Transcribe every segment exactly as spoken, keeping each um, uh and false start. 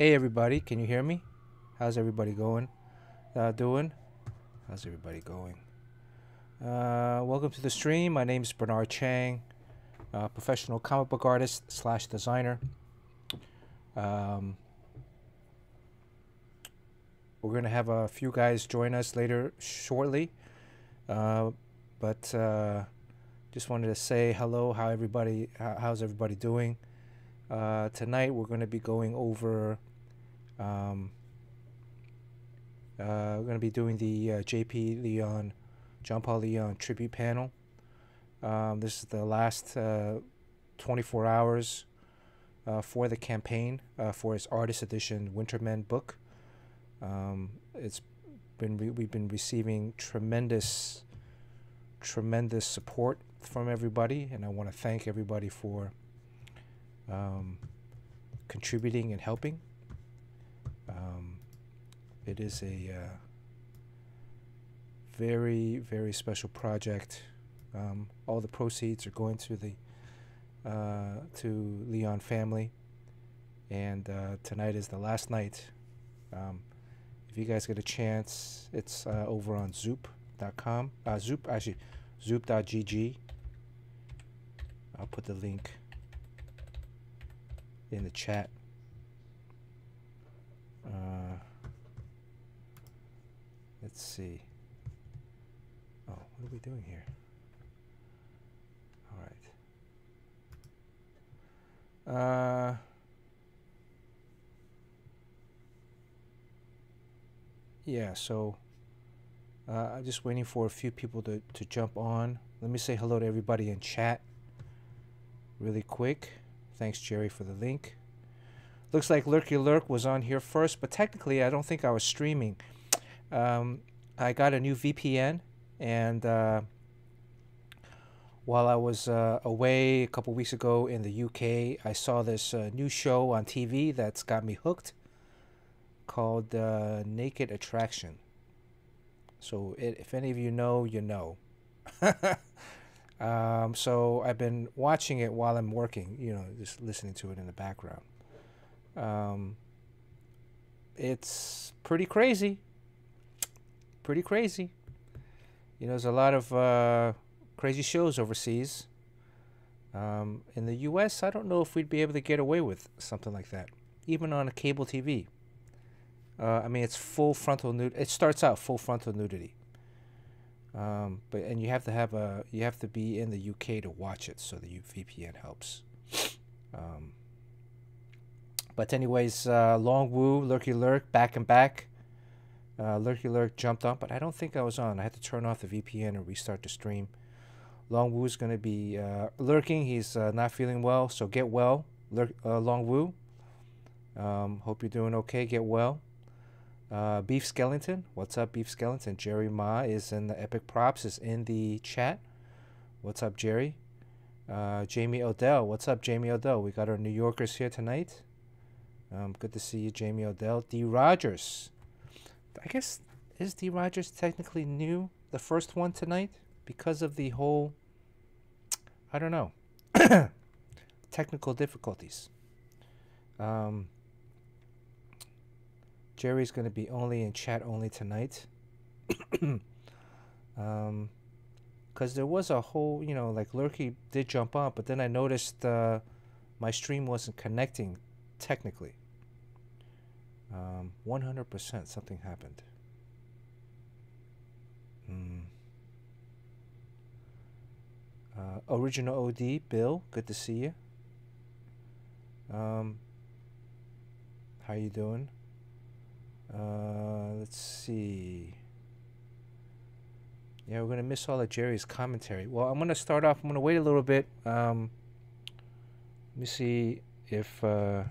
Hey everybody, can you hear me? How's everybody going? Uh, doing? How's everybody going? Uh, welcome to the stream. My name is Bernard Chang, uh, professional comic book artist slash designer. Um, we're going to have a few guys join us later shortly. Uh, but uh, just wanted to say hello. How everybody? How's everybody doing? Uh, tonight we're going to be going over. Um, uh, we're going to be doing the uh, J P Leon, John Paul Leon tribute panel. Um, this is the last uh, twenty-four hours uh, for the campaign uh, for his artist edition Winter Men book. Um, it's been re we've been receiving tremendous, tremendous support from everybody, and I want to thank everybody for. Um, contributing and helping. Um, it is a uh, very, very special project. Um, all the proceeds are going to the uh, to Leon family, and uh, tonight is the last night. Um, if you guys get a chance, it's uh, over on Zoop dot com. Uh, Zoop actually, Zoop dot G G. I'll put the link in the chat. Uh, let's see. Oh, what are we doing here? All right. Uh, yeah, so uh, I'm just waiting for a few people to, to jump on. Let me say hello to everybody in chat really quick. Thanks, Jerry, for the link. Looks like Lurky Lurk was on here first, but technically I don't think I was streaming. Um, I got a new V P N, and uh, while I was uh, away a couple weeks ago in the U K, I saw this uh, new show on T V that's got me hooked called uh, Naked Attraction. So it, if any of you know, you know. Um, so I've been watching it while I'm working, you know, just listening to it in the background. Um, it's pretty crazy, pretty crazy. You know, there's a lot of uh, crazy shows overseas. Um, in the U S, I don't know if we'd be able to get away with something like that, even on a cable T V. Uh, I mean, it's full frontal nud- it starts out full frontal nudity. Um, but and you have to have a you have to be in the U K to watch it, so the V P N helps. Um, but anyways, uh, Long Woo, Lurky Lurk, back and back. Uh, Lurky Lurk jumped on, but I don't think I was on. I had to turn off the V P N and restart the stream. Long Woo's gonna be uh, lurking. He's uh, not feeling well, so get well, Lurk, uh, Long Woo. Um, hope you're doing okay. Get well. Uh, Beef Skellington, what's up, Beef Skellington? Jerry Ma is in the Epic Props, is in the chat. What's up, Jerry? Uh, Jamie Odell, what's up, Jamie Odell? We got our New Yorkers here tonight. Um, good to see you, Jamie Odell. D. Rogers, I guess, is D. Rogers technically new, the first one tonight? Because of the whole, I don't know, technical difficulties. Um... Jerry's going to be only in chat only tonight. um, Because there was a whole, you know, like Lurky did jump on, but then I noticed uh, my stream wasn't connecting technically. Um, one hundred percent something happened. Mm. Uh, Original O D, Bill, good to see you. Um, how you doing? Uh, let's see. Yeah, we're going to miss all of Jerry's commentary. Well, I'm going to start off. I'm going to wait a little bit. Um, let me see if uh,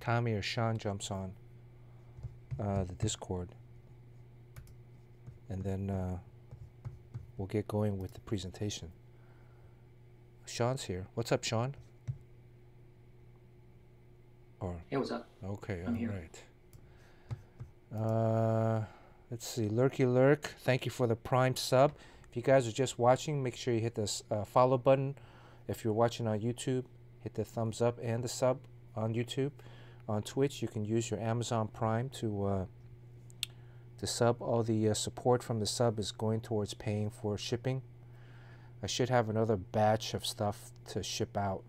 Tommy or Sean jumps on uh, the Discord. And then uh, we'll get going with the presentation. Sean's here. What's up, Sean? Or, hey, what's up? Okay, I'm all here. Right. Uh, let's see, Lurky Lurk, thank you for the Prime sub. If you guys are just watching, make sure you hit this uh, follow button. If you're watching on YouTube, hit the thumbs up and the sub on YouTube. on Twitch. You can use your Amazon Prime to uh, to sub. All the uh, support from the sub is going towards paying for shipping. I should have another batch of stuff to ship out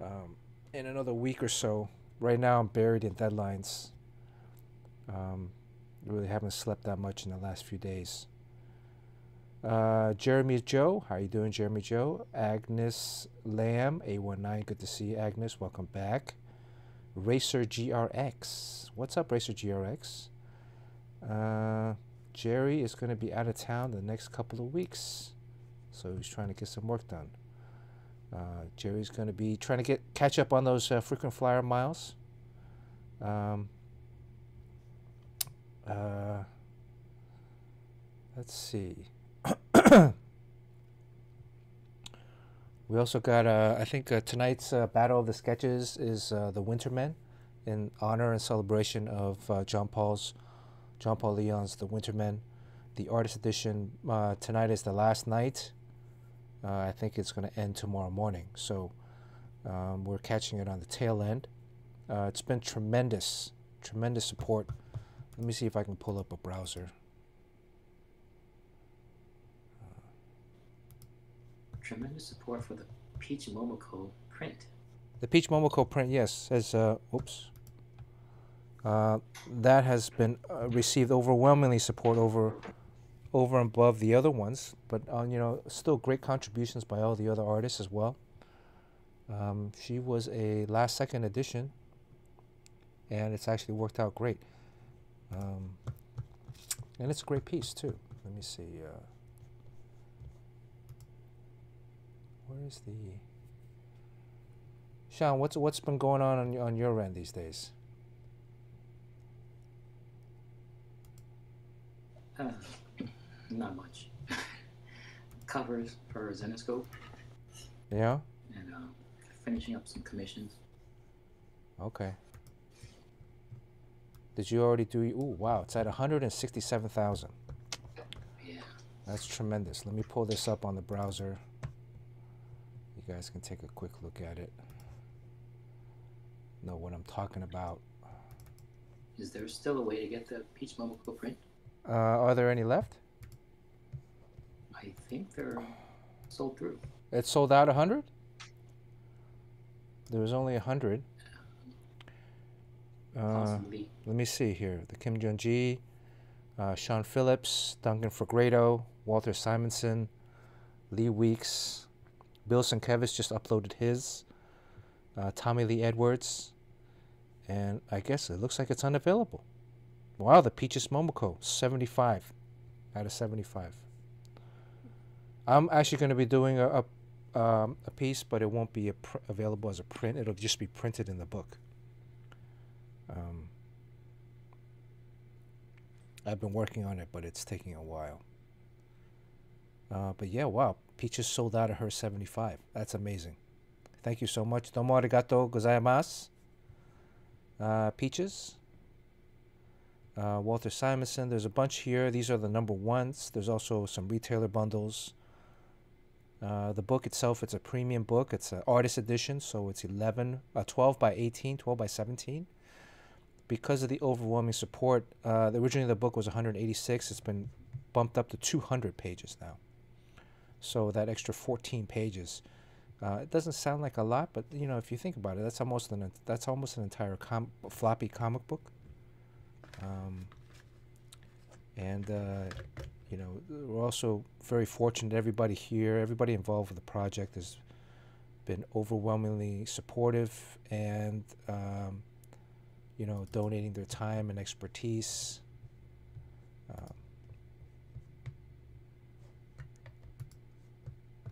um, in another week or so. Right now I'm buried in deadlines. Um, really haven't slept that much in the last few days. Uh, Jeremy Joe, how are you doing, Jeremy Joe? Agnes Lamb, eight one nine, good to see you, Agnes. Welcome back. Racer G R X, what's up, Racer G R X? Uh, Jerry is going to be out of town the next couple of weeks, so he's trying to get some work done. Uh, Jerry's going to be trying to get catch up on those uh, frequent flyer miles. Um, uh, let's see. We also got, uh, I think, uh, tonight's uh, Battle of the Sketches is uh, The Winter Men, in honor and celebration of uh, John Paul's, John Paul Leon's The Winter Men. The Artist Edition uh, tonight is the last night. Uh, I think it's going to end tomorrow morning, so um, we're catching it on the tail end. Uh, it's been tremendous, tremendous support. Let me see if I can pull up a browser. Tremendous support for the Peach Momoko print. The Peach Momoko print, yes, has uh, oops, uh, that has been uh, received overwhelmingly support over, over and above the other ones. But uh, you know, still great contributions by all the other artists as well. Um, she was a last second edition, and it's actually worked out great. Um, and it's a great piece too. Let me see. Uh, Where is the Sean? What's what's been going on on, on your end these days? Uh, not much. Covers for Zenoscope. Yeah. And uh, finishing up some commissions. Okay. Did you already do? Ooh, wow! It's at one hundred and sixty-seven thousand. Yeah. That's tremendous. Let me pull this up on the browser. You guys can take a quick look at it. Know what I'm talking about. Is there still a way to get the Peach Momoko print? Uh, are there any left? I think they're sold through. It sold out a hundred? There was only a hundred. Uh, let me see here. The Kim Jong-ji, uh, Sean Phillips, Duncan Fregredo, Walter Simonson, Lee Weeks, Bill Sienkiewicz just uploaded his, uh, Tommy Lee Edwards, and I guess it looks like it's unavailable. Wow, the Peaches Momoko, seventy-five out of seventy-five. I'm actually going to be doing a, a, um, a piece, but it won't be a pr available as a print. It'll just be printed in the book. Um, I've been working on it, but it's taking a while. Uh, but yeah, wow. Peaches sold out of her seventy-five. That's amazing. Thank you so much. Domo arigato gozaimasu. Uh, Peaches. Uh, Walter Simonson. There's a bunch here. These are the number ones. There's also some retailer bundles. Uh, the book itself, it's a premium book. It's an artist edition, so it's eleven, uh, twelve by eighteen, twelve by seventeen. Because of the overwhelming support, uh, originally the book was one hundred eighty-six. It's been bumped up to two hundred pages now. So that extra fourteen pages, uh, it doesn't sound like a lot, but you know, if you think about it, that's almost an that's almost an entire com floppy comic book. Um, and uh, you know, we're also very fortunate. Everybody here, everybody involved with the project, has been overwhelmingly supportive, and um, you know, donating their time and expertise. Um,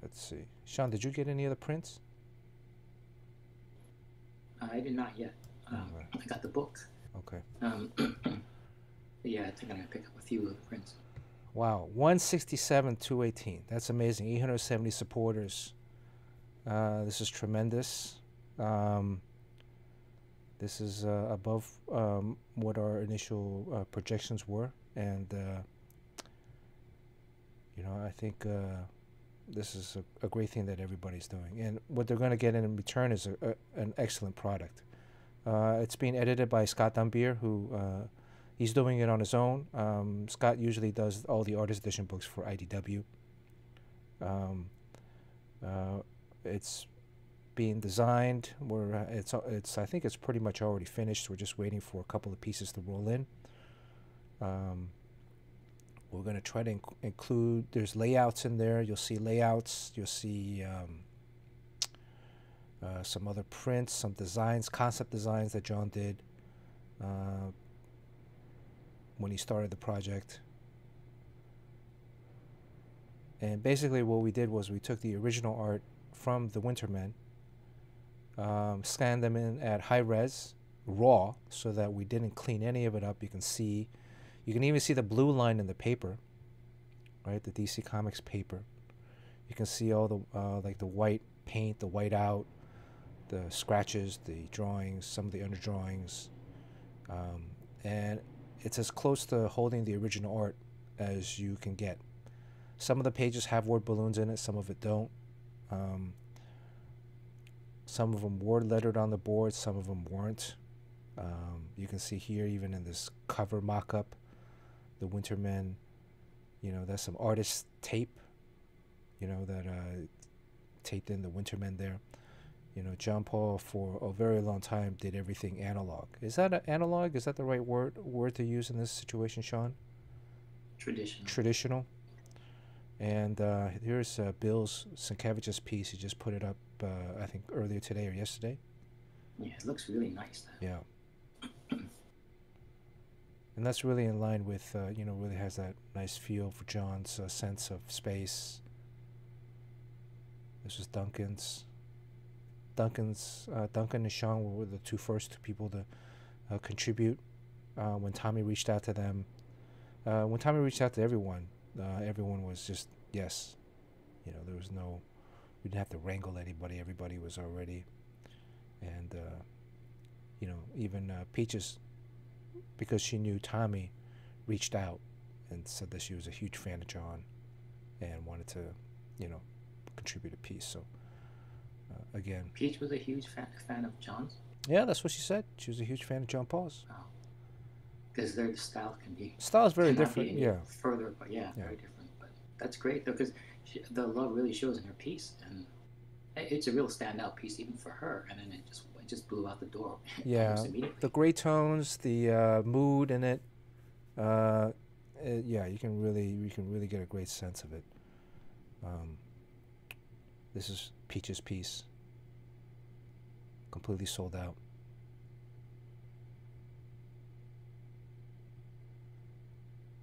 Let's see. Sean, did you get any other prints? I did not yet. Um, right. I got the book. Okay. Um, yeah, I think I'm going to pick up a few of the prints. Wow. one sixty-seven, two eighteen. That's amazing. eight hundred seventy supporters. Uh, this is tremendous. Um, this is uh, above um, what our initial uh, projections were. And, uh, you know, I think... Uh, this is a, a great thing that everybody's doing, and what they're going to get in return is a, a, an excellent product. Uh, it's being edited by Scott Dambier, who uh, he's doing it on his own. Um, Scott usually does all the artist edition books for I D W. Um, uh, it's being designed. We're uh, it's uh, it's I think it's pretty much already finished. We're just waiting for a couple of pieces to roll in. Um, we're going to try to inc include. There's layouts in there. You'll see layouts. You'll see. Um, Uh, some other prints, some designs, concept designs that John did uh, when he started the project. And basically what we did was we took the original art from The Winter Men, um, scanned them in at high res, raw, so that we didn't clean any of it up. You can see, you can even see the blue line in the paper, right? The D C Comics paper. You can see all the, uh, like the white paint, the white out, the scratches, the drawings, some of the underdrawings, um, and it's as close to holding the original art as you can get. Some of the pages have word balloons in it, some of it don't. Um, some of them were lettered on the board, some of them weren't. Um, you can see here, even in this cover mock-up, The Winter Men, you know, that's some artist tape, you know, that uh, taped in The Winter Men there. You know, John Paul for a very long time did everything analog. Is that a analog? Is that the right word word to use in this situation, Sean? Traditional. Traditional. And uh, here's uh, Bill's Sienkiewicz's piece. He just put it up, uh, I think, earlier today or yesterday. Yeah, it looks really nice, though. Yeah. And that's really in line with, uh, you know, really has that nice feel for John's uh, sense of space. This is Duncan's. Duncan's uh, Duncan and Sean were the two first people to uh, contribute uh, when Tommy reached out to them. Uh, when Tommy reached out to everyone, uh, everyone was just yes. You know, there was no, we didn't have to wrangle anybody. Everybody was already, and uh, you know, even uh, Peaches, because she knew Tommy, reached out and said that she was a huge fan of John, and wanted to, you know, contribute a piece. So uh, again, Peach was a huge fan, fan of John's. Yeah, that's what she said. She was a huge fan of John Paul's. Oh, because their style can be style is very different. Yeah, further, but yeah, yeah, very different. But that's great though, because the love really shows in her piece, and it's a real standout piece even for her. And then it just it just blew out the door. Yeah, the gray tones, the uh, mood in it. Uh, it. Yeah, you can really you can really get a great sense of it. Um, This is Peach's piece. Completely sold out.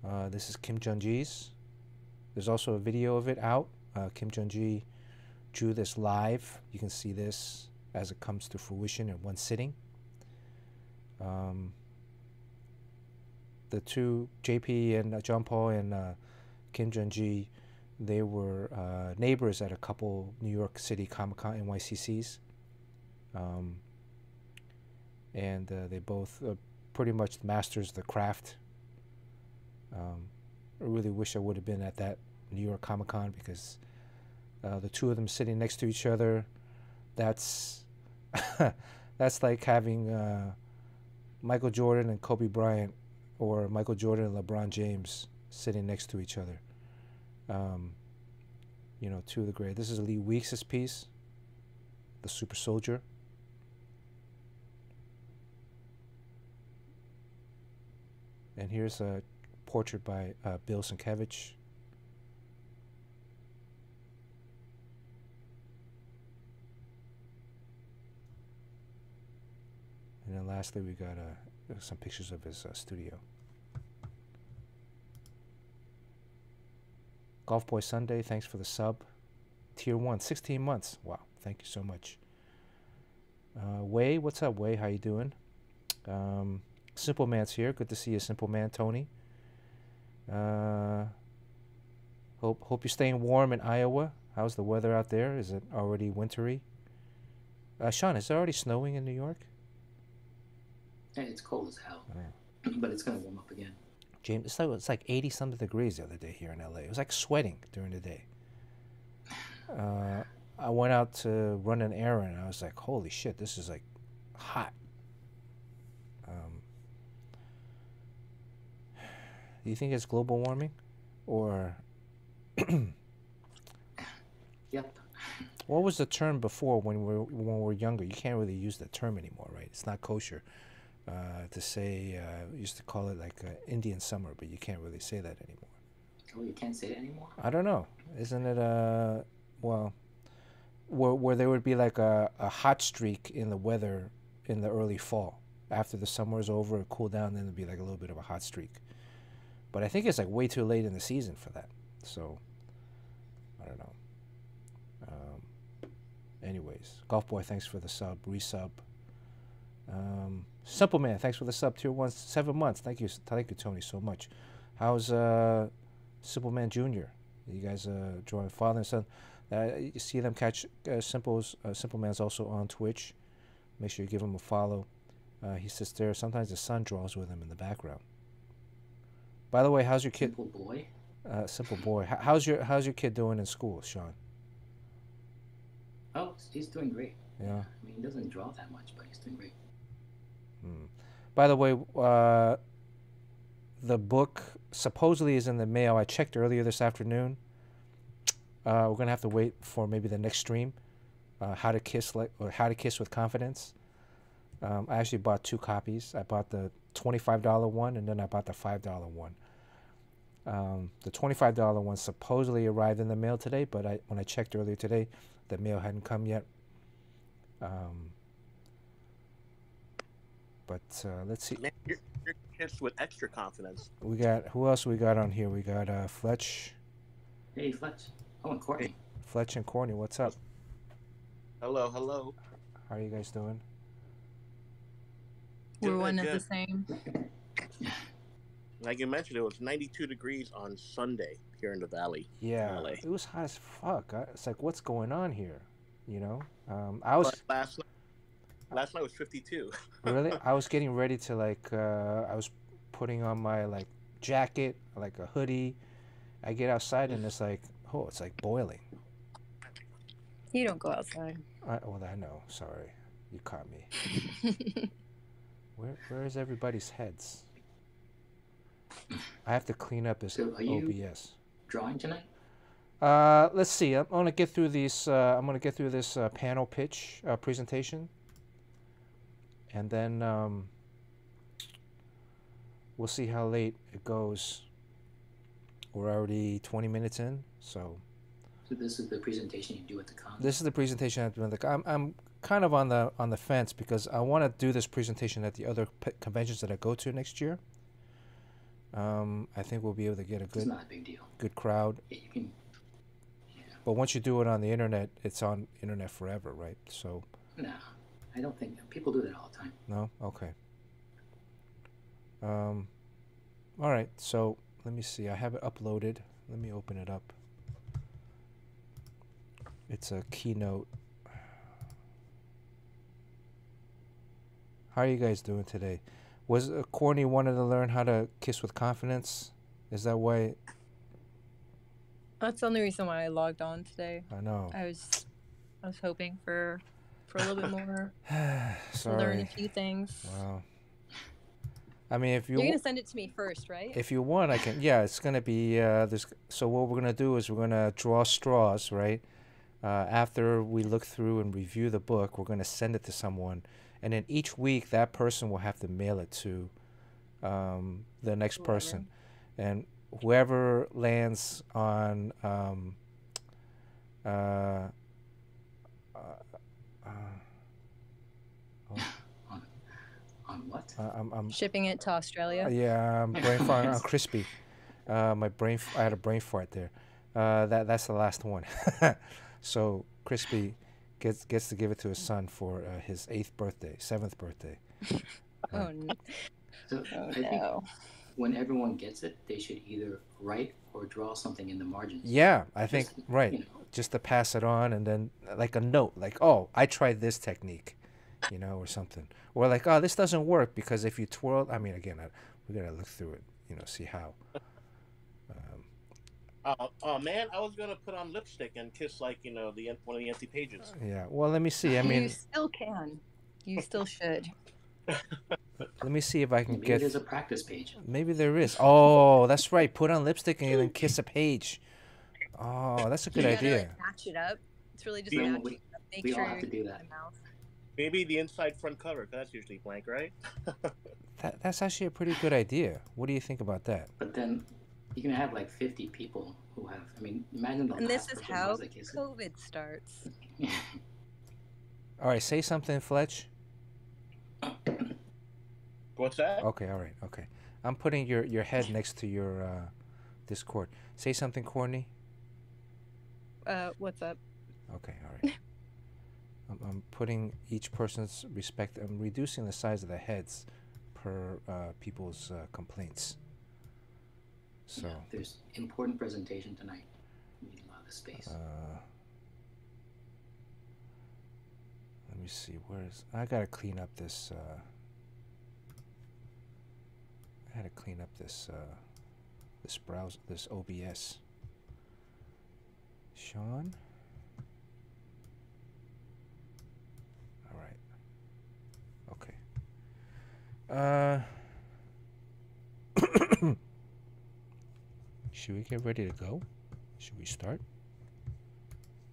Uh, this is Kim Jung-ji's. There's also a video of it out. Uh, Kim Jung-ji drew this live. You can see this as it comes to fruition in one sitting. Um, the two, J P and uh, John Paul and uh, Kim Jung-ji, they were uh, neighbors at a couple New York City Comic-Con N Y C Cs. Um, and uh, they both uh, pretty much masters the craft. Um, I really wish I would have been at that New York Comic-Con, because uh, the two of them sitting next to each other, that's, that's like having uh, Michael Jordan and Kobe Bryant, or Michael Jordan and LeBron James sitting next to each other. Um, you know, two of the great. This is Lee Weeks' piece, The Super Soldier. And here's a portrait by uh, Bill Sienkiewicz. And then lastly, we got uh, some pictures of his uh, studio. Golf Boy Sunday, thanks for the sub. Tier one, sixteen months. Wow, thank you so much. Uh, Way, what's up, Way? How you doing? Um, Simple Man's here. Good to see you, Simple Man, Tony. Uh, hope hope you're staying warm in Iowa. How's the weather out there? Is it already wintry? Uh, Sean, is it already snowing in New York? Hey, it's cold as hell, oh. But it's going to warm up again. James, it's like, it's like eighty-something degrees the other day here in L A. It was like sweating during the day. Uh, I went out to run an errand. I was like, holy shit, this is like hot. Do you think it's global warming? Or... Yep. What was the term before when we were, when we were younger? You can't really use that term anymore, right? It's not kosher uh, to say, uh, used to call it like uh, Indian summer, but you can't really say that anymore. Oh, you can't say it anymore? I don't know. Isn't it, uh, well, where, where there would be like a, a hot streak in the weather in the early fall. After the summer is over, it cooled down, then it'd be like a little bit of a hot streak. But I think it's like way too late in the season for that. So, I don't know. Um, anyways, Golf Boy, thanks for the sub, resub. Um, Simple Man, thanks for the sub, tier one, seven months. Thank you, thank you, Tony, so much. How's uh, Simple Man Junior? You guys uh, drawing father and son. Uh, you see them catch uh, Simple's. Uh, Simple Man's also on Twitch. Make sure you give him a follow. Uh, he sits there. Sometimes his son draws with him in the background. By the way, how's your kid? Simple boy. Uh, simple boy. H how's your How's your kid doing in school, Sean? Oh, he's doing great. Yeah. I mean, he doesn't draw that much, but he's doing great. Hmm. By the way, uh, the book supposedly is in the mail. I checked earlier this afternoon. Uh, we're gonna have to wait for maybe the next stream. Uh, how to kiss like or how to kiss with confidence. Um, I actually bought two copies. I bought the twenty-five dollar one, and then I bought the five dollar one. Um, the twenty-five dollar one supposedly arrived in the mail today, but I, when I checked earlier today, the mail hadn't come yet. Um, but uh, let's see. You're, you're kissed with extra confidence. We got, who else we got on here? We got uh, Fletch. Hey, Fletch. Oh, and Courtney. Fletch and Courtney, what's up? Hello, hello. How are you guys doing? We're one good. Of the same. Like you mentioned, it was ninety-two degrees on Sunday here in the valley. Yeah, L A. It was hot as fuck. I, it's like, what's going on here? You know, um, I was but last night. Last night was fifty-two. Really, I was getting ready to like. Uh, I was putting on my like jacket, like a hoodie. I get outside and it's like, oh, it's like boiling. You don't go outside. I, well, I know. Sorry, you caught me. Where, where is everybody's heads? I have to clean up this so O B S. Drawing tonight? Uh, let's see. I'm gonna get through these. Uh, I'm gonna get through this uh, panel pitch uh, presentation, and then um, we'll see how late it goes. We're already twenty minutes in, so. So this is the presentation you do at the con. This is the presentation I do at the con. I'm, I'm kind of on the on the fence because I want to do this presentation at the other p conventions that I go to next year. Um, I think we'll be able to get a good, it's not a big deal. Good crowd. Yeah, you can, yeah. But once you do it on the internet, it's on internet forever, right? So. No, I don't think that. People do that all the time. No, okay. Um, all right. So let me see. I have it uploaded. Let me open it up. It's a keynote. How are you guys doing today? Was uh, Courtney wanted to learn how to kiss with confidence? Is that why? That's the only reason why I logged on today. I know. I was, I was hoping for, for a little bit more. Sorry. Learn a few things. Wow. I mean, if you you're gonna send it to me first, right? If you want, I can. Yeah, it's gonna be. Uh, this. So what we're gonna do is we're gonna draw straws, right? Uh, after we look through and review the book, we're gonna send it to someone. And then each week, that person will have to mail it to um, the next whoever. person. And whoever lands on um, uh, uh, uh, oh. on, on what? Uh, I'm, I'm shipping it to Australia. Uh, yeah, I'm brain fart. I'm crispy. Uh, my brain. F I had a brain fart there. Uh, that that's the last one. So crispy. Gets, gets to give it to his son for uh, his eighth birthday, seventh birthday. Oh, no. So oh, I think no. When everyone gets it, they should either write or draw something in the margins. Yeah, I just, think, right. You know. Just to pass it on and then like a note, like, oh, I tried this technique, you know, or something. Or like, oh, this doesn't work because if you twirl, I mean, again, I, we're going to look through it, you know, see how. Um, Oh, oh man, I was gonna put on lipstick and kiss like you know the one of the empty pages. Yeah, well, let me see. I mean, you still can, you still should. But let me see if I can Maybe get... Maybe there's a practice page. Maybe there is. Oh, that's right. Put on lipstick and then kiss a page. Oh, that's a good you gotta, idea. Like, match it up. It's really just matching it up. Make we sure all have to do that. Maybe the inside front cover. That's usually blank, right? that that's actually a pretty good idea. What do you think about that? But then you can have like fifty people who have. I mean, imagine the. And last this is how COVID starts. All right, say something, Fletch. What's that? Okay, all right, okay. I'm putting your your head next to your uh, Discord. Say something, Courtney. Uh, what's up? Okay, all right. I'm, I'm putting each person's respect. I'm reducing the size of the heads per uh, people's uh, complaints. So yeah, there's important presentation tonight. We need a lot of space. Uh, let me see. Where is? I gotta clean up this. Uh, I had to clean up this uh, this browser, this O B S. Sean. All right. Okay. Uh, should we get ready to go? Should we start?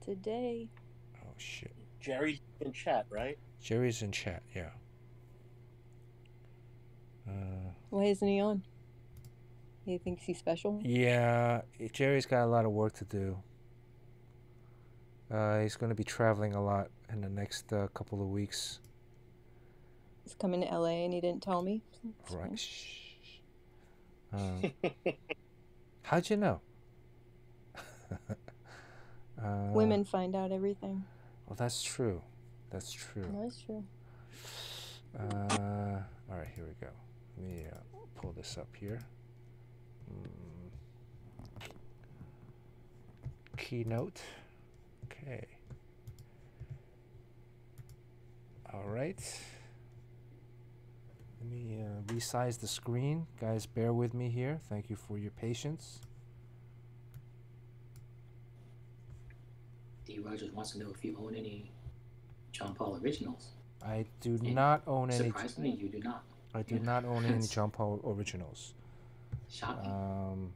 Today. Oh shit. Jerry's in chat, right? Jerry's in chat. Yeah. Uh, Why isn't he on? He thinks he's special? Yeah, Jerry's got a lot of work to do. Uh, he's going to be traveling a lot in the next uh, couple of weeks. He's coming to L A and he didn't tell me. So right. Um, how'd you know? uh, Women find out everything. Well, that's true. That's true. That's true. Uh, all right, here we go. Let me uh, pull this up here. Mm. Keynote. Okay. All right. Let me uh, resize the screen. Guys, bear with me here. Thank you for your patience. D. Rogers wants to know if you own any John Paul originals. I do and not own surprisingly, any. Surprisingly, you do not. I do not own any John Paul originals. Shocking. Um,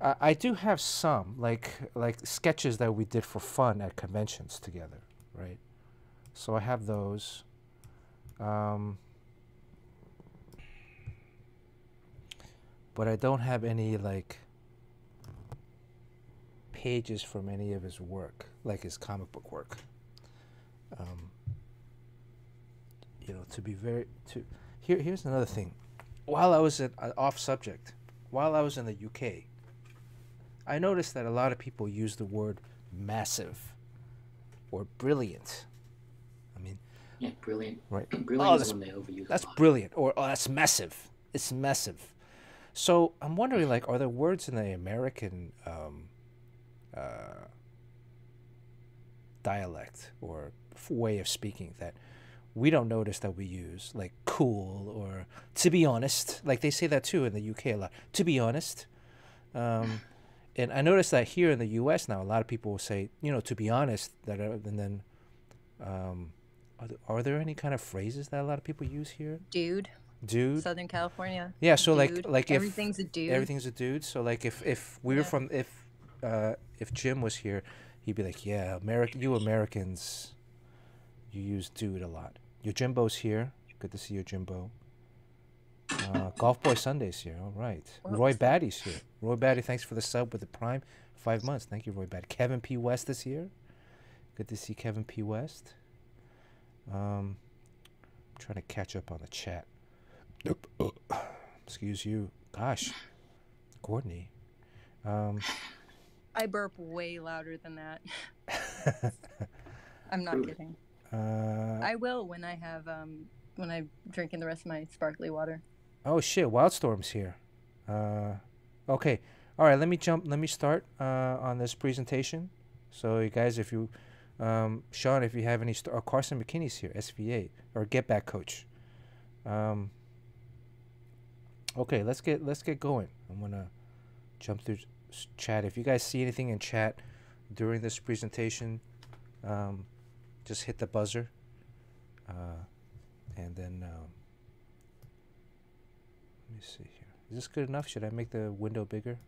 I, I do have some, like like sketches that we did for fun at conventions together, right? So I have those. Um, but I don't have any like pages from any of his work, like his comic book work. Um, you know, to be very to here. Here's another thing. While I was at, uh, off subject, while I was in the U K, I noticed that a lot of people use the word massive or brilliant. I mean, yeah, brilliant, right? Brilliant oh, is when they overuse. That's brilliant, or oh, that's massive. It's massive. So I'm wondering, like, are there words in the American um, uh, dialect or way of speaking that we don't notice that we use, like cool or to be honest? Like they say that too in the U K a lot, to be honest. Um, and I noticed that here in the U S now, a lot of people will say, you know, to be honest, that are, and then um, are, there, are there any kind of phrases that a lot of people use here? Dude. Dude. Southern California. Yeah, so dude. like like everything's if, a dude. Everything's a dude. So like if, if we were yeah. from, if uh, if Jim was here, he'd be like, yeah, Ameri- you Americans... You use dude a lot. Your Jimbo's here. Good to see you, Jimbo. Uh, Golf Boy Sunday's here. All right. Roy Batty's here. Roy Batty, thanks for the sub with the Prime. Five months. Thank you, Roy Batty. Kevin P. West is here. Good to see Kevin P. West. Um, I'm trying to catch up on the chat. Excuse you. Gosh. Courtney. Um, I burp way louder than that. I'm not kidding. Uh, I will when I have um when I'm drinking the rest of my sparkly water. Oh shit! Wildstorm's here. Uh, okay, all right. Let me jump. Let me start uh, on this presentation. So you guys, if you, um, Sean, if you have any, st or Carson McKinney's here, S V A or Get Back Coach. Um. Okay, let's get let's get going. I'm gonna jump through chat. If you guys see anything in chat during this presentation, um. just hit the buzzer, uh, And then, um, let me see here. Is this good enough? Should I make the window bigger?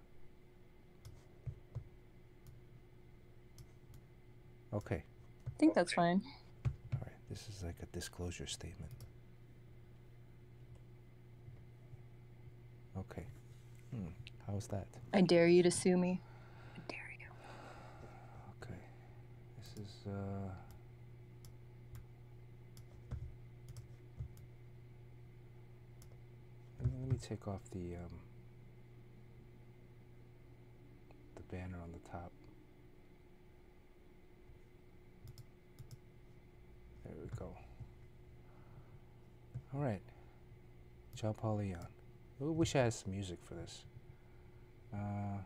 Okay. I think that's fine. All right. This is like a disclosure statement. Okay. Hmm. How's that? I dare you to sue me. I dare you. Okay. This is, uh... let me take off the, um... the banner on the top. There we go. All right. John Paul Leon. I wish I had some music for this. Uh,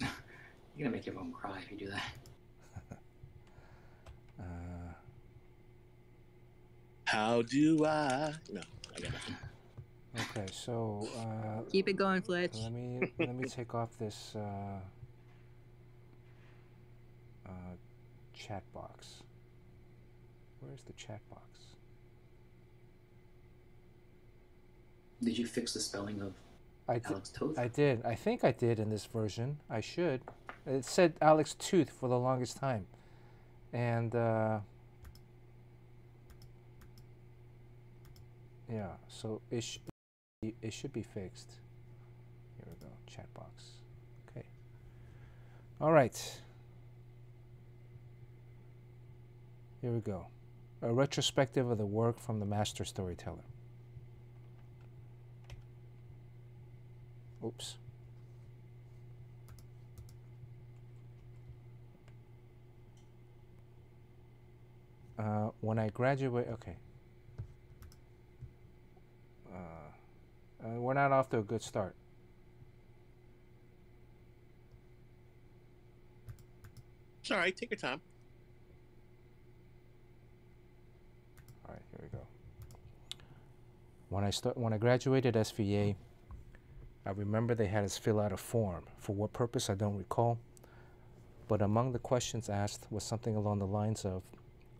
You're gonna make your mom cry if you do that. uh, How do I? No, I got nothing. Okay, so uh, keep it going, Fletch. Let me let me take off this uh, uh, chat box. Where's the chat box? Did you fix the spelling of I Alex Toth? I did. I think I did in this version. I should. It said Alex Toth for the longest time. And, uh... yeah, so it, sh it should be fixed. Here we go. Chat box. Okay. All right. Here we go. A retrospective of the work from the master storyteller. Oops. Uh, when I graduate, okay. Uh, uh, we're not off to a good start. It's all right. Take your time. All right, here we go. When I start, when I graduated S V A. I remember they had us fill out a form. For what purpose, I don't recall. But among the questions asked was something along the lines of,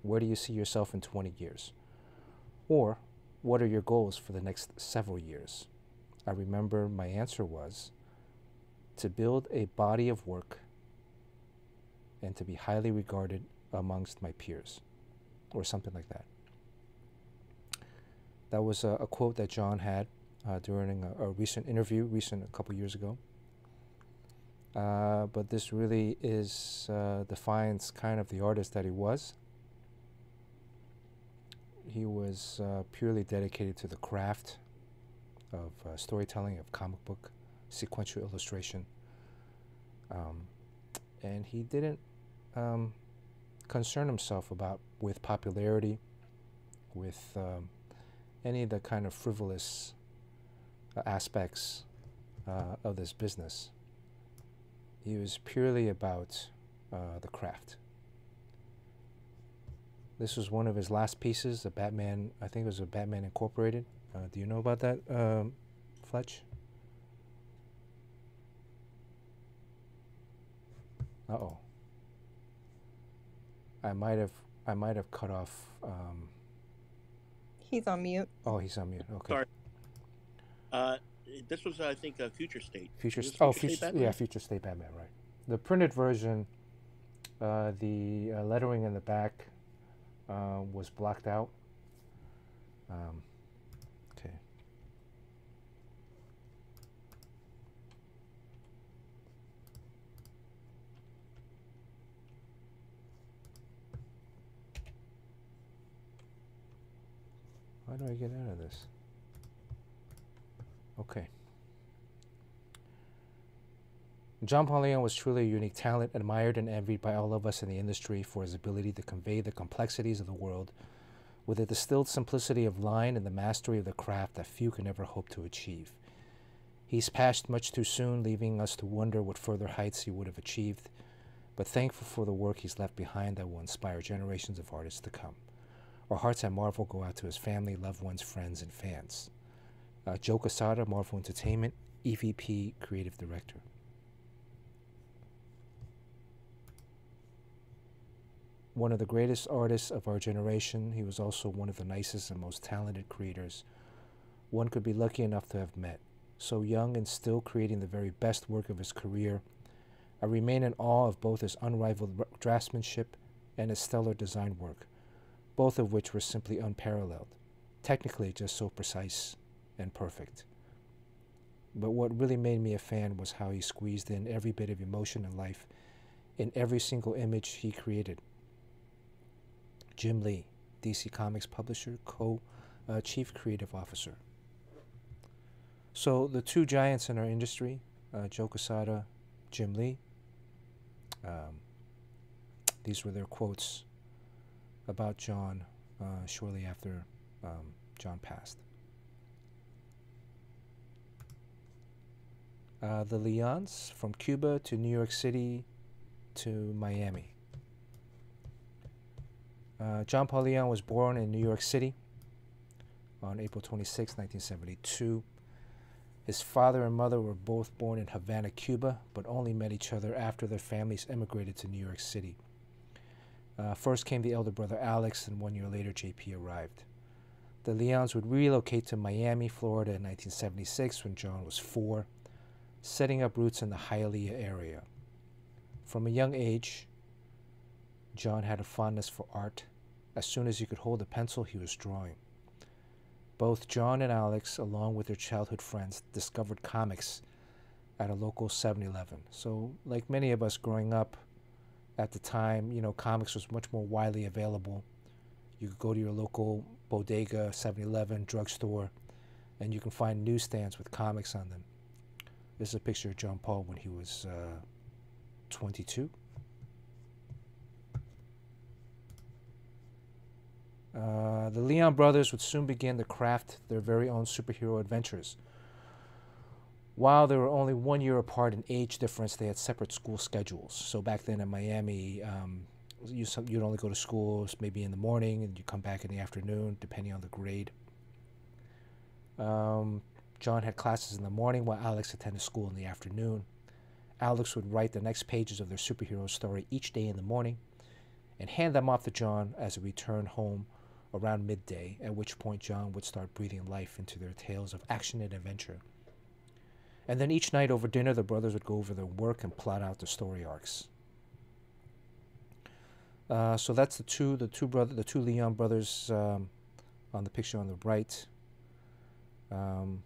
where do you see yourself in twenty years? Or, what are your goals for the next several years? I remember my answer was, to build a body of work and to be highly regarded amongst my peers, or something like that. That was a, a quote that John had Uh, during a, a recent interview, recent a couple years ago. Uh, but this really is uh, defines kind of the artist that he was. He was uh, purely dedicated to the craft of uh, storytelling, of comic book, sequential illustration. Um, and he didn't um, concern himself about with popularity, with um, any of the kind of frivolous aspects uh, of this business. He was purely about uh, the craft. This was one of his last pieces, the Batman, I think it was a Batman Incorporated. Uh, do you know about that, um, Fletch? Uh-oh. I might have, I might have cut off. Um, he's on mute. Oh, he's on mute, okay. Sorry. Uh, this was, I think, uh, Future State. Future, Future oh, State Future, yeah, Future State Batman, right? The printed version, uh, the uh, lettering in the back uh, was blocked out. Um, okay. How do I get out of this? Okay. John Paul Leon was truly a unique talent, admired and envied by all of us in the industry for his ability to convey the complexities of the world with a distilled simplicity of line and the mastery of the craft that few can ever hope to achieve. He's passed much too soon, leaving us to wonder what further heights he would have achieved, but thankful for the work he's left behind that will inspire generations of artists to come. Our hearts at Marvel go out to his family, loved ones, friends, and fans. Uh, Joe Quesada, Marvel Entertainment, E V P, Creative Director. one of the greatest artists of our generation, he was also one of the nicest and most talented creators one could be lucky enough to have met. So young and still creating the very best work of his career, I remain in awe of both his unrivaled draftsmanship and his stellar design work, both of which were simply unparalleled, technically just so precise and perfect. But what really made me a fan was how he squeezed in every bit of emotion and life in every single image he created. Jim Lee, D C Comics publisher, co uh, chief creative officer. So the two giants in our industry, uh, Joe Quesada, Jim Lee, um, these were their quotes about John uh, shortly after um, John passed. Uh, the Leons, from Cuba to New York City to Miami. Uh, John Paul Leon was born in New York City on April twenty-sixth, nineteen seventy-two. His father and mother were both born in Havana, Cuba, but only met each other after their families emigrated to New York City. Uh, first came the elder brother Alex, and one year later J P arrived. The Leons would relocate to Miami, Florida in nineteen seventy-six when John was four, setting up roots in the Hialeah area. From a young age, John had a fondness for art. As soon as he could hold a pencil, he was drawing. Both John and Alex, along with their childhood friends, discovered comics at a local seven eleven. So, like many of us growing up at the time, you know, comics was much more widely available. You could go to your local bodega, seven eleven, drugstore, and you can find newsstands with comics on them. This is a picture of John Paul when he was uh, twenty-two. Uh, the Leon brothers would soon begin to craft their very own superhero adventures. While they were only one year apart in age difference, they had separate school schedules. So back then in Miami, um, you, you'd only go to school maybe in the morning and you come back in the afternoon, depending on the grade. Um, John had classes in the morning while Alex attended school in the afternoon. Alex would write the next pages of their superhero story each day in the morning and hand them off to John as he returned home around midday, at which point John would start breathing life into their tales of action and adventure. And then each night over dinner, the brothers would go over their work and plot out the story arcs. Uh, so that's the two, the two brother, the two Leon brothers um, on the picture on the right. Um,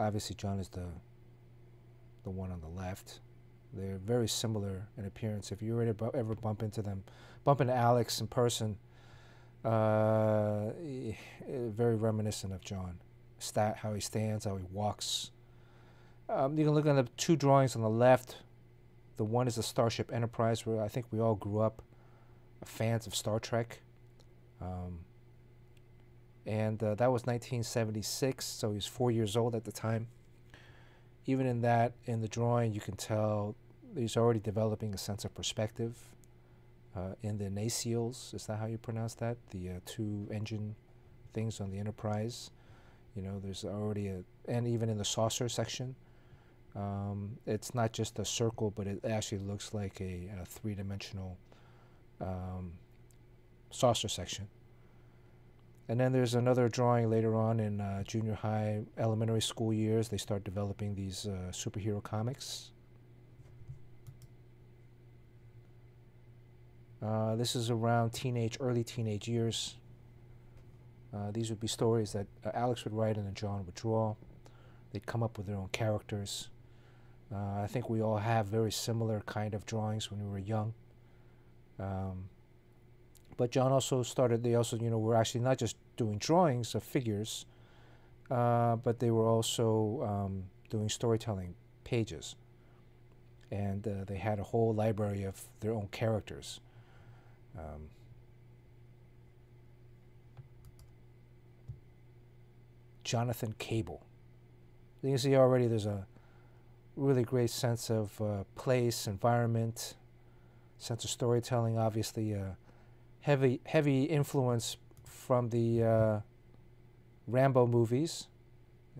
Obviously, John is the the one on the left. They're very similar in appearance. If you were to ever bump into them, bump into Alex in person, uh, very reminiscent of John. Stat, how he stands, how he walks. Um, you can look at the two drawings on the left. The one is the Starship Enterprise, where I think we all grew up fans of Star Trek. Um, And uh, that was nineteen seventy-six, so he was four years old at the time. Even in that, in the drawing, you can tell he's already developing a sense of perspective. Uh, in the nacelles, is that how you pronounce that? The uh, two engine things on the Enterprise. You know, there's already a, and even in the saucer section, um, it's not just a circle, but it actually looks like a, a three-dimensional um, saucer section. And then there's another drawing later on in uh, junior high, elementary school years. They start developing these uh, superhero comics. Uh, this is around teenage, early teenage years. Uh, these would be stories that uh, Alex would write and then John would draw. They'd come up with their own characters. Uh, I think we all have very similar kind of drawings when we were young. Um, But John also started, they also, you know, were actually not just doing drawings of figures, uh, but they were also um, doing storytelling pages. And uh, they had a whole library of their own characters. Um, Jonathan Cable. You can see already there's a really great sense of uh, place, environment, sense of storytelling, obviously. Uh, Heavy, heavy influence from the uh, Rambo movies.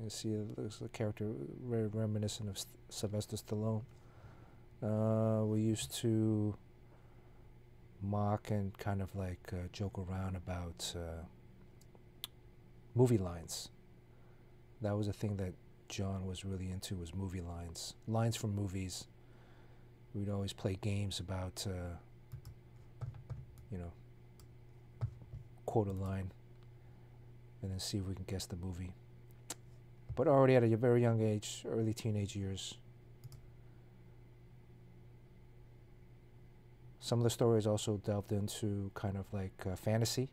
You see, there's a character very reminiscent of St Sylvester Stallone. Uh, we used to mock and kind of like uh, joke around about uh, movie lines. That was a thing that John was really into, was movie lines, lines from movies. We'd always play games about, uh, you know, quote a line and then see if we can guess the movie. But already at a very young age, early teenage years. Some of the stories also delved into kind of like uh, fantasy,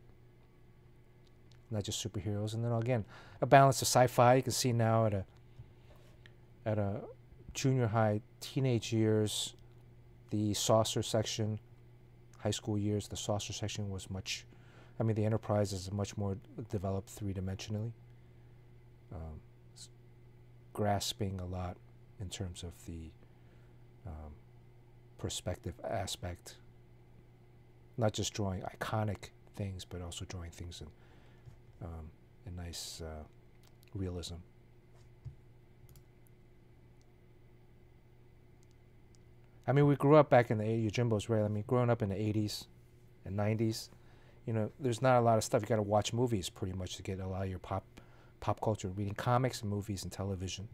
not just superheroes. And then again, a balance of sci-fi. You can see now at a at a junior high, teenage years, the saucer section, high school years, the saucer section was much, I mean, the Enterprise is much more developed three-dimensionally, um, grasping a lot in terms of the um, perspective aspect, not just drawing iconic things, but also drawing things in Um, a nice uh, realism. I mean, we grew up back in the eighties. Yojimbo's right. I mean, growing up in the eighties and nineties, you know, there's not a lot of stuff. You got to watch movies pretty much to get a lot of your pop pop culture, reading comics and movies and television.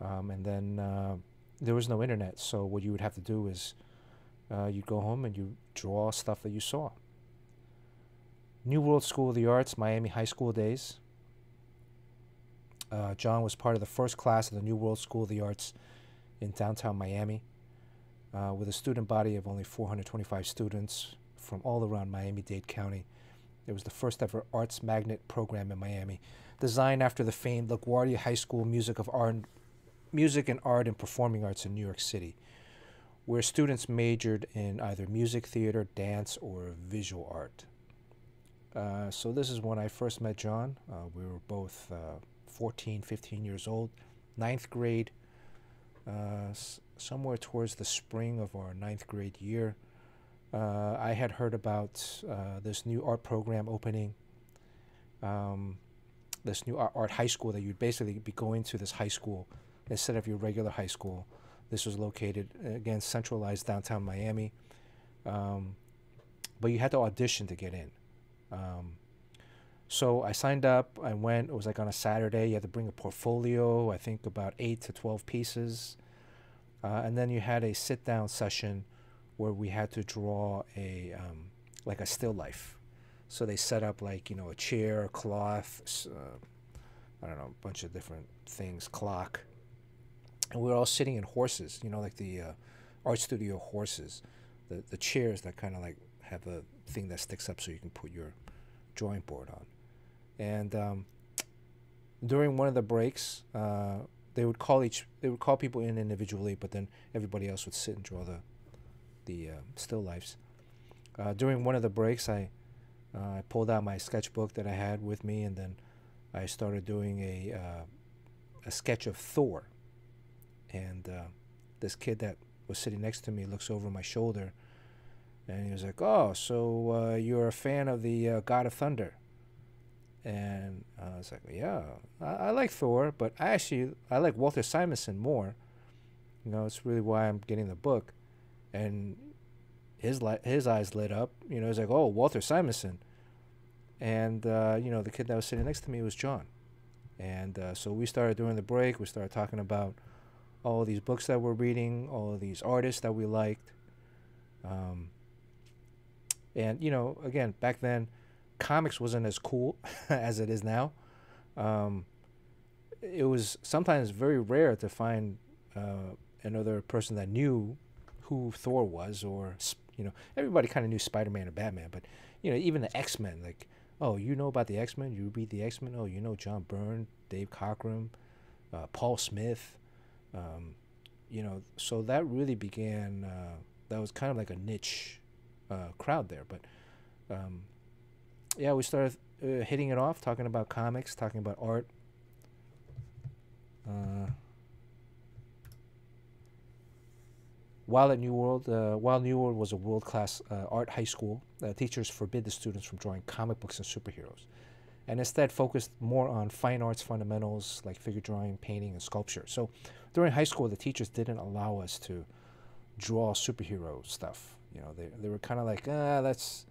Um, and then uh, there was no internet, so what you would have to do is uh, you'd go home and you draw stuff that you saw. New World School of the Arts, Miami high school days. Uh, John was part of the first class of the New World School of the Arts in downtown Miami, uh, with a student body of only four hundred twenty-five students from all around Miami-Dade County. It was the first ever arts magnet program in Miami, designed after the famed LaGuardia High School Music of Art, Music and Art and Performing Arts in New York City, where students majored in either music, theater, dance, or visual art. Uh, so this is when I first met John. Uh, we were both uh, fourteen, fifteen years old, ninth grade, uh, s somewhere towards the spring of our ninth grade year. Uh, I had heard about uh, this new art program opening, um, this new art, art high school that you'd basically be going to this high school instead of your regular high school. This was located, again, centralized downtown Miami. Um, but you had to audition to get in. Um, so I signed up, I went, it was like on a Saturday, you had to bring a portfolio, I think about eight to twelve pieces, uh, and then you had a sit-down session where we had to draw a, um, like a still life. So they set up like, you know, a chair, a cloth, uh, I don't know, a bunch of different things, clock, and we were all sitting in horses, you know, like the uh, art studio horses, the, the chairs that kind of like have a thing that sticks up so you can put your drawing board on. And um, during one of the breaks, uh, they would call each they would call people in individually, but then everybody else would sit and draw the the uh, still lifes. Uh, during one of the breaks, I uh, I pulled out my sketchbook that I had with me, and then I started doing a uh, a sketch of Thor. And uh, this kid that was sitting next to me looks over my shoulder. And he was like, oh, so uh, you're a fan of the uh, God of Thunder. And I was like, yeah, I, I like Thor, but I actually, I like Walter Simonson more. You know, it's really why I'm getting the book. And his, li his eyes lit up. You know, he's like, oh, Walter Simonson. And, uh, you know, the kid that was sitting next to me was John. And uh, so we started during the break, we started talking about all these books that we're reading, all of these artists that we liked. Um... And, you know, again, back then, comics wasn't as cool as it is now. Um, it was sometimes very rare to find uh, another person that knew who Thor was, or, you know, everybody kind of knew Spider-Man or Batman, but, you know, even the X-Men, like, oh, you know about the X-Men? You read the X-Men? Oh, you know John Byrne, Dave Cockrum, uh, Paul Smith, um, you know, so that really began, uh, that was kind of like a niche Uh, crowd there, but um, yeah, we started uh, hitting it off, talking about comics, talking about art. Uh, while at New World, uh, while New World was a world-class uh, art high school, uh, teachers forbid the students from drawing comic books and superheroes, and instead focused more on fine arts fundamentals like figure drawing, painting, and sculpture. So during high school, the teachers didn't allow us to draw superhero stuff. You know, they they were kind of like, ah, that's,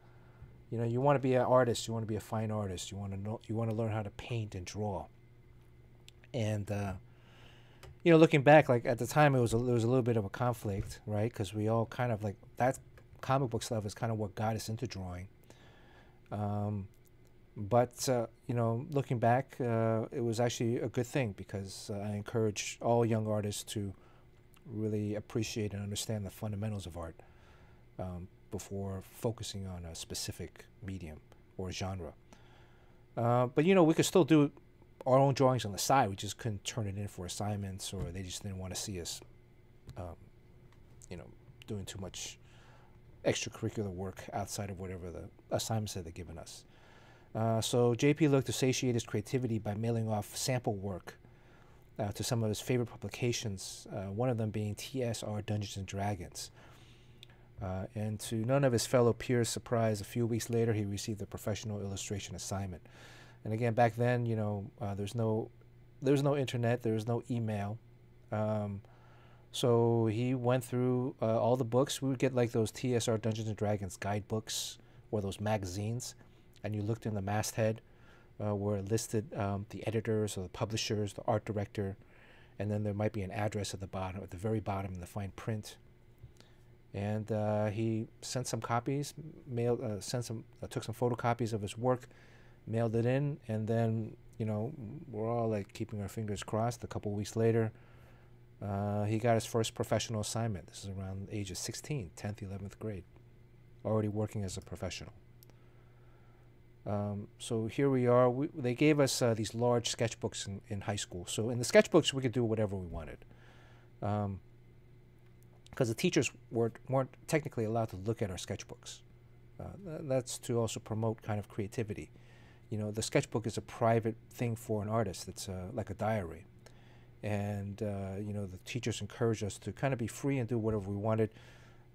you know, you want to be an artist, you want to be a fine artist, you want to know, you want to learn how to paint and draw. And uh, you know, looking back, like at the time, it was a, there was a little bit of a conflict, right? Because we all kind of like that comic book stuff is kind of what got us into drawing. Um, but uh, you know, looking back, uh, it was actually a good thing because uh, I encourage all young artists to really appreciate and understand the fundamentals of art um, before focusing on a specific medium or genre. Uh, but you know, we could still do our own drawings on the side. We just couldn't turn it in for assignments, or they just didn't want to see us, um, you know, doing too much extracurricular work outside of whatever the assignments that they're given us. Uh, so J P looked to satiate his creativity by mailing off sample work Uh, to some of his favorite publications, uh, one of them being T S R Dungeons and Dragons. Uh, and to none of his fellow peers' surprise, a few weeks later he received a professional illustration assignment. And again, back then, you know, uh, there's no, there's no internet, there's no email. Um, so he went through uh, all the books. We would get like those T S R Dungeons and Dragons guidebooks or those magazines, and you looked in the masthead, Uh, where it listed um, the editors or the publishers, the art director, and then there might be an address at the bottom, at the very bottom in the fine print. And uh, he sent some copies, mailed, uh, sent some, uh, took some photocopies of his work, mailed it in, and then, you know, we're all like keeping our fingers crossed. A couple weeks later, uh, he got his first professional assignment. This is around the age of sixteen, tenth, eleventh grade, already working as a professional. Um, so here we are. We, they gave us uh, these large sketchbooks in, in high school. So in the sketchbooks, we could do whatever we wanted, because um, the teachers weren't, weren't technically allowed to look at our sketchbooks. Uh, th that's to also promote kind of creativity. You know, the sketchbook is a private thing for an artist. It's uh, like a diary, and uh, you know, the teachers encouraged us to kind of be free and do whatever we wanted.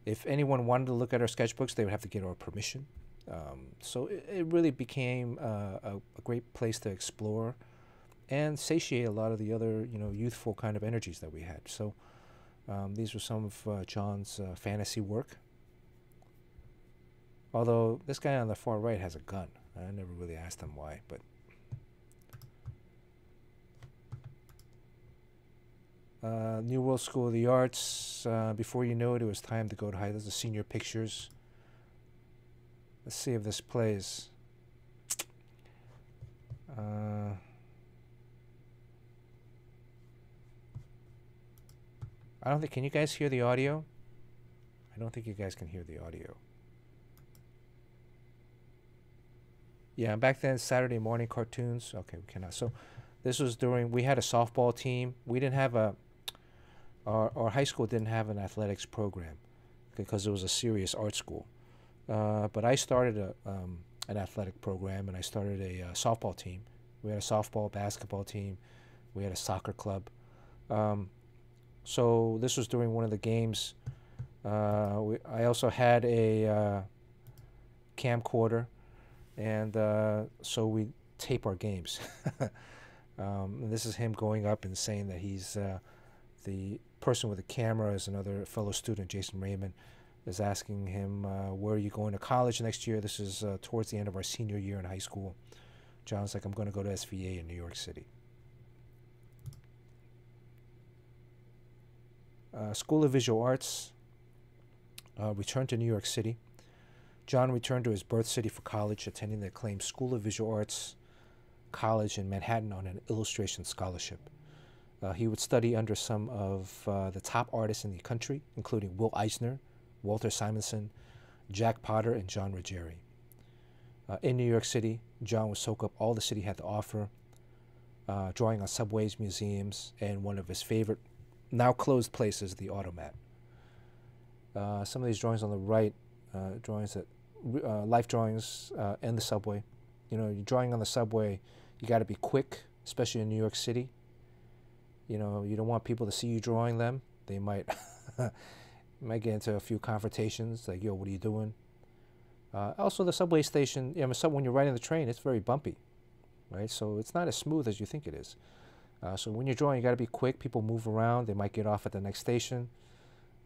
If anyone wanted to look at our sketchbooks, they would have to get our permission. Um, so it, it really became uh, a, a great place to explore and satiate a lot of the other, you know, youthful kind of energies that we had. So um, these were some of uh, John's uh, fantasy work. Although this guy on the far right has a gun. I never really asked him why, but uh, New World School of the Arts. Uh, before you know it, it was time to go to high. Those are senior pictures. Let's see if this plays. Uh, I don't think, can you guys hear the audio? I don't think you guys can hear the audio. Yeah, and back then, Saturday morning cartoons. Okay, we cannot. So this was during, we had a softball team. We didn't have a, our, our high school didn't have an athletics program because it was a serious art school. Uh, but I started a, um, an athletic program, and I started a uh, softball team. We had a softball, basketball team. We had a soccer club. Um, so this was during one of the games. Uh, we, I also had a uh, camcorder, and uh, so we tape our games. um, and this is him going up and saying that he's uh, the person with the camera is another fellow student, Jason Raymond, is asking him, uh, where are you going to college next year? This is uh, towards the end of our senior year in high school. John's like, I'm going to go to S V A in New York City. Uh, School of Visual Arts uh, returned to New York City. John returned to his birth city for college, attending the acclaimed School of Visual Arts College in Manhattan on an illustration scholarship. Uh, he would study under some of uh, the top artists in the country, including Will Eisner, Walter Simonson, Jack Potter, and John Ruggieri. Uh, in New York City, John would soak up all the city had to offer, uh, drawing on subways, museums, and one of his favorite, now closed places, the Automat. Uh, some of these drawings on the right, uh, drawings that, uh, life drawings uh, and the subway. You know, you're drawing on the subway, you got to be quick, especially in New York City. You know, you don't want people to see you drawing them. They might... might get into a few confrontations, like, yo, what are you doing? Uh, also, the subway station, you know, so when you're riding the train, it's very bumpy, right? So it's not as smooth as you think it is. Uh, so when you're drawing, you got to be quick. People move around. They might get off at the next station.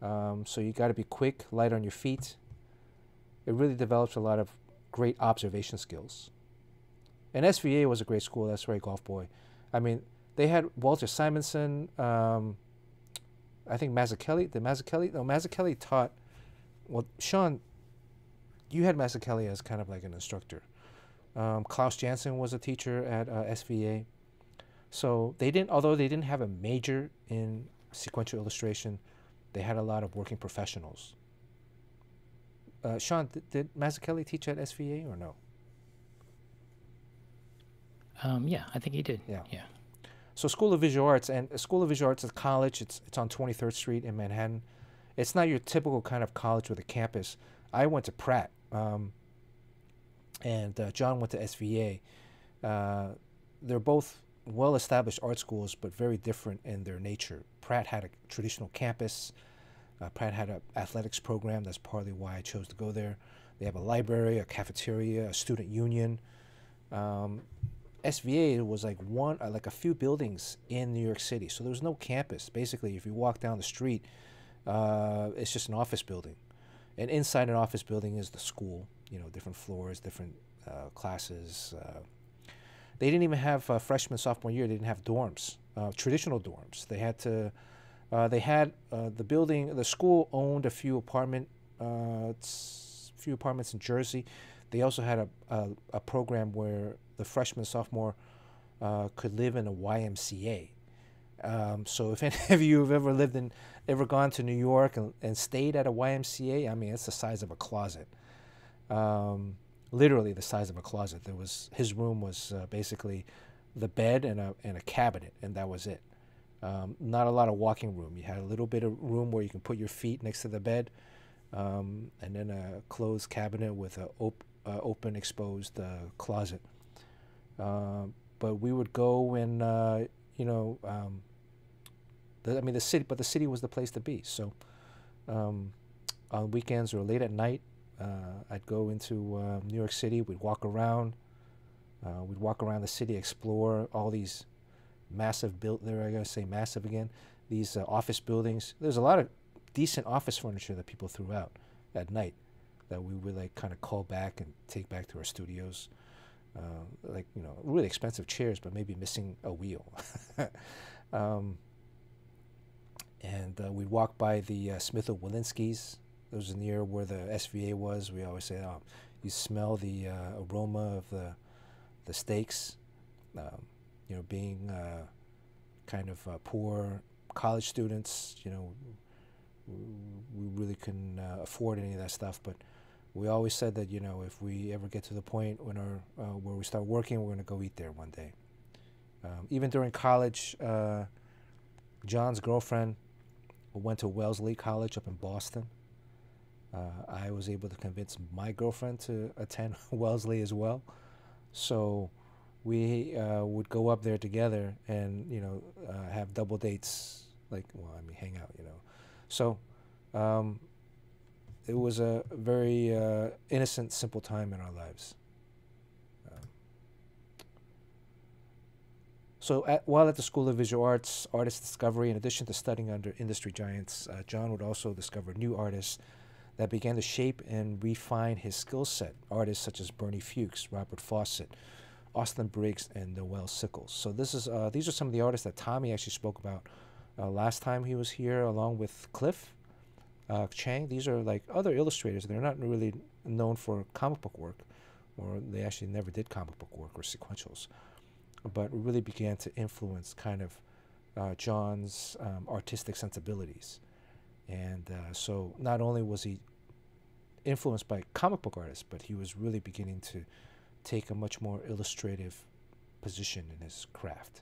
Um, so you got to be quick, light on your feet, it really develops a lot of great observation skills. And S V A was a great school. That's right, Golf Boy. I mean, they had Walter Simonson, um, I think Mazzucchelli. Did Mazzucchelli? No, Mazzucchelli taught, well, Sean, you had Mazzucchelli as kind of like an instructor. Um, Klaus Janson was a teacher at uh, S V A. So they didn't, although they didn't have a major in sequential illustration, they had a lot of working professionals. Uh, Sean, th did Mazzucchelli teach at S V A or no? Um, yeah, I think he did. Yeah. yeah. So School of Visual Arts, and School of Visual Arts is a college. It's, it's on twenty-third street in Manhattan. It's not your typical kind of college with a campus. I went to Pratt, um, and uh, John went to S V A. Uh, they're both well-established art schools, but very different in their nature. Pratt had a traditional campus. Uh, Pratt had an athletics program. That's partly why I chose to go there. They have a library, a cafeteria, a student union. Um, S V A was like one, uh, like a few buildings in New York City, so there was no campus. Basically, if you walk down the street, uh, it's just an office building, and inside an office building is the school. You know, different floors, different uh, classes. Uh, they didn't even have uh, freshman, sophomore year. They didn't have dorms, uh, traditional dorms. They had to. Uh, they had uh, the building. The school owned a few apartment, uh, few apartments in Jersey. They also had a a, a program where the freshman, sophomore uh, could live in a Y M C A. Um, so if any of you have ever lived in, ever gone to New York and, and stayed at a Y M C A, I mean, it's the size of a closet. Um, literally the size of a closet. There was, his room was uh, basically the bed and a, and a cabinet, and that was it. Um, not a lot of walking room. You had a little bit of room where you can put your feet next to the bed, um, and then a closed cabinet with an op uh, open, exposed uh, closet. Uh, but we would go and, uh, you know, um, the, I mean, the city, but the city was the place to be. So um, on weekends or late at night, Uh, I'd go into uh, New York City. We'd walk around. Uh, we'd walk around the city, explore all these massive built. There, I gotta say massive again. These uh, office buildings. There's a lot of decent office furniture that people threw out at night that we would like kind of call back and take back to our studios. Uh, like you know, really expensive chairs, but maybe missing a wheel. um, and uh, we'd walk by the uh, Smith and Wolinski's. It was in the area where the S V A was. We always say, oh, you smell the uh, aroma of the the steaks. Um, you know, being uh, kind of uh, poor college students, you know, we really couldn't uh, afford any of that stuff. But we always said that, you know, if we ever get to the point when our, uh, where we start working, we're going to go eat there one day. Um, even during college, uh, John's girlfriend went to Wellesley College up in Boston. Uh, I was able to convince my girlfriend to attend Wellesley as well, so we uh, would go up there together and you know uh, have double dates. Like, well, I mean, hang out, you know. So um, it was a very uh, innocent, simple time in our lives. Um, so at, while at the School of Visual Arts, artist discovery. In addition to studying under industry giants, uh, John would also discover new artists that began to shape and refine his skill set. Artists such as Bernie Fuchs, Robert Fawcett, Austin Briggs, and Noel Sickles. So this is uh, these are some of the artists that Tommy actually spoke about uh, last time he was here, along with Cliff uh, Chang. These are like other illustrators. They're not really known for comic book work, or they actually never did comic book work or sequentials, but really began to influence kind of uh, John's um, artistic sensibilities. And uh, so not only was he influenced by comic book artists, but he was really beginning to take a much more illustrative position in his craft.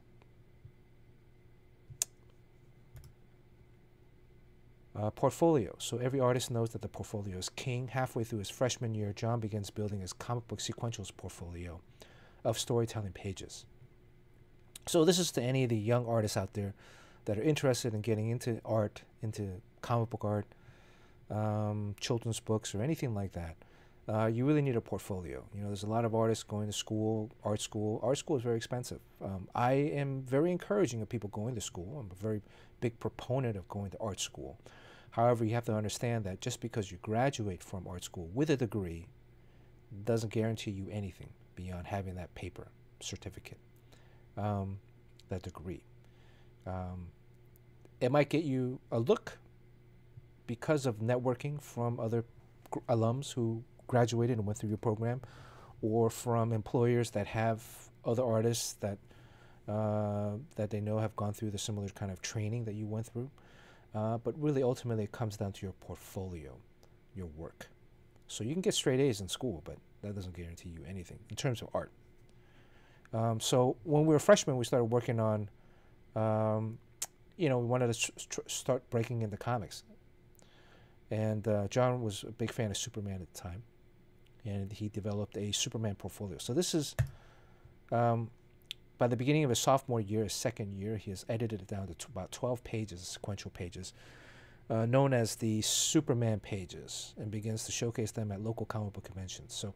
Uh, portfolio. So every artist knows that the portfolio is king. Halfway through his freshman year, John begins building his comic book sequentials portfolio of storytelling pages. So this is to any of the young artists out there that are interested in getting into art, into comic book art, um, children's books, or anything like that. Uh, you really need a portfolio. You know, there's a lot of artists going to school, art school. Art school is very expensive. Um, I am very encouraging of people going to school. I'm a very big proponent of going to art school. However, you have to understand that just because you graduate from art school with a degree doesn't guarantee you anything beyond having that paper certificate, um, that degree. Um, it might get you a look because of networking from other gr alums who graduated and went through your program, or from employers that have other artists that uh, that they know have gone through the similar kind of training that you went through. Uh, but really, ultimately, it comes down to your portfolio, your work. So you can get straight A's in school, but that doesn't guarantee you anything in terms of art. Um, so when we were freshmen, we started working on, um, you know, we wanted to tr start breaking into comics. And uh, John was a big fan of Superman at the time, and he developed a Superman portfolio. So this is, um, by the beginning of his sophomore year, his second year, he has edited it down to t about twelve pages, sequential pages, uh, known as the Superman pages, and begins to showcase them at local comic book conventions. So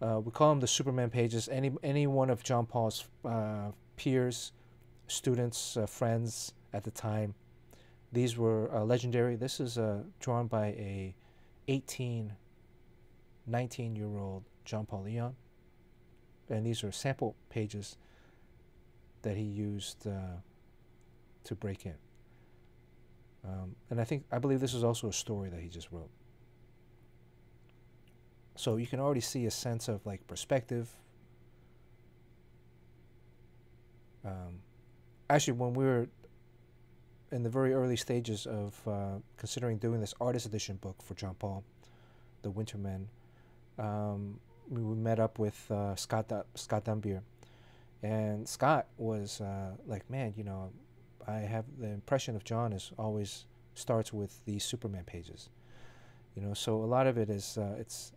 uh, we call them the Superman pages. Any, any one of John Paul's uh, peers, students, uh, friends at the time, these were uh, legendary. This is uh, drawn by a eighteen, nineteen-year-old John Paul Leon. And these are sample pages that he used uh, to break in. Um, and I think, I believe this is also a story that he just wrote. So you can already see a sense of like perspective. Um, actually, when we were in the very early stages of uh, considering doing this artist edition book for John Paul, The Winter Men, um, we met up with uh, Scott da Scott Dambier, and Scott was uh, like, "Man, you know, I have the impression of John is always starts with these Superman pages, you know." So a lot of it is uh, it's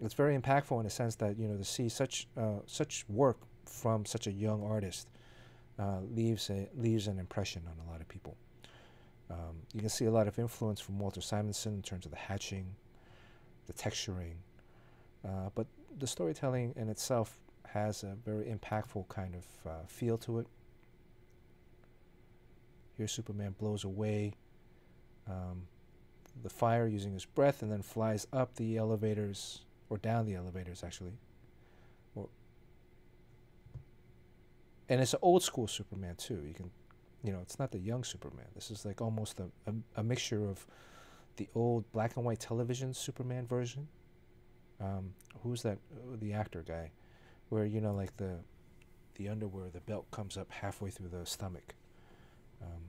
it's very impactful in the sense that, you know, to see such uh, such work from such a young artist uh, leaves a leaves an impression on a lot of people. Um, you can see a lot of influence from Walter Simonson in terms of the hatching, the texturing, uh, but the storytelling in itself has a very impactful kind of uh, feel to it. Here Superman blows away um, the fire using his breath, and then flies up the elevators, or down the elevators actually. Or and it's an old school Superman too. You can, you know, it's not the young Superman. This is like almost a, a, a mixture of the old black and white television Superman version. Um, who's that? Uh, the actor guy, where, you know, like the the underwear, the belt comes up halfway through the stomach. Um,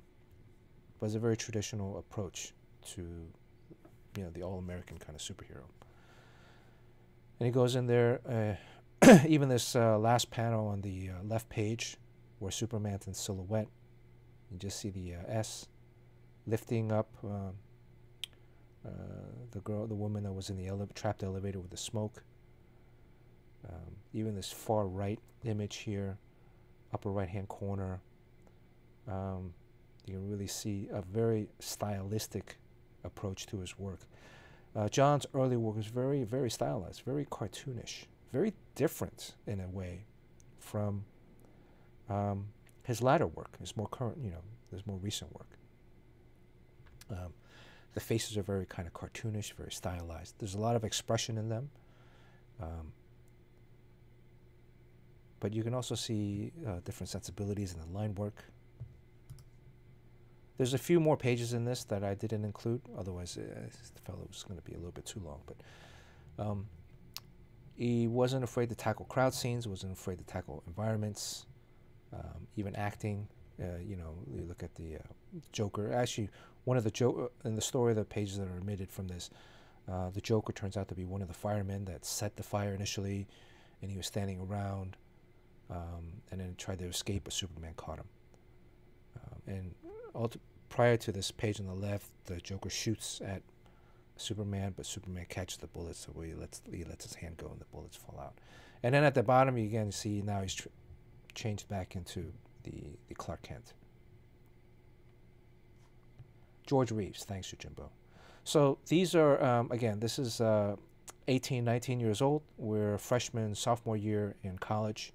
but it's a very traditional approach to, you know, the all-American kind of superhero. And he goes in there. Uh, even this uh, last panel on the uh, left page, where Superman's in silhouette, you just see the uh, S lifting up. Uh, Uh, the girl, the woman that was in the ele trapped elevator with the smoke. Um, even this far right image here, upper right hand corner, um, you can really see a very stylistic approach to his work. Uh, John's early work was very, very stylized, very cartoonish, very different in a way from um, his latter work, his more current, you know, his more recent work. Um, The faces are very kind of cartoonish, very stylized. There's a lot of expression in them. Um, but you can also see uh, different sensibilities in the line work. There's a few more pages in this that I didn't include. Otherwise, uh, I felt it was going to be a little bit too long. But um, he wasn't afraid to tackle crowd scenes, wasn't afraid to tackle environments, um, even acting. Uh, you know, you look at the uh, Joker. Actually, one of the jo in the story of the pages that are omitted from this, uh, the Joker turns out to be one of the firemen that set the fire initially, and he was standing around, um, and then tried to escape, but Superman caught him. Um, and all prior to this page on the left, the Joker shoots at Superman, but Superman catches the bullet, so he lets he lets his hand go, and the bullets fall out. And then at the bottom, you again see now he's tr changed back into the, the Clark Kent. George Reeves, thanks to Jimbo. So these are, um, again, this is uh, eighteen, nineteen years old. We're freshman, sophomore year in college.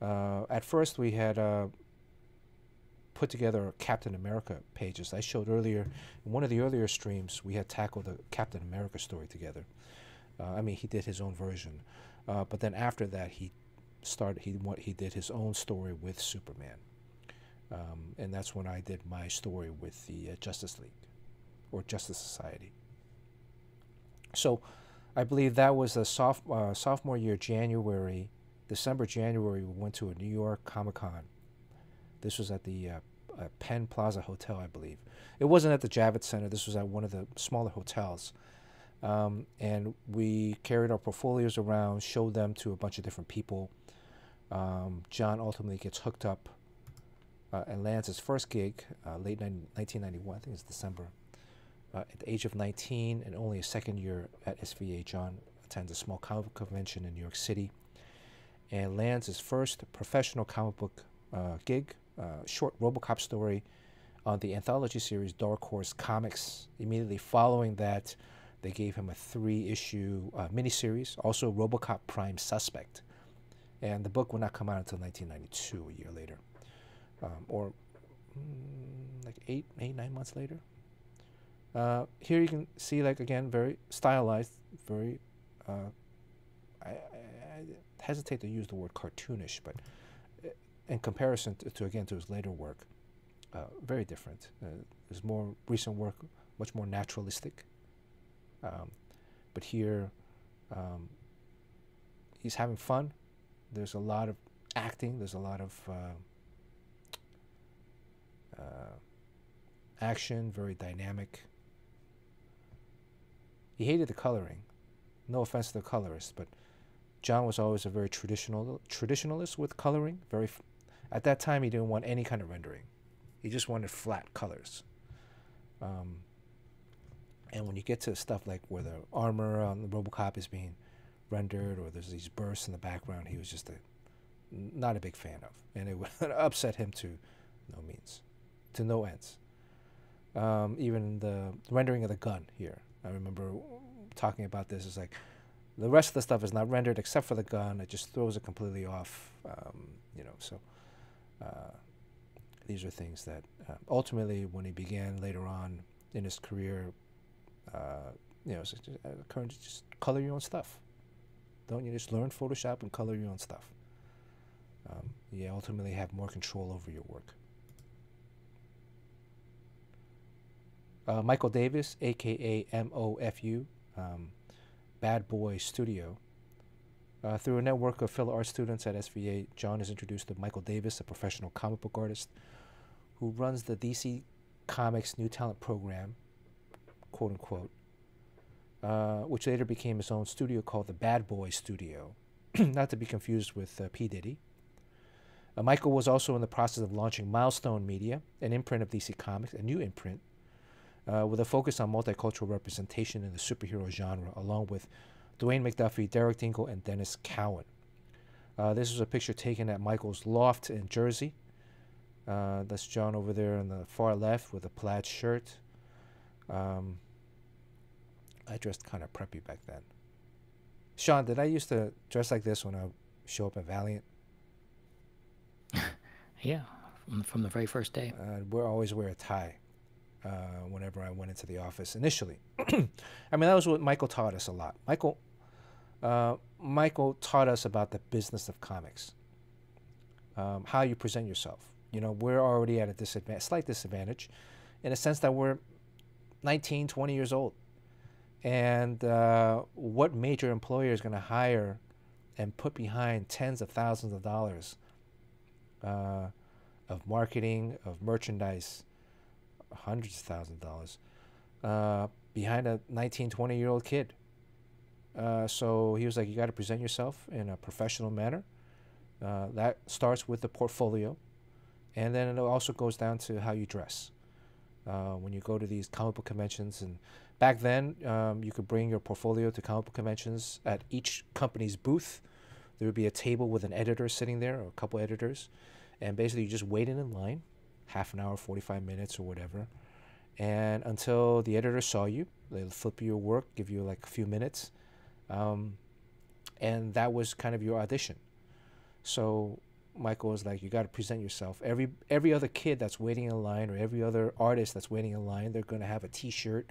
Uh, at first we had uh, put together Captain America pages. I showed earlier, in one of the earlier streams, we had tackled the Captain America story together. Uh, I mean, he did his own version. Uh, but then after that, he started, he, what, he did his own story with Superman. Um, and that's when I did my story with the uh, Justice League, or Justice Society. So I believe that was a soft, uh, sophomore year, January, December, January, we went to a New York Comic-Con. This was at the uh, uh, Penn Plaza Hotel, I believe. It wasn't at the Javits Center. This was at one of the smaller hotels. Um, and we carried our portfolios around, showed them to a bunch of different people. Um, John ultimately gets hooked up uh, and lands his first gig uh, late nineteen ninety-one, I think it's December. Uh, at the age of nineteen and only a second year at S V A, John attends a small comic convention in New York City and lands his first professional comic book uh, gig, uh, short RoboCop story on the anthology series Dark Horse Comics. Immediately following that, they gave him a three-issue uh, miniseries, also RoboCop Prime Suspect. And the book would not come out until nineteen ninety-two, a year later, um, or mm, like eight, eight, nine months later. Uh, here you can see, like, again, very stylized, very, uh, I, I, I hesitate to use the word cartoonish, but uh, in comparison to, to, again, to his later work, uh, very different. Uh, his more recent work, much more naturalistic. Um, but here, um, he's having fun. There's a lot of acting. There's a lot of uh, uh, action, very dynamic. He hated the coloring. No offense to the colorist, but John was always a very traditional traditionalist with coloring. Very, f at that time, he didn't want any kind of rendering. He just wanted flat colors. Um, and when you get to stuff like where the armor on the RoboCop is being rendered, or there's these bursts in the background, he was just a, not a big fan of, and it would upset him to no means, to no ends. Um, even the rendering of the gun here. I remember talking about this. It's like the rest of the stuff is not rendered except for the gun. It just throws it completely off, um, you know. So uh, these are things that uh, ultimately, when he began later on in his career, uh, you know, currently just, uh, just color your own stuff. Don't you just learn Photoshop and color your own stuff? Um, you ultimately have more control over your work. Uh, Michael Davis, a k a. M O F U, um, Bad Boy Studio. Uh, through a network of fellow art students at S V A, John is introduced to Michael Davis, a professional comic book artist who runs the D C Comics New Talent Program, quote-unquote, uh, which later became his own studio called the Bad Boy Studio, not to be confused with uh, P. Diddy. Uh, Michael was also in the process of launching Milestone Media, an imprint of D C Comics, a new imprint, Uh, with a focus on multicultural representation in the superhero genre, along with Dwayne McDuffie, Derek Dingle, and Dennis Cowan. Uh, this was a picture taken at Michael's loft in Jersey. Uh, that's John over there on the far left with a plaid shirt. Um, I dressed kind of preppy back then. Sean, did I used to dress like this when I show up at Valiant? Yeah, from, from the very first day. Uh, we always wear a tie. Uh, whenever I went into the office initially. I mean, that was what Michael taught us a lot. Michael, uh, Michael taught us about the business of comics, um, how you present yourself. You know, we're already at a disadvantage, slight disadvantage in a sense that we're nineteen, twenty years old. And uh, what major employer is going to hire and put behind tens of thousands of dollars uh, of marketing, of merchandise, hundreds of thousands of dollars uh, behind a nineteen, twenty year old kid? Uh, so he was like, you got to present yourself in a professional manner. Uh, that starts with the portfolio, and then it also goes down to how you dress. Uh, when you go to these comic book conventions, and back then um, you could bring your portfolio to comic book conventions. At each company's booth, there would be a table with an editor sitting there, or a couple editors, and basically you just waited in line half an hour, forty-five minutes or whatever, and until the editor saw you, they'll flip your work, give you like a few minutes, um, and that was kind of your audition. So Michael was like, you got to present yourself. Every every other kid that's waiting in line, or every other artist that's waiting in line, they're going to have a T-shirt,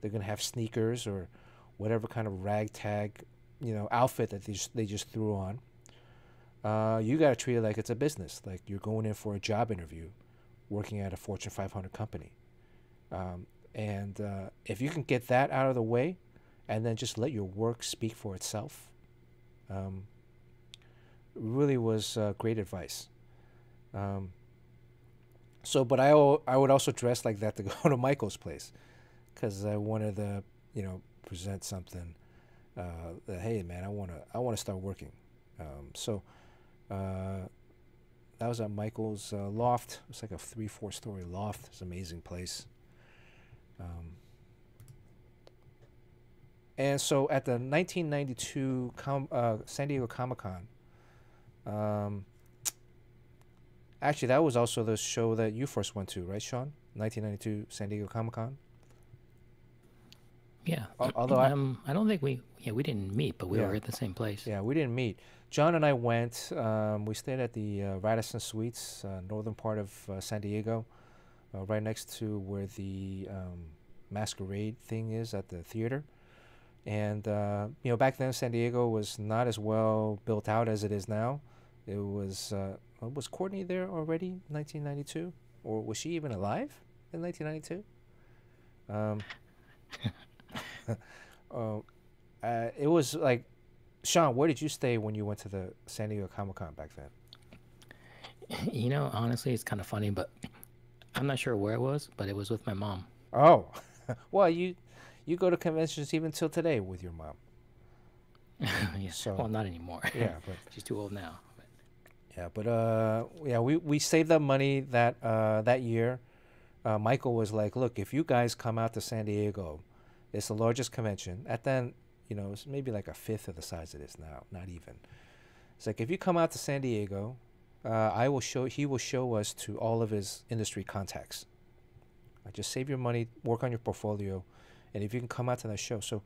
they're going to have sneakers, or whatever kind of ragtag, you know, outfit that they just, they just threw on. Uh, you got to treat it like it's a business, like you're going in for a job interview, working at a Fortune five hundred company. Um, and uh, if you can get that out of the way, and then just let your work speak for itself, um, really was uh, great advice. Um, so, but I, I would also dress like that to go to Michael's place, because I wanted to, you know, present something. Uh, that, hey, man, I wanna I wanna start working. Um, so uh, that was at Michael's uh, loft. It's like a three, four story loft. It's an amazing place. Um, and so at the nineteen ninety-two com uh, San Diego Comic-Con, um, actually that was also the show that you first went to, right, Sean? nineteen ninety-two San Diego Comic-Con. Yeah. Although um, I, I don't think we, yeah, we didn't meet, but we yeah. were at the same place. Yeah, we didn't meet. John and I went. Um, we stayed at the uh, Radisson Suites, uh, northern part of uh, San Diego, uh, right next to where the um, masquerade thing is at the theater. And, uh, you know, back then San Diego was not as well built out as it is now. It was, uh, was Courtney there already, nineteen ninety-two? Or was she even alive in nineteen ninety-two? Um... uh, uh, it was like, Sean, where did you stay when you went to the San Diego Comic-Con back then? You know, honestly, it's kind of funny, but I'm not sure where it was, but it was with my mom. Oh, well, you you go to conventions even till today with your mom. Yeah. So, well, not anymore. Yeah, but she's too old now. But. Yeah, but uh, yeah, we we saved up money that uh, that year. Uh, Michael was like, look, if you guys come out to San Diego. It's the largest convention. At then, you know, it's maybe like a fifth of the size it is now, not even. It's like, if you come out to San Diego, uh, I will show, he will show us to all of his industry contacts. Uh, just save your money, work on your portfolio, and if you can come out to that show. So,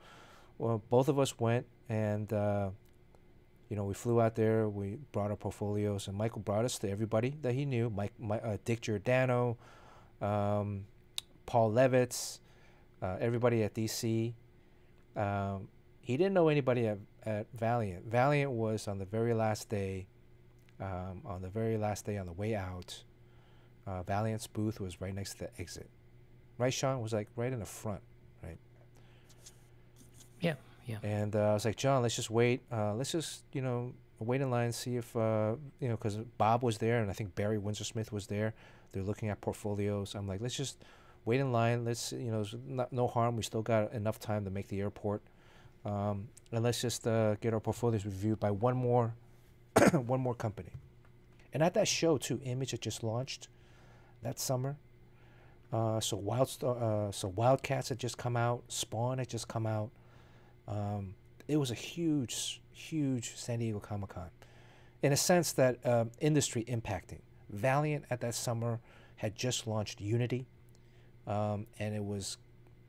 well, both of us went, and, uh, you know, we flew out there, we brought our portfolios, and Michael brought us to everybody that he knew, Mike, my, uh, Dick Giordano, um, Paul Levitz, Uh, everybody at D C. Um, he didn't know anybody at, at Valiant. Valiant was on the very last day, um, on the very last day on the way out. Uh, Valiant's booth was right next to the exit. Right, Sean? Was like right in the front, right? Yeah, yeah. And uh, I was like, John, let's just wait. Uh, let's just, you know, wait in line, see if, uh, you know, because Bob was there, and I think Barry Windsor-Smith was there. They're looking at portfolios. I'm like, let's just... wait in line. Let's, you know, not, no harm. We still got enough time to make the airport, um, and let's just uh, get our portfolios reviewed by one more, one more company. And at that show too, Image had just launched that summer. Uh, so Wild, uh, so Wildcats had just come out. Spawn had just come out. Um, it was a huge, huge San Diego Comic-Con, in a sense that um, industry impacting. Valiant at that summer had just launched Unity. Um, and it was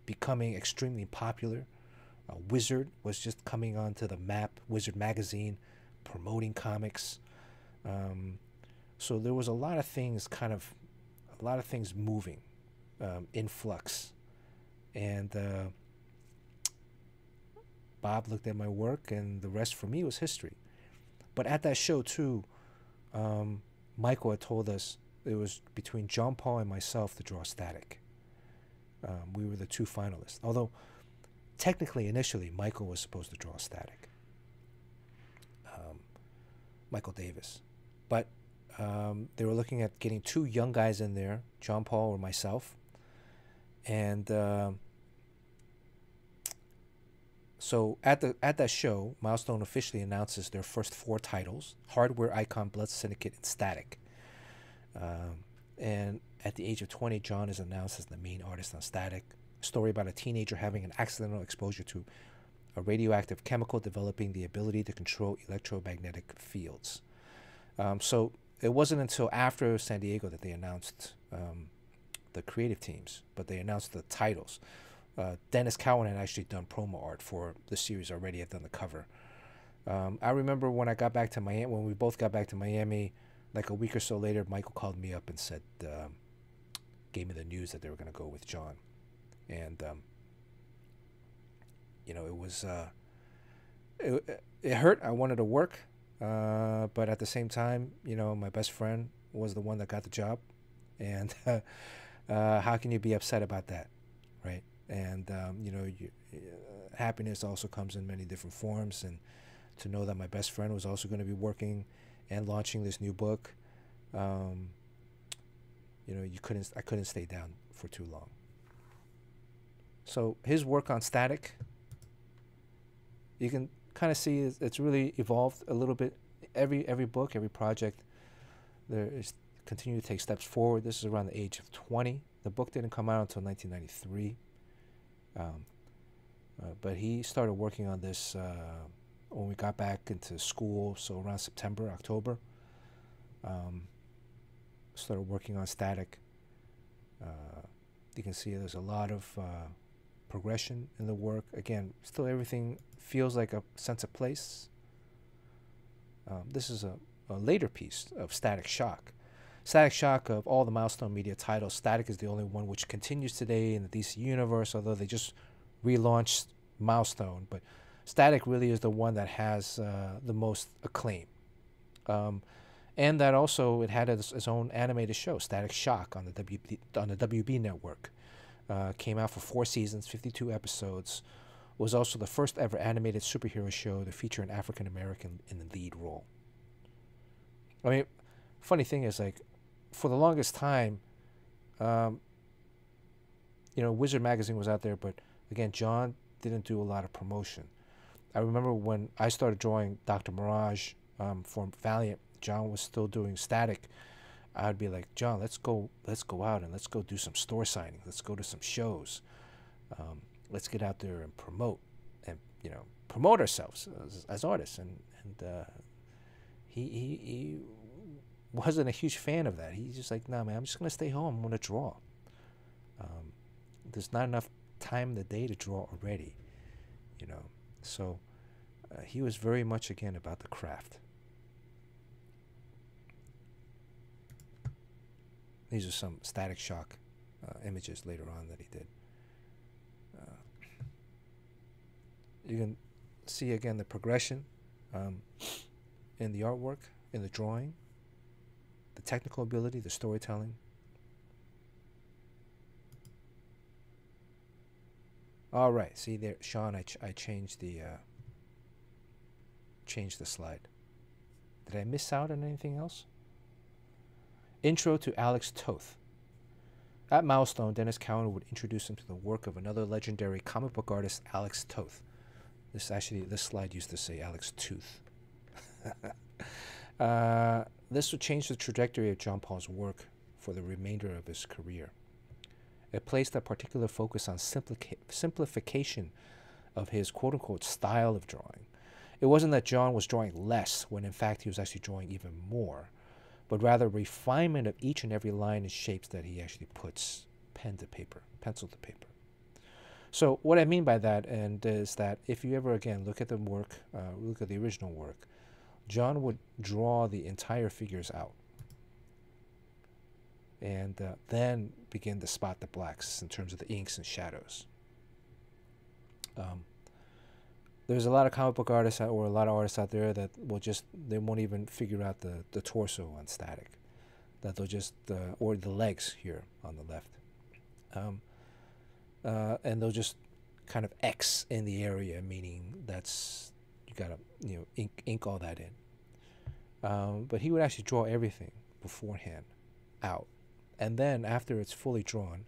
becoming extremely popular. Uh, Wizard was just coming onto the map, Wizard magazine, promoting comics. Um, so there was a lot of things kind of, a lot of things moving, um, in flux. And uh, Bob looked at my work, and the rest for me was history. But at that show too, um, Michael had told us, it was between John Paul and myself to draw Static. Um, we were the two finalists. Although, technically, initially, Michael was supposed to draw Static. Um, Michael Davis. But um, they were looking at getting two young guys in there, John Paul or myself. And uh, so at the at that show, Milestone officially announces their first four titles, Hardware, Icon, Blood Syndicate, and Static. Um, and... At the age of twenty, John is announced as the main artist on Static, a story about a teenager having an accidental exposure to a radioactive chemical, developing the ability to control electromagnetic fields. Um, so it wasn't until after San Diego that they announced um, the creative teams, but they announced the titles. Uh, Dennis Cowan had actually done promo art for the series already, had done the cover. Um, I remember when I got back to Miami, when we both got back to Miami, like a week or so later, Michael called me up and said, um, gave me the news that they were going to go with John. And, um, you know, it was, uh, it, it hurt. I wanted to work. Uh, but at the same time, you know, my best friend was the one that got the job. And uh, uh, how can you be upset about that, right? And, um, you know, you, uh, happiness also comes in many different forms. And to know that my best friend was also going to be working and launching this new book, um, you know, you couldn't, I couldn't stay down for too long. So his work on Static, you can kind of see it's, it's really evolved a little bit. Every, every book, every project, there is continue to take steps forward. This is around the age of twenty. The book didn't come out until nineteen ninety-three. Um, uh, but he started working on this uh, when we got back into school, so around September, October. Um, started working on Static. Uh, you can see there's a lot of uh, progression in the work. Again, still everything feels like a sense of place. Um, this is a, a later piece of Static Shock. Static Shock, of all the Milestone Media titles, Static is the only one which continues today in the D C Universe, although they just relaunched Milestone. But Static really is the one that has uh, the most acclaim. Um, and that also, it had its, its own animated show, Static Shock, on the W B, on the W B network. Uh, came out for four seasons, fifty-two episodes. Was also the first ever animated superhero show to feature an African American in the lead role. I mean, funny thing is, like, for the longest time, um, you know, Wizard magazine was out there, but again, John didn't do a lot of promotion. I remember when I started drawing Doctor Mirage um, for Valiant, John was still doing Static. I'd be like, John, let's go, let's go out and let's go do some store signing. Let's go to some shows. Um, let's get out there and promote, and you know, promote ourselves as, as artists. And and uh, he he. he wasn't a huge fan of that. He's just like, nah, man, I'm just going to stay home. I'm going to draw. Um, there's not enough time in the day to draw already, you know. So uh, he was very much, again, about the craft. These are some Static Shock uh, images later on that he did. Uh, you can see, again, the progression um, in the artwork, in the drawing, the technical ability, the storytelling. All right, see there, Sean, I, ch I changed the uh, changed the slide. Did I miss out on anything else? Intro to Alex Toth. At Milestone, Dennis Cowan would introduce him to the work of another legendary comic book artist, Alex Toth. This actually, this slide used to say Alex Tooth. uh, This would change the trajectory of John Paul's work for the remainder of his career. It placed a particular focus on simplica simplification of his quote-unquote style of drawing. It wasn't that John was drawing less when in fact he was actually drawing even more, but rather refinement of each and every line and shapes that he actually puts pen to paper, pencil to paper. So what I mean by that and is that if you ever again look at the work, uh, look at the original work, John would draw the entire figures out and uh, then begin to spot the blacks in terms of the inks and shadows. Um, there's a lot of comic book artists out, or a lot of artists out there that will just, they won't even figure out the, the torso on Static. That they'll just, uh, or the legs here on the left. Um, uh, and they'll just kind of X in the area, meaning that's, got to you know ink, ink all that in, um, but he would actually draw everything beforehand out, and then after it's fully drawn,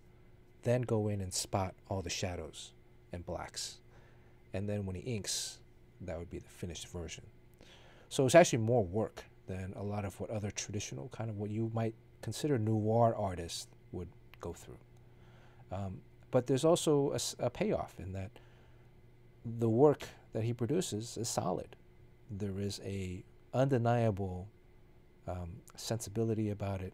then go in and spot all the shadows and blacks, and then when he inks, that would be the finished version. So it's actually more work than a lot of what other traditional kind of what you might consider noir artists would go through, um, but there's also a, a payoff in that the work that he produces is solid. There is a undeniable um, sensibility about it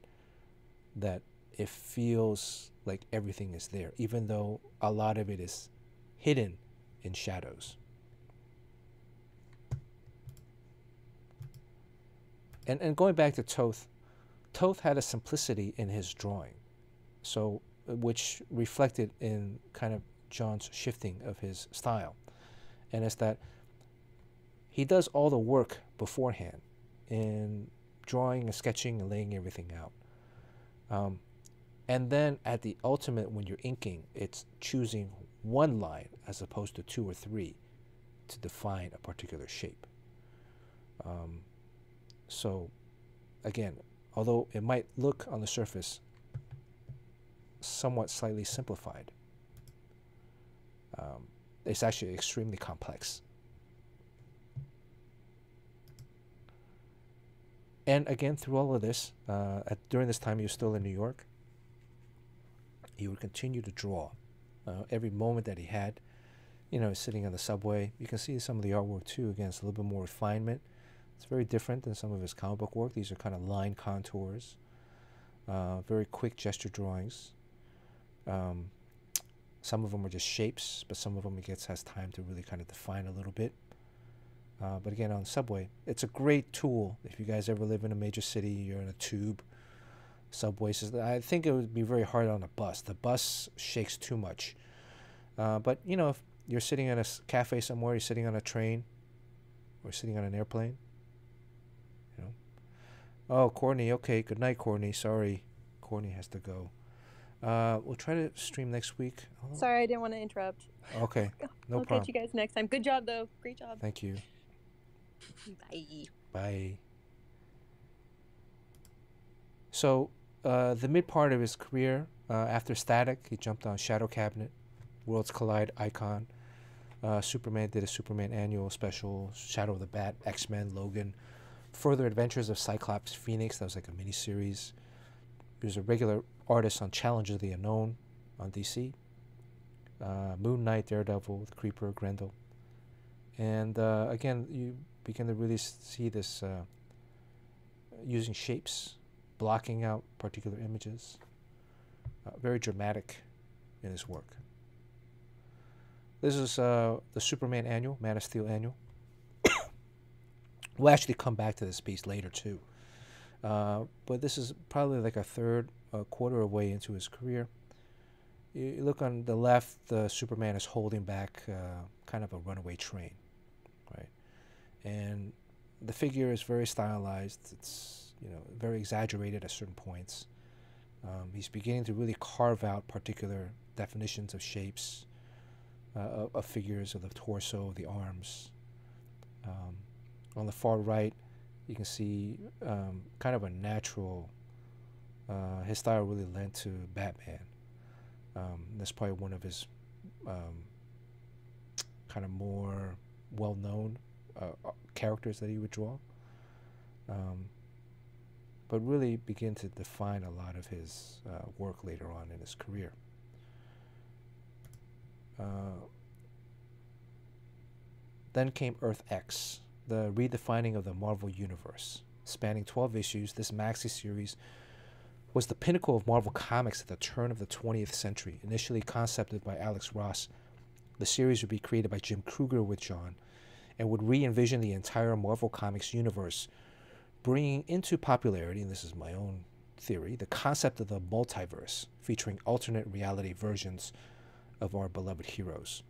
that it feels like everything is there, even though a lot of it is hidden in shadows. And and going back to Toth, Toth had a simplicity in his drawing, so which reflected in kind of John's shifting of his style. And it's that he does all the work beforehand in drawing and sketching and laying everything out. Um, and then at the ultimate, when you're inking, it's choosing one line as opposed to two or three to define a particular shape. Um, so again, although it might look on the surface somewhat slightly simplified, um, it's actually extremely complex. And again, through all of this, uh, at, during this time he was still in New York, he would continue to draw uh, every moment that he had. You know, sitting on the subway, you can see some of the artwork too. Again, it's a little bit more refinement. It's very different than some of his comic book work. These are kind of line contours, uh, very quick gesture drawings. Um, some of them are just shapes, but some of them he gets has time to really kind of define a little bit. Uh, but again, on subway, it's a great tool. If you guys ever live in a major city, you're in a tube, subway. So I think it would be very hard on a bus. The bus shakes too much. Uh, but, you know, if you're sitting in a cafe somewhere, you're sitting on a train, or sitting on an airplane, you know. Oh, Courtney, okay, good night, Courtney. Sorry, Courtney has to go. Uh, we'll try to stream next week. Oh. Sorry, I didn't want to interrupt. Okay, no I'll problem. I'll catch you guys next time. Good job, though. Great job. Thank you. Bye. Bye. So uh, the mid part of his career, uh, after Static, he jumped on Shadow Cabinet, Worlds Collide, Icon. Uh, Superman did a Superman Annual special, Shadow of the Bat, X-Men, Logan. Further Adventures of Cyclops Phoenix, that was like a miniseries. He was a regular artist on Challenge of the Unknown on D C. Uh, Moon Knight, Daredevil, The Creeper, Grendel. And uh, again, you begin to really see this uh, using shapes, blocking out particular images. Uh, very dramatic in his work. This is uh, the Superman Annual, Man of Steel Annual. We'll actually come back to this piece later too. Uh, but this is probably like a third, a quarter of way into his career. You look on the left, the uh, Superman is holding back uh, kind of a runaway train, right? And the figure is very stylized. It's, you know, very exaggerated at certain points. Um, he's beginning to really carve out particular definitions of shapes, uh, of, of figures, of the torso, the arms. Um, on the far right, you can see um, kind of a natural, uh, his style really lent to Batman. Um, that's probably one of his um, kind of more well-known uh, characters that he would draw, um, but really begin to define a lot of his uh, work later on in his career. Uh, then came Earth X, the redefining of the Marvel Universe. Spanning twelve issues, this maxi series was the pinnacle of Marvel Comics at the turn of the twentieth century. Initially concepted by Alex Ross, the series would be created by Jim Kruger with John and would re-envision the entire Marvel Comics universe, bringing into popularity, and this is my own theory, the concept of the multiverse, featuring alternate reality versions of our beloved heroes.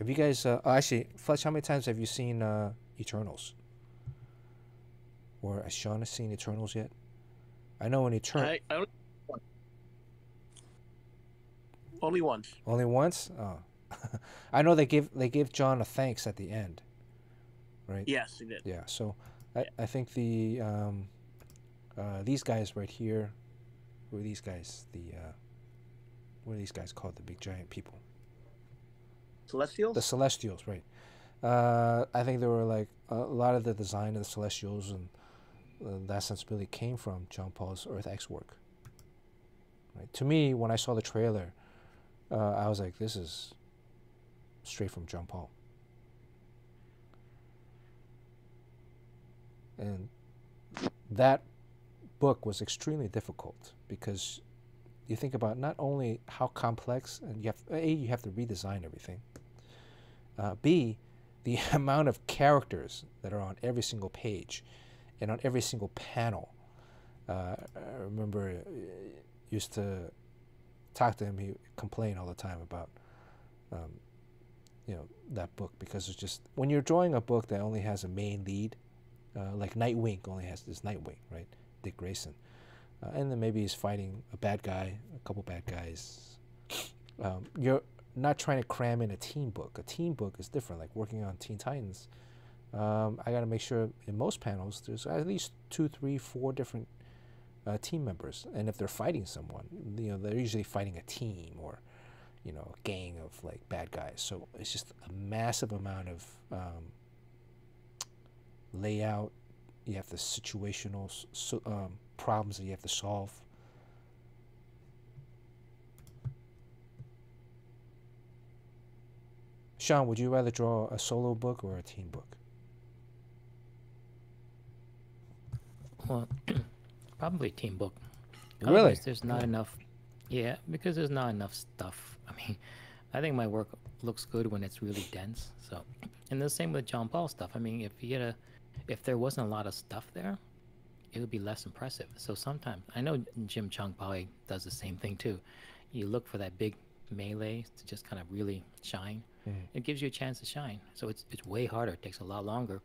Have you guys, uh, oh, actually, Fletch, how many times have you seen uh, Eternals? Or has Sean seen Eternals yet? I know in Eternals... I, I only, one. only once. Only once? Oh. I know they give they give John a thanks at the end, right? Yes, they did. Yeah, so I, yeah. I think the um, uh, these guys right here, who are these guys? The uh, what are these guys called? The big giant people. Celestials? The Celestials, right. Uh, I think there were like a, a lot of the design of the Celestials and uh, that sensibility came from John Paul's Earth X work. Right. To me, when I saw the trailer, uh, I was like, this is straight from John Paul. And that book was extremely difficult because you think about not only how complex, and you have, A, you have to redesign everything. Uh, B, the amount of characters that are on every single page, and on every single panel. Uh, I remember I used to talk to him, he complained all the time about um, you know, that book, because it's just, when you're drawing a book that only has a main lead, uh, like Nightwing only has this Nightwing, right? Dick Grayson. Uh, and then maybe he's fighting a bad guy, a couple bad guys. Um, you're not trying to cram in a team book. A team book is different, like working on Teen Titans. Um, I got to make sure in most panels there's at least two, three, four different uh, team members. And if they're fighting someone, you know, they're usually fighting a team or, you know, a gang of like bad guys. So it's just a massive amount of um, layout. You have the situational so, um, problems that you have to solve. Sean, would you rather draw a solo book or a team book? Well, probably team book. Really? Otherwise, there's not yeah. enough. Yeah, because there's not enough stuff. I mean, I think my work looks good when it's really dense. So, and the same with John Paul stuff. I mean, if you get a, if there wasn't a lot of stuff there, it would be less impressive. So sometimes, I know Jim Chung probably does the same thing too. You look for that big melee to just kind of really shine. Mm. It gives you a chance to shine. So it's it's way harder. It takes a lot longer.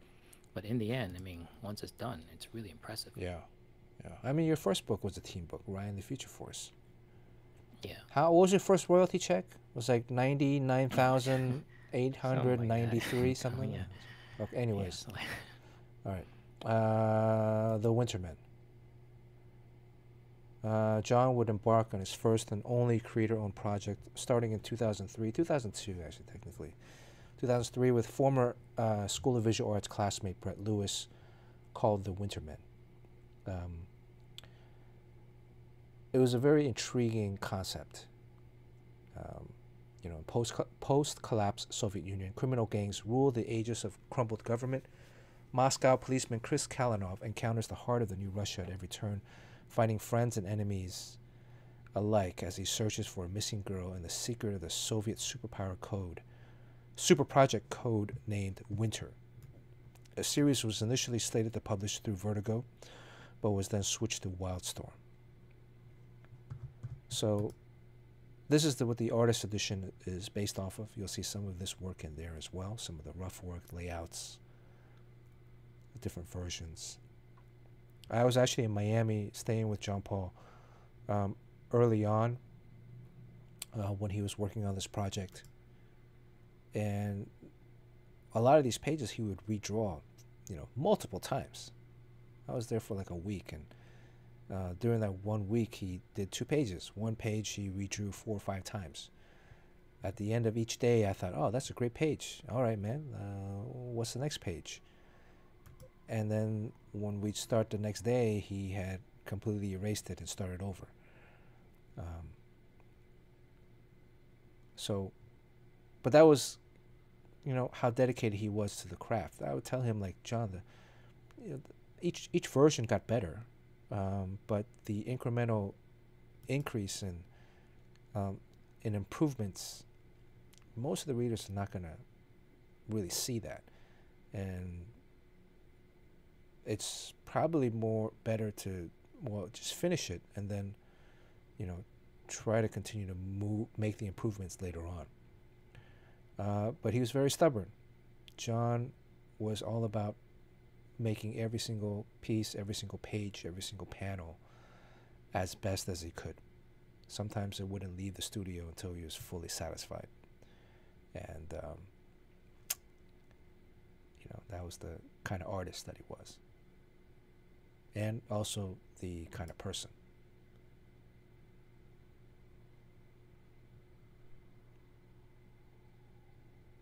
But in the end, I mean, once it's done, it's really impressive. Yeah, yeah. I mean, your first book was a team book, Ryan, right? The Future Force. Yeah. How what was your first royalty check? It was like ninety nine thousand eight hundred ninety three something. Like something? Yeah. Okay. Anyways, yeah, all right. Uh, the Winter Men. Uh, John would embark on his first and only creator-owned project starting in two thousand three, two thousand two actually technically, two thousand three with former uh, School of Visual Arts classmate Brett Lewis, called The Winter Men. Um, it was a very intriguing concept. Um, you know, post post-collapse Soviet Union, criminal gangs rule the aegis of crumbled government. Moscow policeman Chris Kalinov encounters the heart of the new Russia at every turn, fighting friends and enemies alike as he searches for a missing girl in the secret of the Soviet superpower code, super project code named Winter. A series was initially slated to publish through Vertigo, but was then switched to Wildstorm. So this is the, what the artist edition is based off of. You'll see some of this work in there as well, some of the rough work, layouts, the different versions. I was actually in Miami staying with John Paul um, early on uh, when he was working on this project. And a lot of these pages he would redraw, you know, multiple times. I was there for like a week, and uh, during that one week he did two pages. One page he redrew four or five times. At the end of each day I thought, oh, that's a great page. All right, man, uh, what's the next page? And then when we'd start the next day, he had completely erased it and started over. Um, so, but that was, you know, how dedicated he was to the craft. I would tell him, like, John, the, you know, the, each, each version got better, um, but the incremental increase in, um, in improvements, most of the readers are not going to really see that. And it's probably more better to, well, just finish it and then, you know, try to continue to move, make the improvements later on. Uh, but he was very stubborn. John was all about making every single piece, every single page, every single panel as best as he could. Sometimes it wouldn't leave the studio until he was fully satisfied. And, um, you know, that was the kind of artist that he was. And also the kind of person.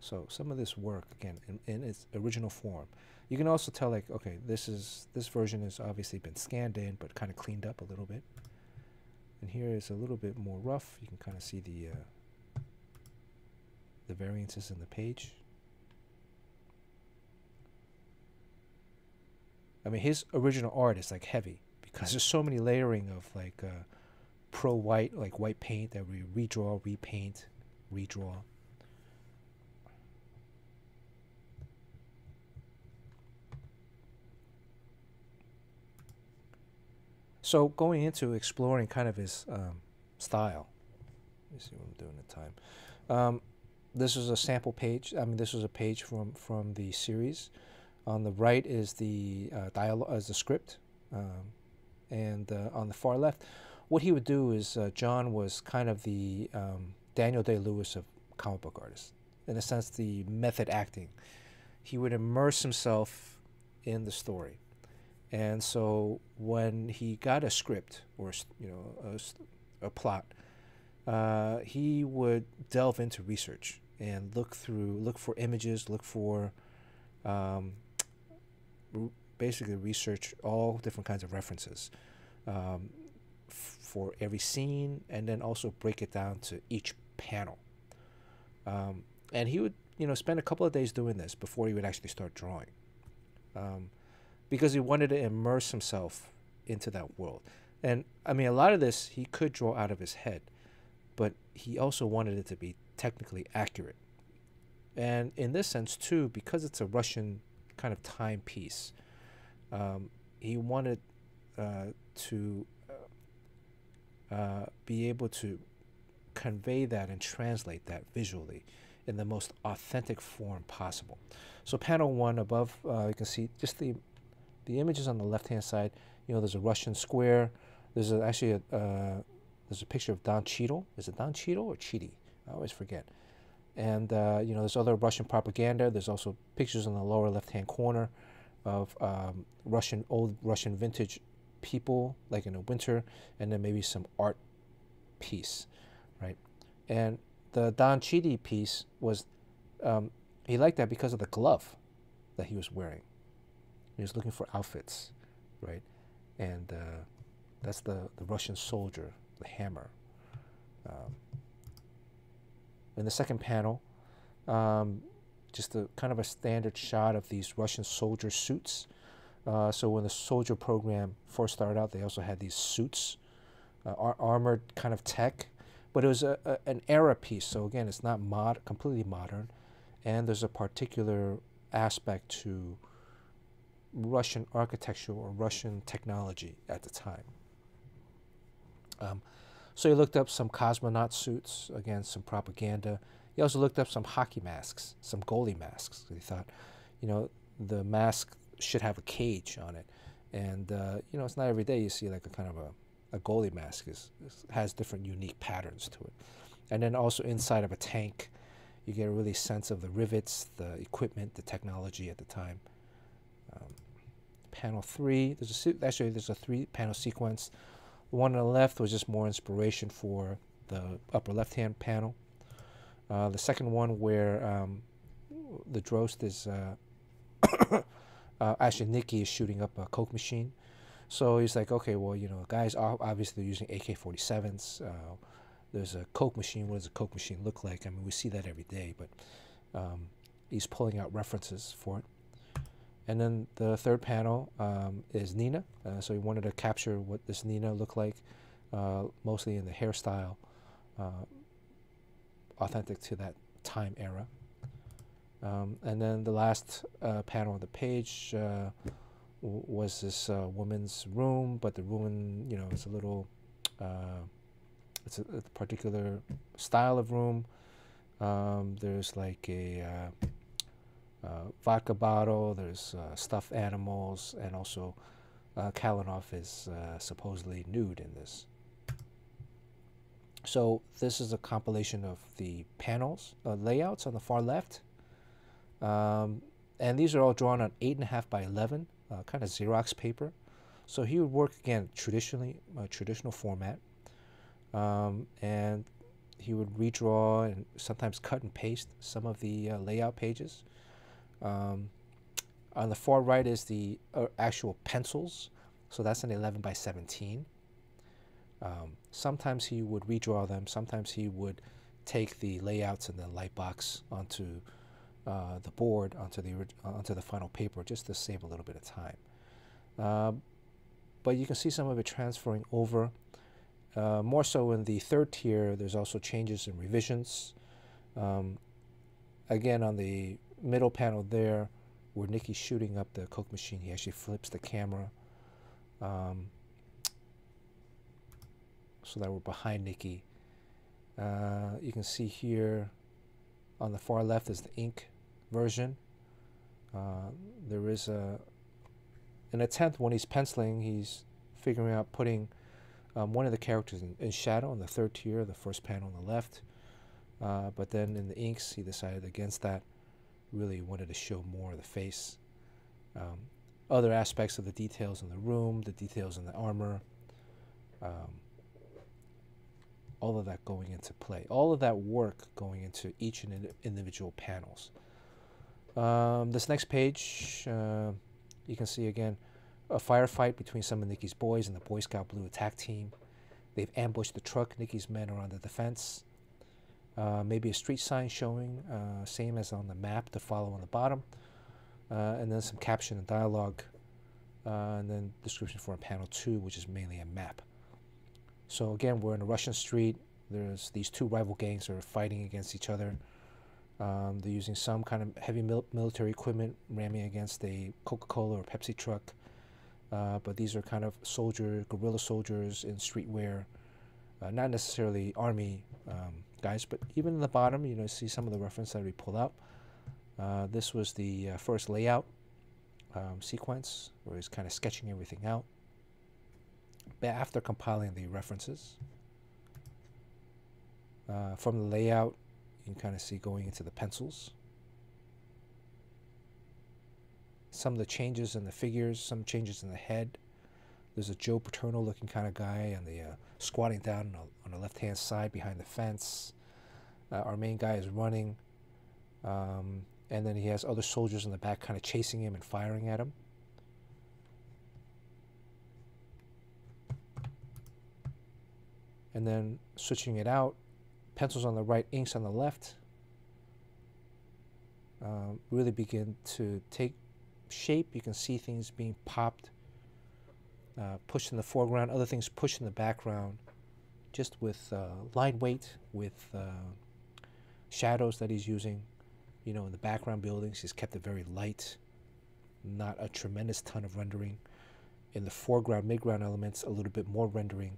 So some of this work, again, in, in its original form, you can also tell, like, okay, this is this version has obviously been scanned in, but kind of cleaned up a little bit. And here is a little bit more rough. You can kind of see the uh, the variances in the page. I mean, his original art is like heavy because there's so many layering of like uh, pro white, like white paint that we redraw, repaint, redraw. So going into exploring kind of his um, style, let me see what I'm doing at time. Um, this is a sample page. I mean, this is a page from from the series. On the right is the uh, dialogue, as the script, um, and uh, on the far left, what he would do is uh, John was kind of the um, Daniel Day-Lewis of comic book artists, in a sense, the method acting. He would immerse himself in the story. And so when he got a script or, you know, a, a plot, uh, he would delve into research and look through, look for images, look for um, basically research all different kinds of references um, for every scene, and then also break it down to each panel. Um, and he would, you know, spend a couple of days doing this before he would actually start drawing. Um, because he wanted to immerse himself into that world. And, I mean, a lot of this he could draw out of his head, but he also wanted it to be technically accurate. And in this sense, too, because it's a Russian kind of timepiece, um, he wanted uh, to uh, be able to convey that and translate that visually in the most authentic form possible. So panel one above, uh, you can see just the The images on the left-hand side, you know, there's a Russian square. There's a, actually a uh, there's a picture of Don Cheadle. Is it Don Cheadle or Chidi? I always forget. And uh, you know, there's other Russian propaganda. There's also pictures in the lower left-hand corner of um, Russian old Russian vintage people, like in the winter, and then maybe some art piece, right? And the Don Chidi piece was um, he liked that because of the glove that he was wearing. He was looking for outfits, right? And uh, that's the, the Russian soldier, the hammer. Um, in the second panel, um, just a, kind of a standard shot of these Russian soldier suits. Uh, so when the soldier program first started out, they also had these suits, uh, ar armored kind of tech. But it was a, a, an era piece, so again, it's not mod completely modern. And there's a particular aspect to Russian architecture or Russian technology at the time. Um, so he looked up some cosmonaut suits, again, some propaganda. He also looked up some hockey masks, some goalie masks. He thought, you know, the mask should have a cage on it. And, uh, you know, it's not every day you see like a kind of a, a goalie mask is, is, has different unique patterns to it. And then also inside of a tank, you get a really sense of the rivets, the equipment, the technology at the time. Um, panel three, there's a se actually there's a three panel sequence. The one on the left was just more inspiration for the upper left hand panel. Uh, the second one where um, the Drost is uh, uh, actually Nikki is shooting up a Coke machine. So he's like, okay, well, you know, guys are obviously using A K forty-sevens. Uh, there's a Coke machine. What does a Coke machine look like? I mean, we see that every day, but um, he's pulling out references for it. And then the third panel um, is Nina. Uh, so he wanted to capture what this Nina looked like, uh, mostly in the hairstyle, uh, authentic to that time era. Um, and then the last uh, panel of the page uh, w was this uh, woman's room, but the room, you know, it's a little, uh, it's a, a particular style of room. Um, there's like a... Uh, Uh, vodka bottle, there's uh, stuffed animals, and also uh, Kalanoff is uh, supposedly nude in this. So this is a compilation of the panels, uh, layouts on the far left. Um, and these are all drawn on eight and a half by eleven, uh, kind of Xerox paper. So he would work, again, traditionally, uh, traditional format. Um, and he would redraw and sometimes cut and paste some of the uh, layout pages. Um, on the far right is the uh, actual pencils, so that's an eleven by seventeen. Um, sometimes he would redraw them, sometimes he would take the layouts and the light box onto uh, the board, onto the, onto the final paper, just to save a little bit of time. Um, but you can see some of it transferring over. Uh, more so in the third tier, there's also changes and revisions. Um, again, on the middle panel there, where Nicky's shooting up the Coke machine, he actually flips the camera. Um, so that we're behind Nikki. Uh, you can see here on the far left is the ink version. Uh, there is a an attempt when he's penciling, he's figuring out putting um, one of the characters in, in shadow on the third tier, the first panel on the left. Uh, but then in the inks, he decided against that. Really wanted to show more of the face. Um, other aspects of the details in the room, the details in the armor, um, all of that going into play. All of that work going into each and in individual panels. Um, this next page, uh, you can see again a firefight between some of Nikki's boys and the Boy Scout Blue attack team. They've ambushed the truck. Nikki's men are on the defense. Uh, maybe a street sign showing, uh, same as on the map to follow on the bottom. Uh, and then some caption and dialogue. Uh, and then description for panel two, which is mainly a map. So again, we're in a Russian street. There's these two rival gangs that are fighting against each other. Um, they're using some kind of heavy mil military equipment, ramming against a Coca-Cola or Pepsi truck. Uh, but these are kind of soldier, guerrilla soldiers in streetwear. Uh, not necessarily army um, guys, but even in the bottom, you know, see some of the reference that we pull out. Uh, this was the uh, first layout um, sequence where he's kind of sketching everything out. But after compiling the references, uh, from the layout, you can kind of see going into the pencils. Some of the changes in the figures, some changes in the head. There's a Joe Paterno-looking kind of guy on the uh, squatting down on the left-hand side behind the fence. Uh, our main guy is running, um, and then he has other soldiers in the back kind of chasing him and firing at him. And then switching it out, pencils on the right, inks on the left. Um, really begin to take shape. You can see things being popped. Uh, pushed in the foreground, other things pushed in the background, just with uh, line weight, with uh, shadows that he's using. You know, in the background buildings, he's kept it very light, not a tremendous ton of rendering. In the foreground, midground elements, a little bit more rendering,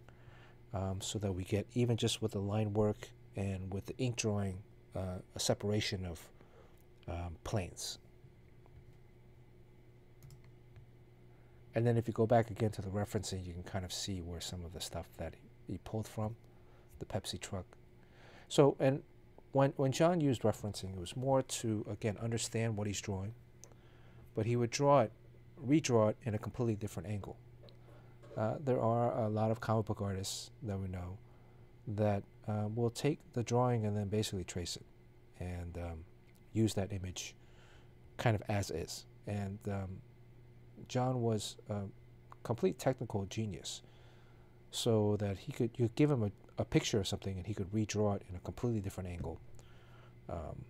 um, so that we get, even just with the line work and with the ink drawing, uh, a separation of um, planes. And then if you go back again to the referencing, you can kind of see where some of the stuff that he, he pulled from, the Pepsi truck. So, and when, when John used referencing, it was more to, again, understand what he's drawing, but he would draw it, redraw it in a completely different angle. Uh, there are a lot of comic book artists that we know that uh, will take the drawing and then basically trace it and um, use that image kind of as is. And um, John was a complete technical genius, so that he could, you give him a, a picture of something and he could redraw it in a completely different angle, um,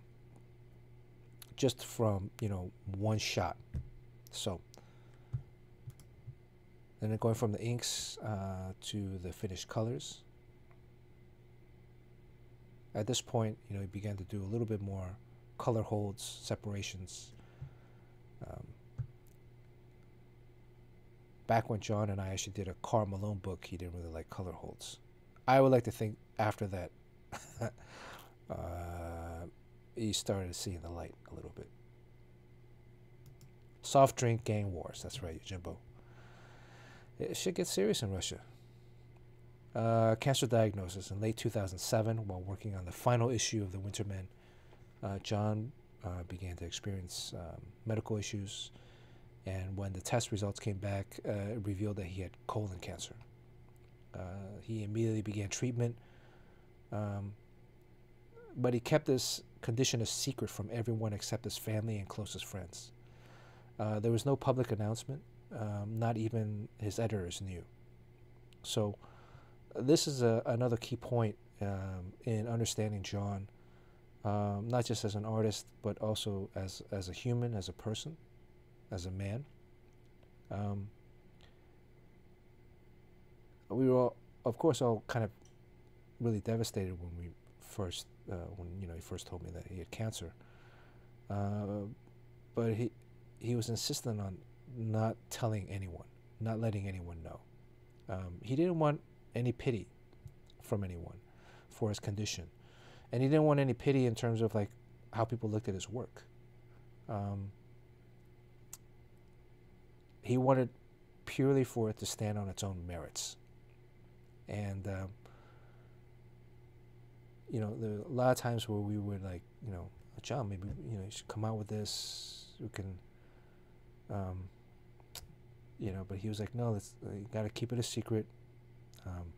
just from, you know, one shot. So, and then going from the inks uh, to the finished colors. At this point, you know, he began to do a little bit more color holds, separations. Um, Back when John and I actually did a Karl Malone book, he didn't really like color holds. I would like to think after that, uh, he started seeing the light a little bit. Soft drink gang wars. That's right, Yojimbo. It should get serious in Russia. Uh, cancer diagnosis in late two thousand seven, while working on the final issue of The Winter Men, uh, John uh, began to experience um, medical issues. And when the test results came back, uh, it revealed that he had colon cancer. Uh, he immediately began treatment, um, but he kept this condition a secret from everyone except his family and closest friends. Uh, there was no public announcement, um, not even his editors knew. So this is a, another key point um, in understanding John, um, not just as an artist, but also as, as a human, as a person. As a man, um, we were all, of course, all kind of really devastated when we first, uh, when you know, he first told me that he had cancer. Uh, but he he was insistent on not telling anyone, not letting anyone know. Um, he didn't want any pity. from anyone for his condition. And he didn't want any pity in terms of like how people looked at his work. Um, he wanted purely for it to stand on its own merits. And, um, you know, there were a lot of times where we would like, you know, John, maybe, you know, you should come out with this. We can, um, you know, but he was like, no, that's, you got to keep it a secret. Um,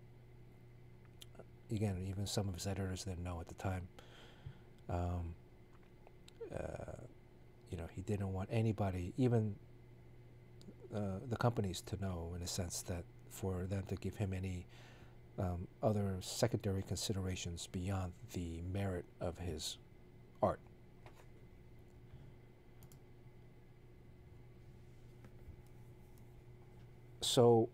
again, even some of his editors didn't know at the time. Um, uh, you know, he didn't want anybody, even uh, the companies, to know, in a sense that for them to give him any um, other secondary considerations beyond the merit of his art. So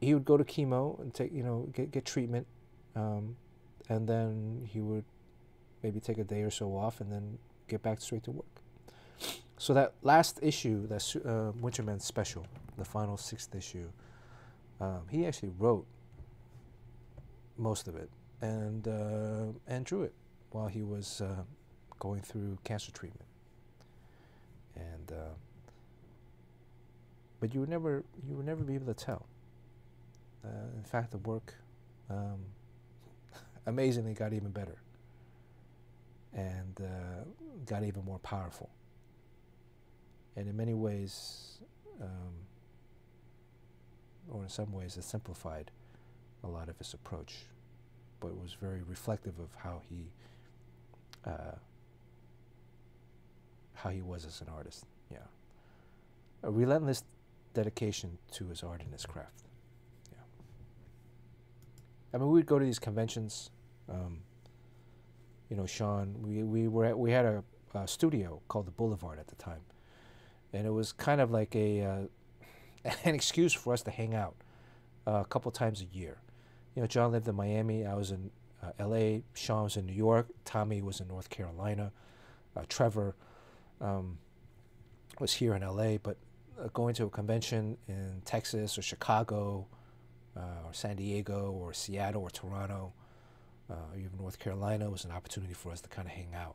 he would go to chemo and take, you know, get, get treatment, um, and then he would maybe take a day or so off and then get back straight to work. So that last issue, that uh, Winter Men special, the final sixth issue, um, he actually wrote most of it and uh, and drew it while he was uh, going through cancer treatment. And uh, but you would never you would never be able to tell. Uh, in fact, the work um, amazingly got even better and uh, got even more powerful. And in many ways, um, or in some ways, it simplified a lot of his approach, but it was very reflective of how he, uh, how he was as an artist. Yeah, a relentless dedication to his art and his craft. Yeah, I mean, we would go to these conventions. Um, you know, Sean, we we were at, we had a, a studio called the Boulevard at the time. And it was kind of like a uh, an excuse for us to hang out uh, a couple times a year. You know, John lived in Miami. I was in uh, L A Sean was in New York. Tommy was in North Carolina. Uh, Trevor um, was here in L A But uh, going to a convention in Texas or Chicago uh, or San Diego or Seattle or Toronto uh, or even North Carolina was an opportunity for us to kind of hang out.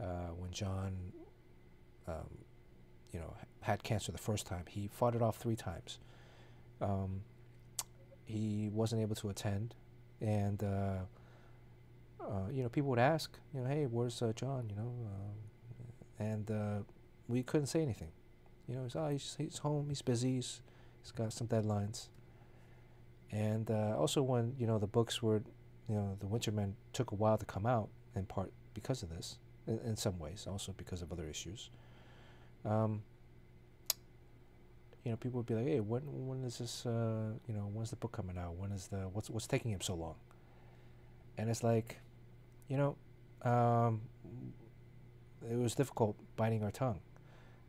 Uh, when John... Um, you know, had cancer the first time, he fought it off three times. Um, he wasn't able to attend, and uh, uh, you know, people would ask, you know, hey, where's uh, John? You know, um, and uh, we couldn't say anything. You know, he's oh, he's, he's home, he's busy, he's, he's got some deadlines. And uh, also, when you know the books were, you know, the Winter Men took a while to come out, in part because of this, in, in some ways, also because of other issues. Um, you know, people would be like, "Hey, when when is this? Uh, you know, when's the book coming out? When is the what's what's taking him so long?" And it's like, you know, um, it was difficult biting our tongue,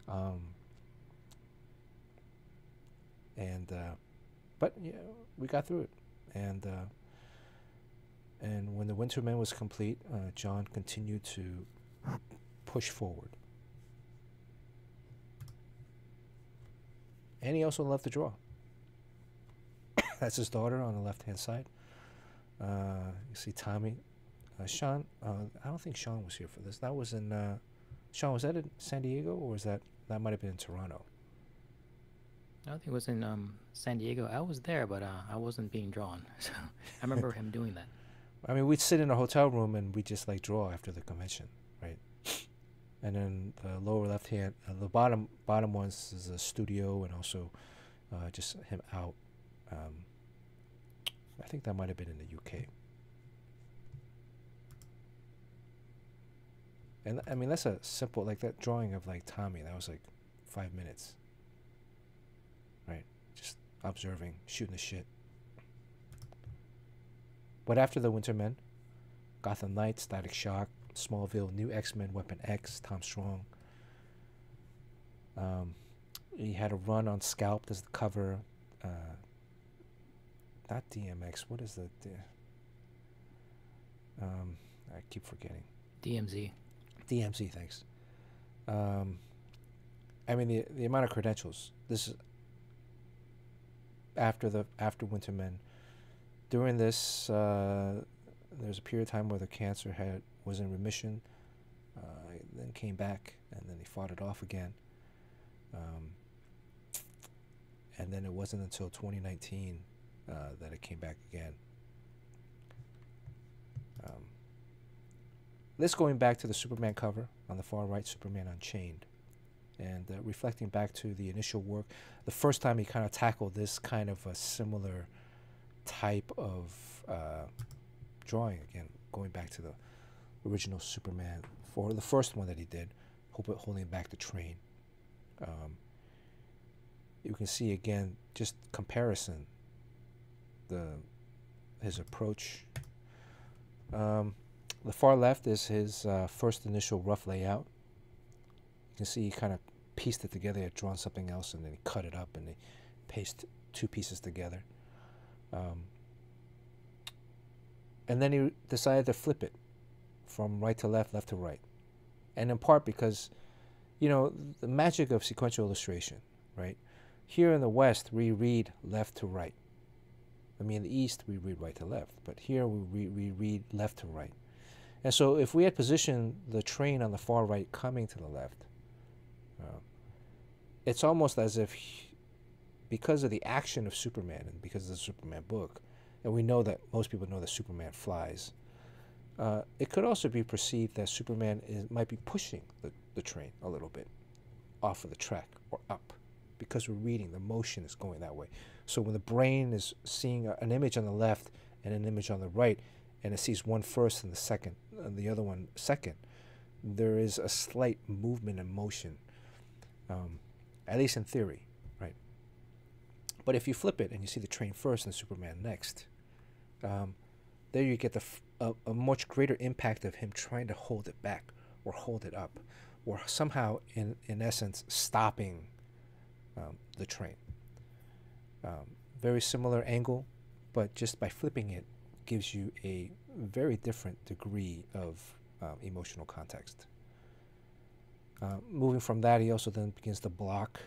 um, and uh, but you know, we got through it. And uh, and when the Winter Men was complete, uh, John continued to push forward. And he also loved to draw. That's his daughter on the left-hand side. Uh, you see Tommy. Uh, Sean, uh, I don't think Sean was here for this. That was in, uh, Sean, was that in San Diego, or was that, that might have been in Toronto? I think it was in um, San Diego. I was there, but uh, I wasn't being drawn. So I remember him doing that. I mean, we'd sit in a hotel room and we'd just like draw after the convention, right? And then the lower left hand, uh, the bottom bottom ones is a studio, and also uh, just him out. Um, I think that might have been in the U K. And I mean, that's a simple, like that drawing of like Tommy, that was like five minutes. Right? Just observing, shooting the shit. But after the Winter Men, Gotham Knights, Static Shock, Smallville, New X-Men, Weapon X, Tom Strong. Um, he had a run on Scalped as the cover. Uh, not D M X. What is the... Um, I keep forgetting. D M Z. D M Z, thanks. Um, I mean, the, the amount of credentials. This is... after the after Winter Men. During this, uh, there's a period of time where the cancer had was in remission, uh, then came back, and then he fought it off again. Um, and then it wasn't until twenty nineteen uh, that it came back again. Um, this going back to the Superman cover on the far right, Superman Unchained, and uh, reflecting back to the initial work, the first time he kind of tackled this kind of a similar type of uh, drawing again, going back to the original Superman for the first one that he did, holding back the train. Um, you can see again just comparison, the his approach. Um, the far left is his uh, first initial rough layout. You can see he kind of pieced it together. He had drawn something else and then he cut it up and he pasted two pieces together. Um, and then he decided to flip it from right to left, left to right. And in part because, you know, the magic of sequential illustration, right? Here in the West, we read left to right. I mean, in the East, we read right to left, but here we, re we read left to right. And so if we had positioned the train on the far right coming to the left, uh, it's almost as if, he, because of the action of Superman and because of the Superman book, and we know that most people know that Superman flies, uh, it could also be perceived that Superman is, might be pushing the, the train a little bit off of the track or up, because we're reading, the motion is going that way. So when the brain is seeing a, an image on the left and an image on the right, and it sees one first and the second, and the other one second, there is a slight movement and motion, um, at least in theory, right? But if you flip it and you see the train first and Superman next, um, there you get the f a, a much greater impact of him trying to hold it back or hold it up, or somehow, in, in essence, stopping um, the train. Um, very similar angle, but just by flipping it gives you a very different degree of um, emotional context. Uh, moving from that, he also then begins to block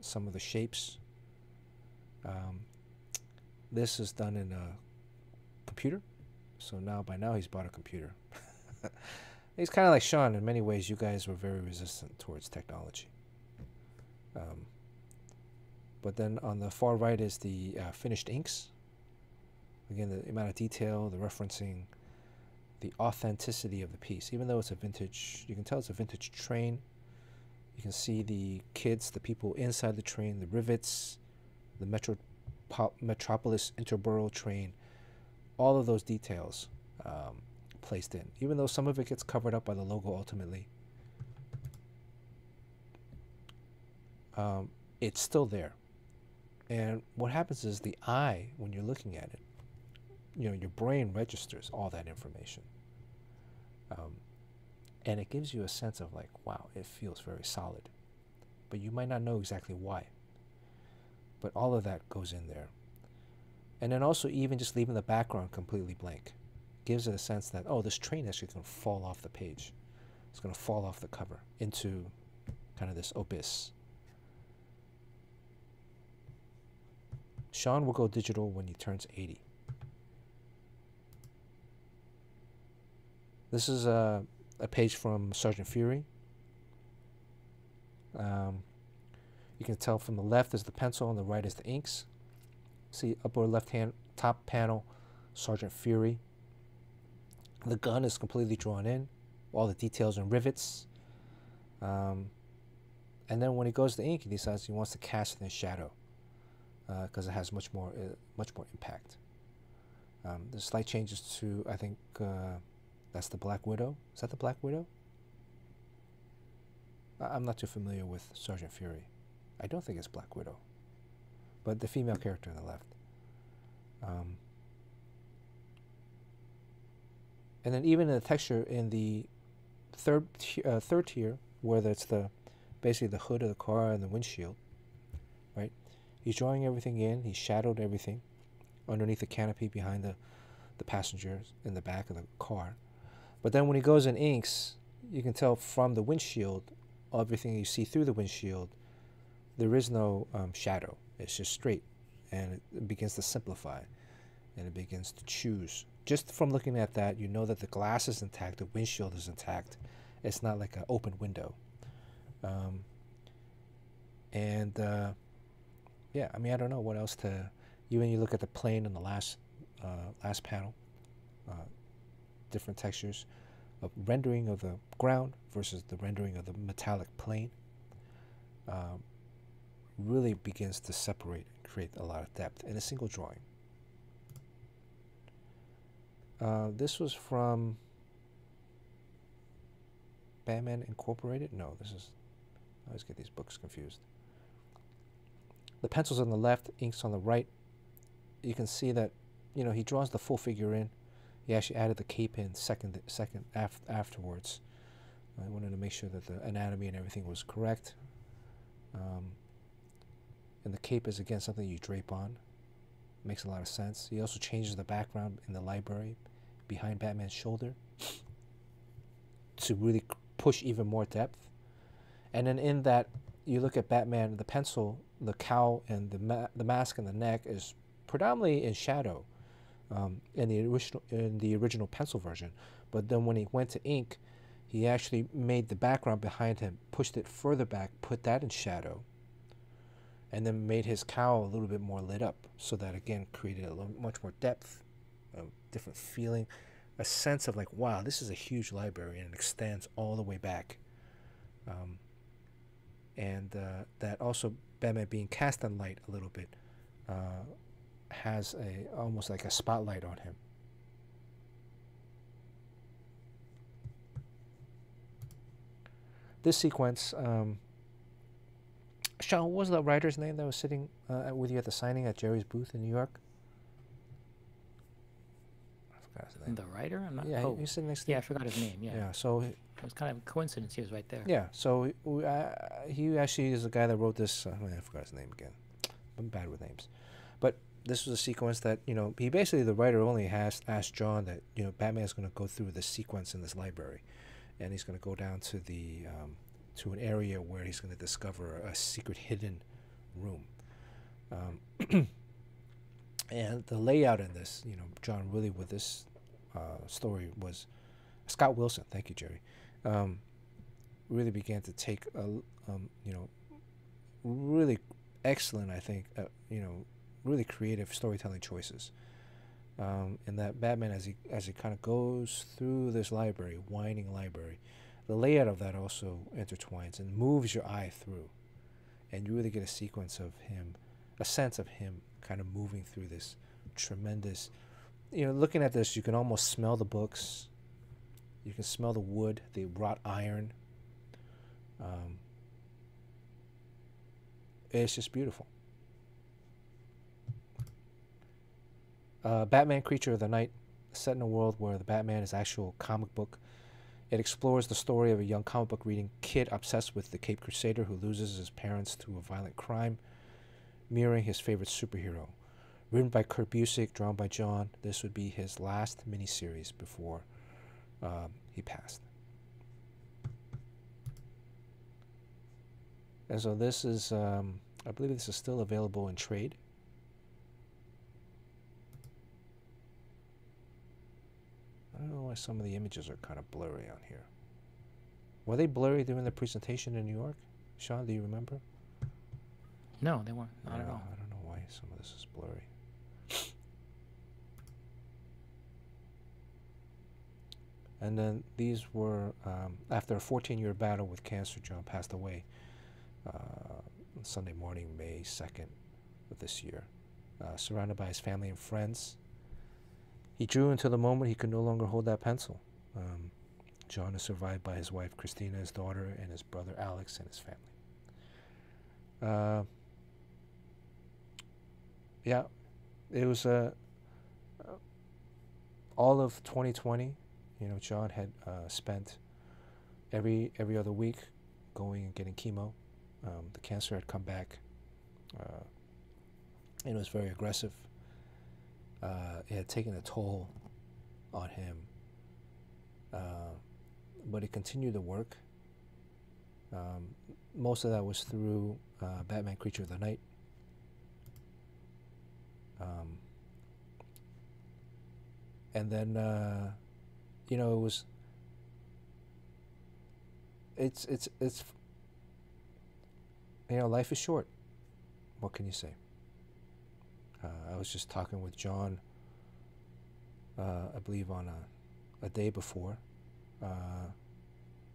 some of the shapes. Um, this is done in a computer, so now by now he's bought a computer. He's kind of like Sean. In many ways, you guys were very resistant towards technology. Um, but then on the far right is the uh, finished inks. Again, the amount of detail, the referencing, the authenticity of the piece. Even though it's a vintage, you can tell it's a vintage train. You can see the kids, the people inside the train, the rivets, the metro pop, metropolis interborough train, all of those details um, placed in. Even though some of it gets covered up by the logo ultimately, um, it's still there. And what happens is the eye, when you're looking at it, you know, your brain registers all that information, um, and it gives you a sense of like, wow, it feels very solid, but you might not know exactly why, but all of that goes in there. And then also even just leaving the background completely blank gives it a sense that, oh, this train actually is going to fall off the page, it's going to fall off the cover into kind of this abyss. Sean will go digital when he turns eighty. This is a, a page from Sergeant Fury. Um, you can tell from the left is the pencil, on the right is the inks. See, upper left-hand top panel, Sergeant Fury. The gun is completely drawn in, all the details and rivets. Um, and then when he goes to ink, he decides he wants to cast it in shadow because uh, it has much more, uh, much more impact. Um, there's slight changes to, I think, uh, that's the Black Widow. Is that the Black Widow? I I'm not too familiar with Sergeant Fury. I don't think it's Black Widow, but the female character on the left. Um, and then even in the texture in the third uh, third tier, where that's the basically the hood of the car and the windshield, right? He's drawing everything in. He shadowed everything underneath the canopy behind the the passengers in the back of the car. But then when he goes in inks, you can tell from the windshield, everything you see through the windshield, there is no um, shadow. It's just straight. and it begins to simplify, and it begins to choose. Just from looking at that, you know that the glass is intact, the windshield is intact. It's not like an open window. Um, and uh, yeah, I mean, I don't know what else to. Even you look at the plane in the last uh, last panel, uh, different textures of rendering of the ground versus the rendering of the metallic plane. Um, really begins to separate and create a lot of depth in a single drawing. Uh, this was from Batman Incorporated? No, this is... I always get these books confused. The pencil's on the left, ink's on the right. You can see that, you know, he draws the full figure in. He actually added the cape in second, second af afterwards. I wanted to make sure that the anatomy and everything was correct. Um, and the cape is, again, something you drape on. Makes a lot of sense. He also changes the background in the library behind Batman's shoulder to really push even more depth. And then in that, you look at Batman, the pencil, the cowl, and the, ma the mask and the neck is predominantly in shadow um, in, the original, in the original pencil version. But then when he went to ink, he actually made the background behind him, pushed it further back, put that in shadow, and then made his cowl a little bit more lit up, so that again created a little, much more depth, a different feeling, a sense of like, wow, this is a huge library and it extends all the way back. Um, and uh, that also Batman being cast in light a little bit uh, has a almost like a spotlight on him. This sequence. Um, Sean, what was the writer's name that was sitting uh, with you at the signing at Jerry's booth in New York? I forgot his name. The writer? I'm not. Yeah, oh. He's sitting next to. Yeah, I forgot his name. Yeah. Yeah. So it was kind of a coincidence. He was right there. Yeah. So uh, he actually is the guy that wrote this. Uh, I forgot his name again. I'm bad with names. But this was a sequence that, you know, he basically, the writer only has asked John that, you know, Batman is going to go through this sequence in this library, and he's going to go down to the. Um, to an area where he's going to discover a secret hidden room. Um, and the layout in this, you know, John really with this uh, story was Scott Wilson, thank you, Jerry, um, really began to take, a, um, you know, really excellent, I think, uh, you know, really creative storytelling choices. Um, and that Batman, as he, as he kind of goes through this library, winding library, the layout of that also intertwines and moves your eye through, and you really get a sequence of him, a sense of him kind of moving through this tremendous, you know, looking at this, you can almost smell the books, you can smell the wood, the wrought iron. Um, it's just beautiful. Uh, Batman Creature of the Night, set in a world where the Batman is actual comic book. It explores the story of a young comic book reading kid obsessed with the Caped Crusader who loses his parents to a violent crime, mirroring his favorite superhero. Written by Kurt Busiek, drawn by John, this would be his last miniseries before um, he passed. And so this is, um, I believe this is still available in trade. I don't know why some of the images are kind of blurry on here. Were they blurry during the presentation in New York? Sean, do you remember? No, they weren't. Not at all. I don't know why some of this is blurry. And then these were, um, after a fourteen-year battle with cancer, John passed away uh, on Sunday morning, May second of this year, uh, surrounded by his family and friends. He drew until the moment he could no longer hold that pencil. Um, John is survived by his wife, Christina, his daughter, and his brother, Alex, and his family. Uh, yeah, it was uh, uh, all of twenty twenty. You know, John had uh, spent every, every other week going and getting chemo. Um, the cancer had come back. Uh, it was very aggressive. Uh, it had taken a toll on him, uh, but he continued to work. Um, most of that was through uh, Batman Creature of the Night. Um, and then, uh, you know, it was, it's, it's, it's, you know, life is short. What can you say? Uh, I was just talking with John, uh, I believe on a, a day before. Uh,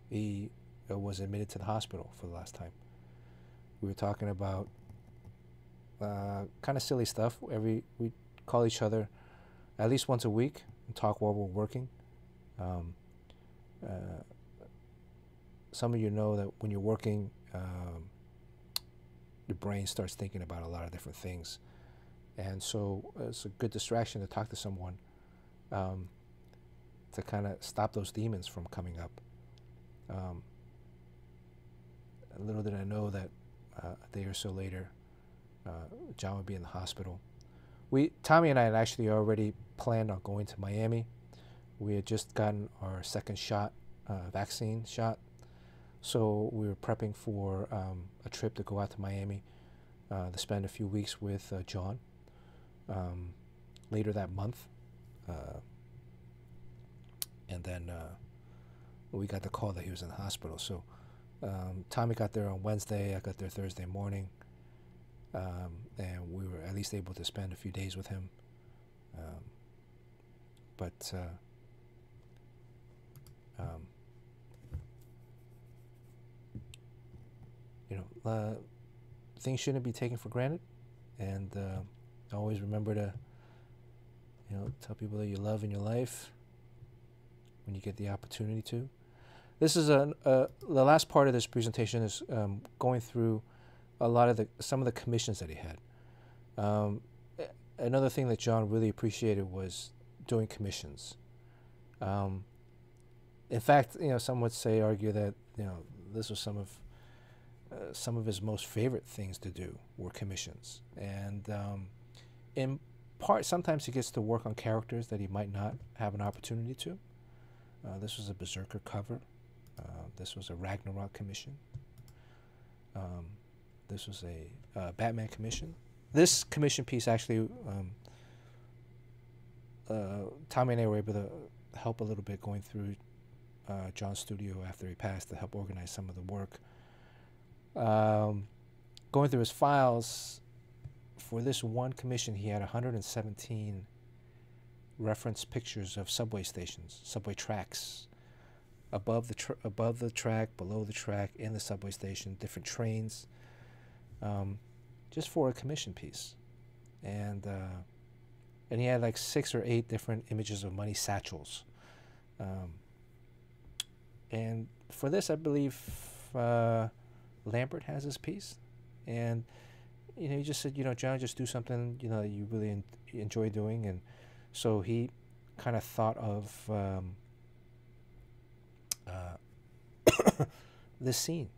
he uh, was admitted to the hospital for the last time. We were talking about uh, kind of silly stuff. Every we call each other at least once a week and talk while we're working. Um, uh, some of you know that when you're working, um, your brain starts thinking about a lot of different things. And so it's a good distraction to talk to someone um, to kind of stop those demons from coming up. Um, little did I know that uh, a day or so later, uh, John would be in the hospital. We, Tommy and I had actually already planned on going to Miami. We had just gotten our second shot, uh, vaccine shot. So we were prepping for um, a trip to go out to Miami uh, to spend a few weeks with uh, John um, later that month. Uh, and then uh, we got the call that he was in the hospital. So um, Tommy got there on Wednesday. I got there Thursday morning. Um, and we were at least able to spend a few days with him. Um, but uh, um, you know, uh, things shouldn't be taken for granted, and uh, always remember to, you know, tell people that you love in your life when you get the opportunity to. This is a uh, the last part of this presentation is um, going through a lot of the, some of the commissions that he had. Um, another thing that John really appreciated was doing commissions. Um, in fact, you know, some would say, argue that, you know, this was some of, uh, some of his most favorite things to do were commissions. And um, in part, sometimes he gets to work on characters that he might not have an opportunity to. Uh, this was a Berserker cover. Uh, this was a Ragnarok commission. Um, This was a uh, Batman commission. This commission piece actually, um, uh, Tommy and I were able to help a little bit going through uh, John's studio after he passed to help organize some of the work. Um, going through his files, for this one commission, he had one hundred seventeen reference pictures of subway stations, subway tracks, above the, tr above the track, below the track, in the subway station, different trains. Um, just for a commission piece, and uh, and he had like six or eight different images of money satchels, um, and for this I believe uh, Lambert has his piece, and you know he just said, you know, John, just do something, you know, that you really en enjoy doing, and so he kind of thought of um, uh, this scene,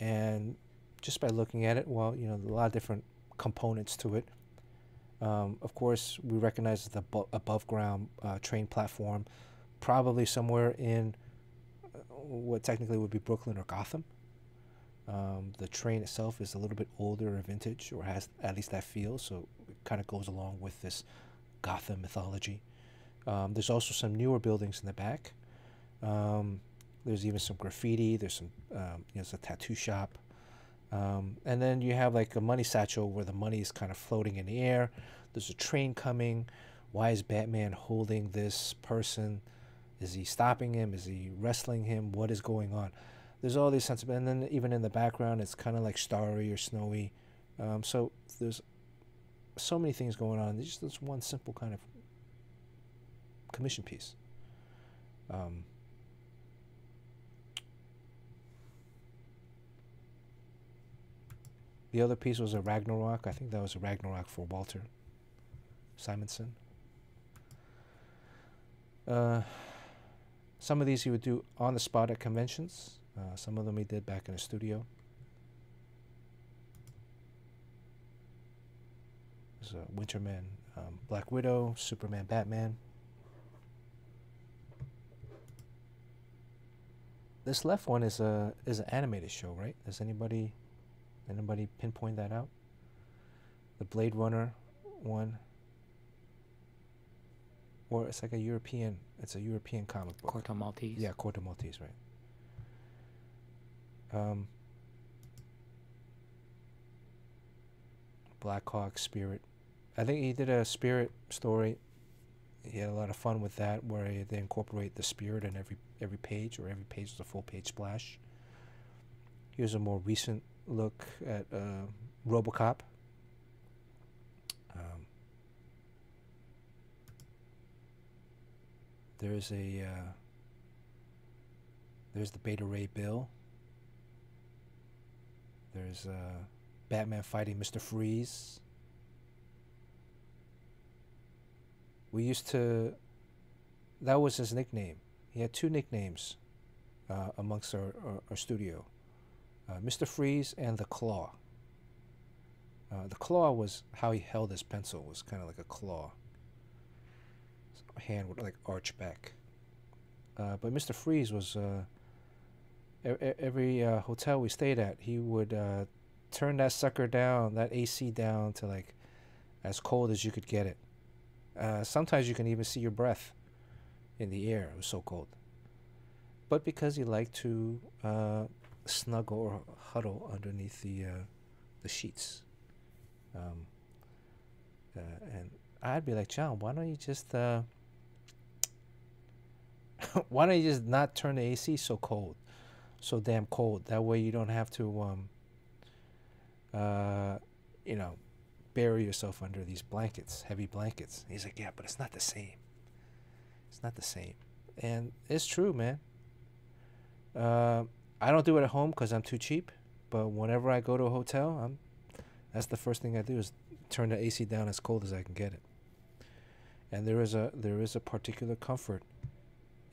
and just by looking at it, well, you know, a lot of different components to it. Um, of course, we recognize the above-ground uh, train platform, probably somewhere in what technically would be Brooklyn or Gotham. Um, the train itself is a little bit older or vintage, or has at least that feel, so it kind of goes along with this Gotham mythology. Um, there's also some newer buildings in the back. Um, there's even some graffiti. There's some, um, you know, it's a tattoo shop. Um, and then you have like a money satchel where the money is kind of floating in the air. There's a train coming. Why is Batman holding this person? Is he stopping him? Is he wrestling him? What is going on? There's all these sense of, and then even in the background, it's kind of like starry or snowy. Um, so there's so many things going on. There's just this one simple kind of commission piece. Um, The other piece was a Ragnarok. I think that was a Ragnarok for Walter Simonson. Uh, some of these he would do on the spot at conventions. Uh, some of them he did back in the studio. There's a Winter Men, um, Black Widow, Superman, Batman. This left one is a is an animated show, right? Does anybody? Anybody pinpoint that out? The Blade Runner one, Or it's like a European, it's a European comic book. Corto Maltese. Yeah, Corto Maltese, right. Um, Black Hawk, Spirit. I think he did a Spirit story. He had a lot of fun with that, where he, they incorporate the spirit in every every page, or every page is a full page splash. Here's a more recent look at uh, RoboCop. Um, there's a uh, there's the Beta Ray Bill. There's uh, Batman fighting Mister Freeze. We used to, that was his nickname. He had two nicknames uh, amongst our, our, our studio. Uh, Mister Freeze and The Claw. Uh, the Claw was how he held his pencil, was kind of like a claw. His hand would like arch back. Uh, but Mister Freeze was, uh, e every uh, hotel we stayed at, he would uh, turn that sucker down, that A C down to like as cold as you could get it. Uh, sometimes you can even see your breath in the air. It was so cold. But because he liked to uh, snuggle or huddle underneath the uh, the sheets, um, uh, and I'd be like, John, why don't you just uh, why don't you just not turn the A C so cold, so damn cold? That way you don't have to, um, uh, you know. bury yourself under these blankets, heavy blankets. And he's like, yeah, but it's not the same. It's not the same. And it's true, man. Uh, I don't do it at home because I'm too cheap. But whenever I go to a hotel, I'm, that's the first thing I do is turn the A C down as cold as I can get it. And there is a there is a particular comfort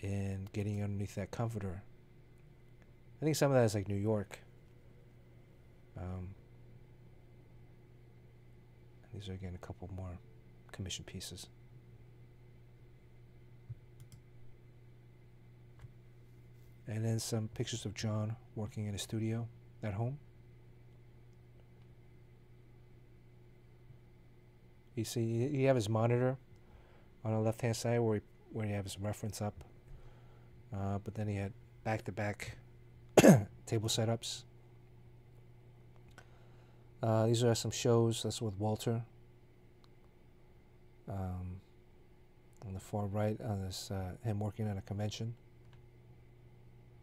in getting underneath that comforter. I think some of that is like New York. Um, These are, again, a couple more commission pieces. And then some pictures of John working in a studio at home. You see, you have his monitor on the left-hand side where he, where you have his reference up. Uh, but then he had back-to-back table setups. Uh, these are some shows. That's with Walter. Um, on the far right, on this, uh, him working at a convention.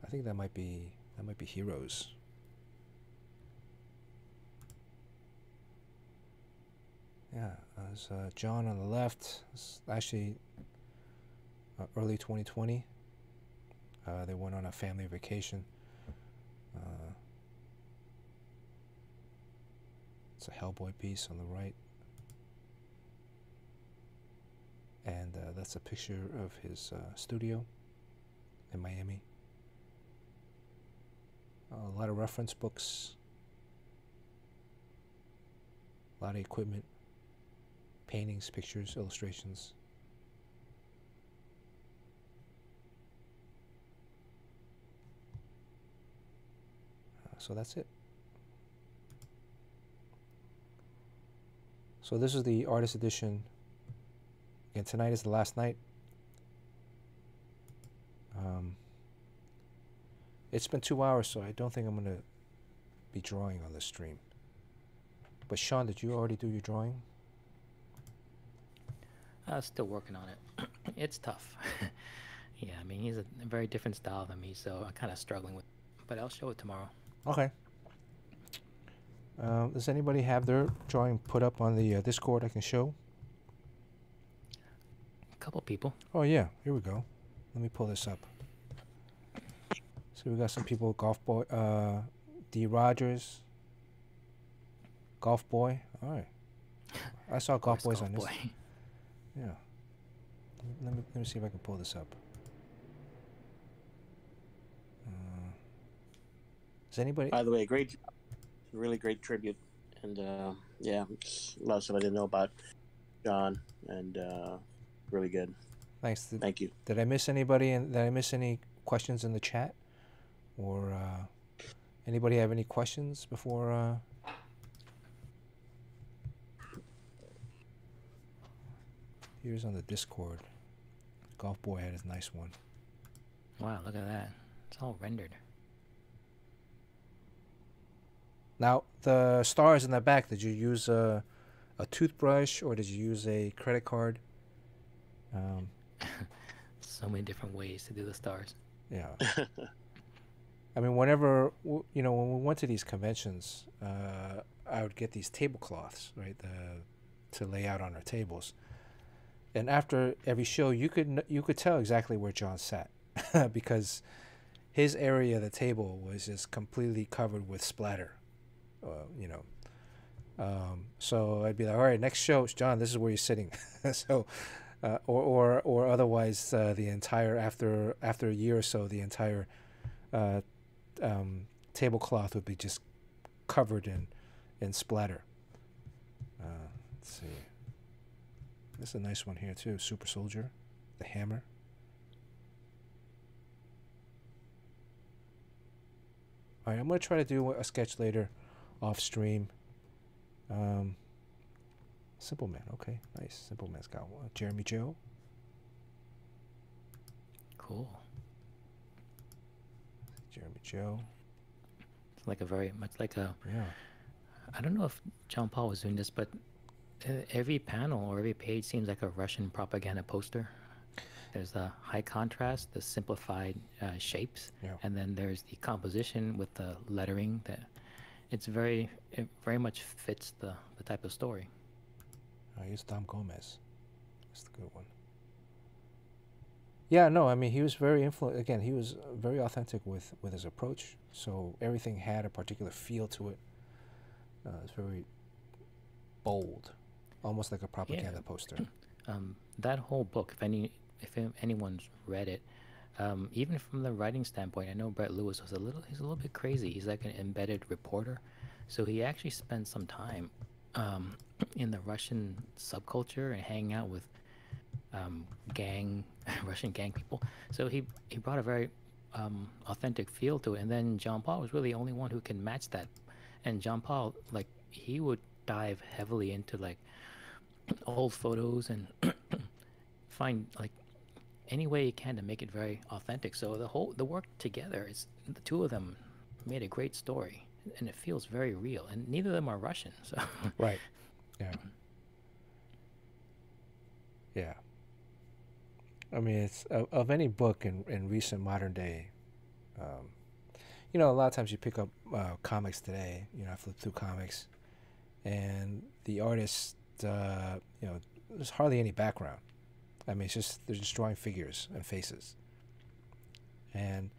I think that might be that might be Heroes. Yeah, uh, there's uh, John on the left. It's actually uh, early twenty twenty. Uh, they went on a family vacation. Uh, A Hellboy piece on the right, and uh, that's a picture of his uh, studio in Miami. A lot of reference books, a lot of equipment, paintings, pictures, illustrations. Uh, so that's it. So this is the artist edition. Again, tonight is the last night. Um, it's been two hours, so I don't think I'm going to be drawing on this stream. But Sean, did you already do your drawing? I'm uh, still working on it. It's tough. Yeah, I mean, he's a very different style than me, so I'm kind of struggling with it. But I'll show it tomorrow. Okay. Um, does anybody have their drawing put up on the uh, Discord I can show? A couple people. Oh, yeah. Here we go. Let me pull this up. So we got some people. Golf Boy. Uh, D. Rogers. Golf Boy. All right. I saw Golf Boys golf on this. Boy. Yeah. Let me, let me see if I can pull this up. Uh, is anybody... By the way, great job. Really great tribute, and uh, yeah, a lot of stuff I didn't know about John, and uh, really good. Thanks. Did, Thank you. Did I miss anybody? And did I miss any questions in the chat, or uh, anybody have any questions before? Uh... Here's on the Discord. Golf Boy had a nice one. Wow, look at that. It's all rendered. Now, the stars in the back, did you use a, a toothbrush or did you use a credit card? Um, so many different ways to do the stars. Yeah. I mean, whenever, you know, when we went to these conventions, uh, I would get these tablecloths, right, the, to lay out on our tables. And after every show, you could you could tell exactly where John sat because his area of the table was just completely covered with splatter, uh, you know. Um, so I'd be like, all right, next show, John, this is where you're sitting. so, uh, or or or otherwise, uh, the entire after after a year or so, the entire uh, um, tablecloth would be just covered in in splatter. Uh, let's see. This is a nice one here too. Super Soldier, the hammer. All right, I'm gonna try to do a sketch later, off stream. Um, Simple Man, okay, nice. Simple Man's got one. Jeremy Joe. Cool. Jeremy Joe. It's like a very much like a. Yeah. I don't know if John Paul was doing this, but. Every panel or every page seems like a Russian propaganda poster. There's the high contrast, the simplified uh, shapes, yeah. And then there's the composition with the lettering. That it's very, it very much fits the the type of story. I used Dom Gomez. That's the good one. Yeah, no, I mean he was very influ. Again, he was very authentic with with his approach. So everything had a particular feel to it. Uh, it's very bold. Almost like a propaganda yeah. poster. Um, that whole book, if any, if anyone's read it, um, even from the writing standpoint, I know Brett Lewis was a little—he's a little bit crazy. He's like an embedded reporter, so he actually spent some time um, in the Russian subculture and hanging out with um, gang, Russian gang people. So he he brought a very um, authentic feel to it. And then John Paul was really the only one who can match that. And John Paul, like he would dive heavily into like. old photos and find like any way you can to make it very authentic. So the whole the work together is the two of them made a great story, and it feels very real. And neither of them are Russian, so right, yeah, yeah. I mean, it's of, of any book in in recent modern day. Um, you know, a lot of times you pick up uh, comics today. You know, I flip through comics, and the artists. Uh, you know, there's hardly any background. I mean, it's just they're just drawing figures and faces. And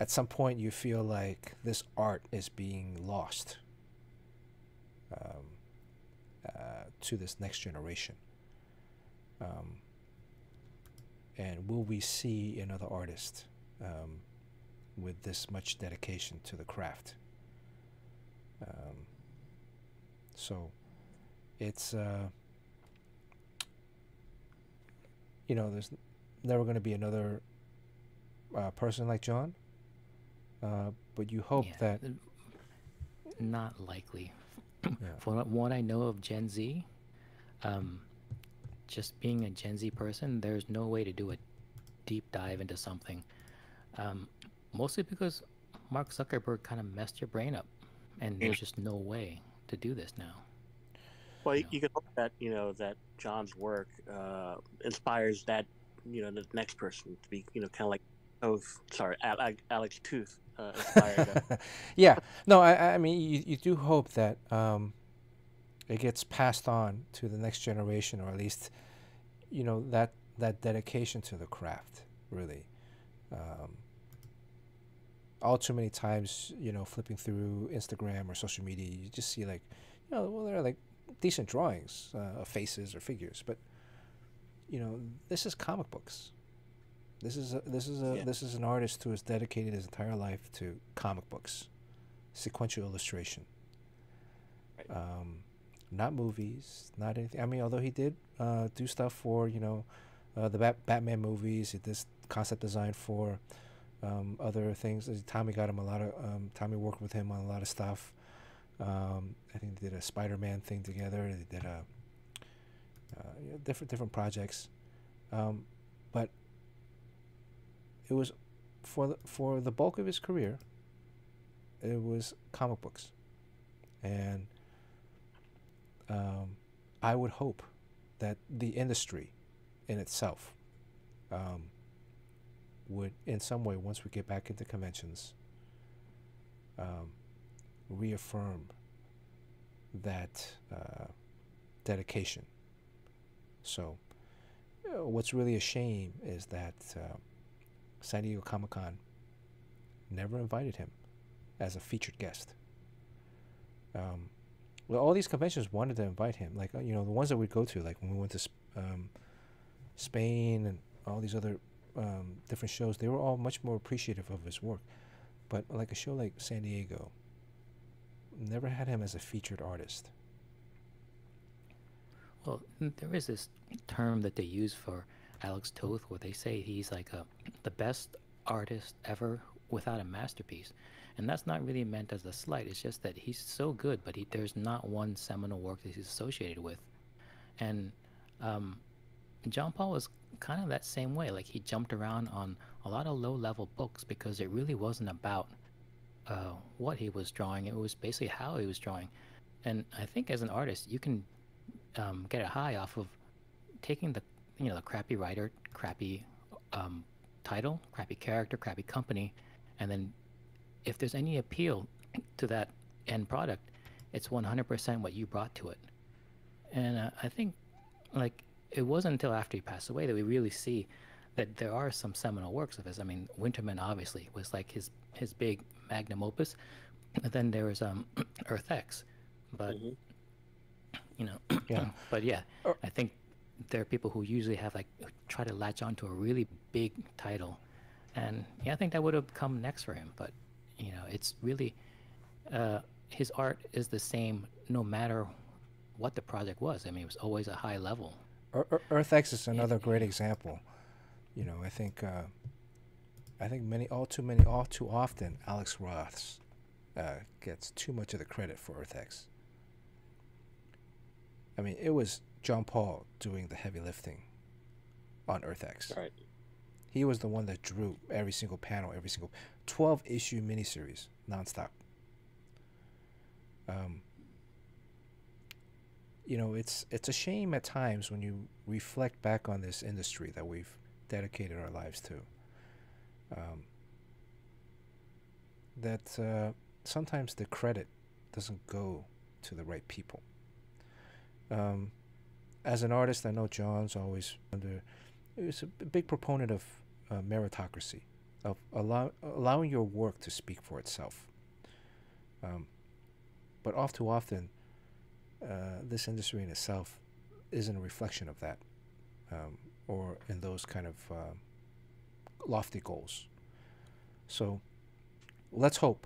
at some point, you feel like this art is being lost um, uh, to this next generation. Um, and will we see another artist um, with this much dedication to the craft? Um, so. It's, uh, you know, there's never going to be another uh, person like John, uh, but you hope yeah, that... Not likely. Yeah. From what I know of Gen Z, um, just being a Gen Z person, there's no way to do a deep dive into something. Um, mostly because Mark Zuckerberg kind of messed your brain up, and there's just no way to do this now. Well, you, you can hope that you know that John's work uh, inspires that you know the next person to be you know kind of like oh sorry Alex Toth uh, inspired. Uh. Yeah, no, I, I mean you, you do hope that um, it gets passed on to the next generation, or at least you know that that dedication to the craft really. Um, all too many times, you know, flipping through Instagram or social media, you just see like you know well they're like. decent drawings uh, of faces or figures, but you know this is comic books. This is a, this is a yeah. this is an artist who has dedicated his entire life to comic books, sequential illustration. Right. Um, not movies, not anything. I mean, although he did uh, do stuff for you know uh, the Bat Batman movies, he did this concept design for um, other things. Tommy got him a lot of um, Tommy worked with him on a lot of stuff. Um, I think they did a Spider-Man thing together. They did a uh, you know, different different projects, um, but it was for the, for the bulk of his career, it was comic books. And um, I would hope that the industry in itself um, would, in some way, once we get back into conventions, um, reaffirm that uh, dedication. So uh, what's really a shame is that uh, San Diego Comic-Con never invited him as a featured guest. Um, well, all these conventions wanted to invite him, like, you know, the ones that we'd go to, like when we went to sp um, Spain and all these other um, different shows, they were all much more appreciative of his work. But like a show like San Diego, never had him as a featured artist. Well, there is this term that they use for Alex Toth where they say he's like a, the best artist ever without a masterpiece. And that's not really meant as a slight. It's just that he's so good, but he, there's not one seminal work that he's associated with. And um, John Paul was kind of that same way. Like, he jumped around on a lot of low-level books because it really wasn't about uh, what he was drawing. It was basically how he was drawing. And I think as an artist, you can um, get a high off of taking the, you know, the crappy writer, crappy um, title, crappy character, crappy company, and then if there's any appeal to that end product, it's one hundred percent what you brought to it. And uh, I think, like, it wasn't until after he passed away that we really see that there are some seminal works of his. I mean, Winter Men obviously was like his his big magnum opus, and then there was um, Earth X, but mm-hmm. you know, yeah. but yeah, or I think there are people who usually have, like, try to latch onto a really big title, and yeah, I think that would have come next for him, but. You know, it's really, uh, his art is the same no matter what the project was. I mean, it was always a high level. Earth X is another yeah. great example. You know, I think, uh, I think many, all too many, all too often, Alex Ross uh, gets too much of the credit for Earth X. I mean, it was John Paul doing the heavy lifting on Earth X. Right. He was the one that drew every single panel, every single twelve issue miniseries, nonstop. Um, you know, it's it's a shame at times when you reflect back on this industry that we've dedicated our lives to. Um, that uh, sometimes the credit doesn't go to the right people. Um, as an artist, I know John's always under. It's a big proponent of uh, meritocracy, of allow, allowing your work to speak for itself. Um, but oft too often, uh, this industry in itself isn't a reflection of that, um, or in those kind of uh, lofty goals. So let's hope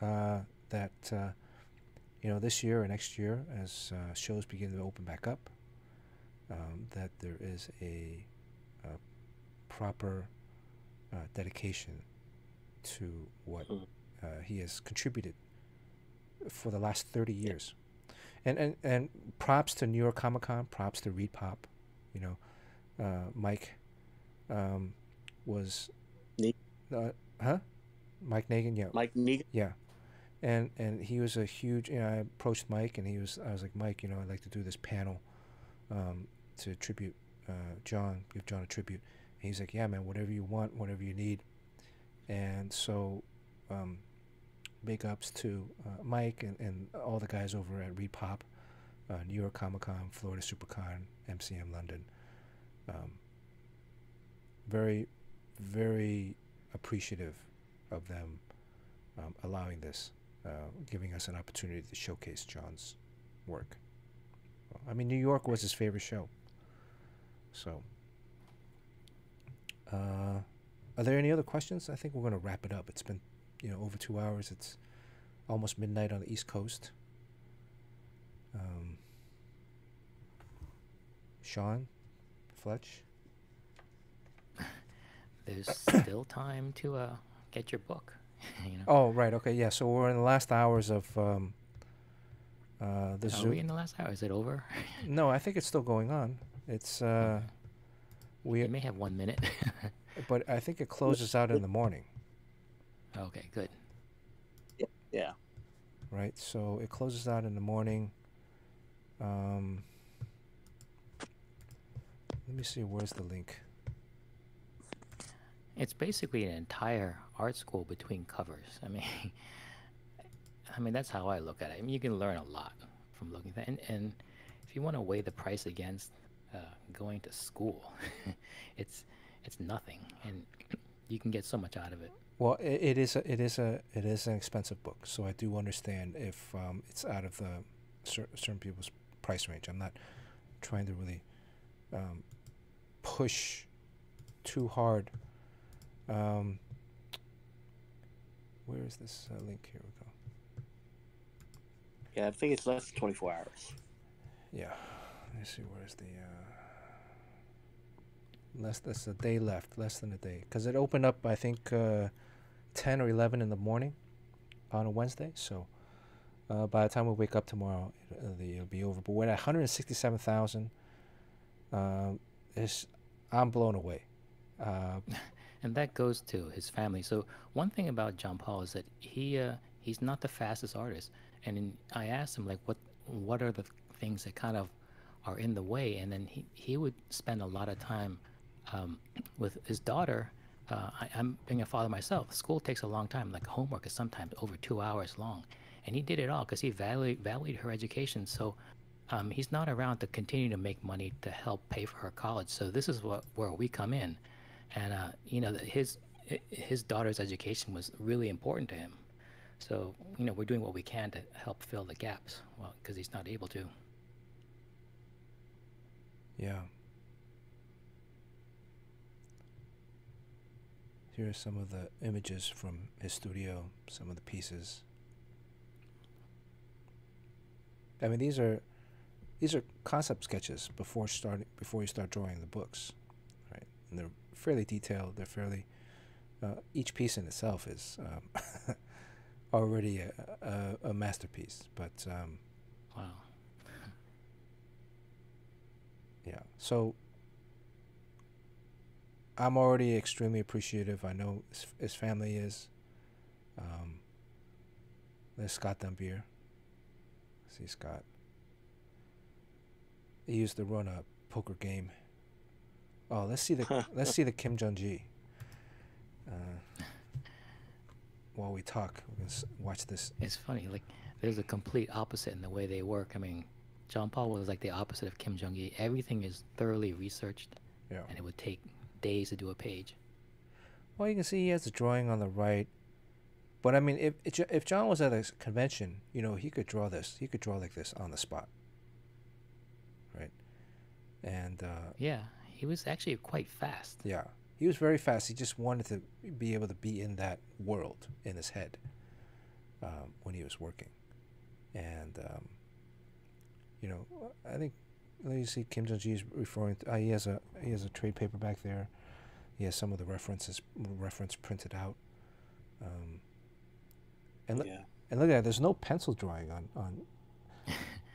uh, that uh, you know, this year or next year, as uh, shows begin to open back up, Um, that there is a, a proper uh, dedication to what uh, he has contributed for the last thirty years. And, and, and props to New York Comic-Con, props to Reed Pop. You know, uh, Mike um, was... Negan. Uh, huh? Mike Nagan, yeah. Mike Nagan. Yeah. And, and he was a huge... You know, I approached Mike, and he was, I was like, Mike, you know, I'd like to do this panel Um, to tribute uh, John, give John a tribute. And he's like, yeah, man, whatever you want, whatever you need. And so um, big ups to uh, Mike and, and all the guys over at Reed Pop, uh, New York Comic-Con, Florida SuperCon, M C M London. Um, very, very appreciative of them um, allowing this, uh, giving us an opportunity to showcase John's work. I mean, New York was his favorite show. So, uh, are there any other questions? I think we're going to wrap it up. It's been, you know, over two hours. It's almost midnight on the East Coast. Um, Sean, Fletch? There's still time to uh, get your book. You know? Oh, right. Okay, yeah. So we're in the last hours of... Um, Uh, the Are Zoop. we in the last hour? Is it over? No, I think it's still going on. It's uh, okay. we, we may have one minute. but I think it closes out in the morning. Okay, good. Yeah. Yeah. Right, so it closes out in the morning. Um, let me see, where's the link? It's basically an entire art school between covers. I mean, I mean that's how I look at it. I mean, you can learn a lot from looking at that. And, and if you want to weigh the price against uh, going to school, it's it's nothing, and you can get so much out of it. Well, it, it is a, it is a it is an expensive book, so I do understand if um, it's out of the cer certain people's price range. I'm not trying to really um, push too hard. Um, where is this uh, link? Here we go. Yeah, I think it's less than twenty-four hours. Yeah, let me see. Where's the uh, less? That's a day left. Less than a day, because it opened up, I think, uh, ten or eleven in the morning on a Wednesday. So uh, by the time we wake up tomorrow, it'll, it'll be over. But we're at one hundred sixty-seven thousand. Um, is I'm blown away. Uh, And that goes to his family. So one thing about John Paul is that he uh, he's not the fastest artist. And in, I asked him, like, what what are the things that kind of are in the way? And then he, he would spend a lot of time um, with his daughter. Uh, I, I'm being a father myself. School takes a long time. Like, homework is sometimes over two hours long. And he did it all because he valued, valued her education. So um, he's not around to continue to make money to help pay for her college. So this is what where we come in. And uh, you know, his his daughter's education was really important to him. So you know, we're doing what we can to help fill the gaps. Well, because he's not able to. Yeah. Here are some of the images from his studio. Some of the pieces. I mean, these are these are concept sketches before starting before you start drawing the books, right? And they're fairly detailed. They're fairly. Uh, each piece in itself is um, already a, a, a masterpiece. But um, wow. Yeah. So I'm already extremely appreciative. I know his, his family is. Um, there's Scott Dambier. See Scott. He used to run a poker game. Oh, let's see the let's see the Kim Jong-ji. Uh, while we talk, we're gonna watch this. It's funny, like there's a complete opposite in the way they work. I mean, John Paul was like the opposite of Kim Jong-il. Everything is thoroughly researched, yeah. And it would take days to do a page. Well, you can see he has a drawing on the right, but I mean, if if John was at a convention, you know, he could draw this. He could draw like this on the spot, right? And uh, yeah. He was actually quite fast. Yeah, he was very fast. He just wanted to be able to be in that world in his head um, when he was working. And, um, you know, I think, let you see, Kim Jong-ji is referring to, uh, he has a he has a trade paperback there. He has some of the references, reference printed out. Um, and, yeah. And look at that, there's no pencil drawing on, on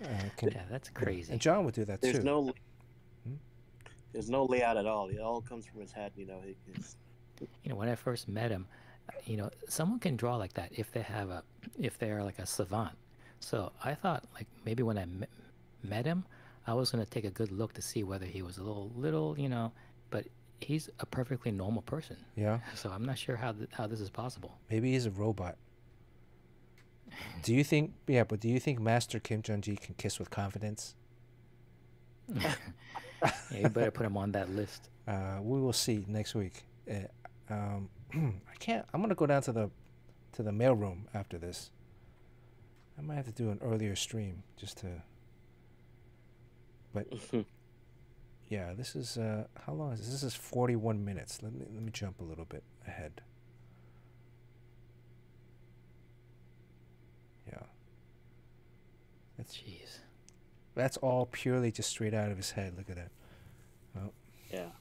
uh, Kim. Yeah, that's crazy. And John would do that there's too. There's no... There's no layout at all. It all comes from his head, you know. He, you know, when I first met him, you know, someone can draw like that if they have a, if they're like a savant. So I thought, like, maybe when I me met him, I was going to take a good look to see whether he was a little, little, you know, but he's a perfectly normal person. Yeah. So I'm not sure how th how this is possible. Maybe he's a robot. Do you think? Yeah, but do you think Master Kim Jong-ji can kiss with confidence? Yeah, you better put him on that list. Uh, we will see next week. Uh, um, I can't. I'm gonna go down to the to the mailroom after this. I might have to do an earlier stream just to. But yeah, this is uh, how long is this? This is forty-one minutes. Let me let me jump a little bit ahead. Yeah. That's jeez. That's all purely just straight out of his head. Look at that. Oh. Yeah.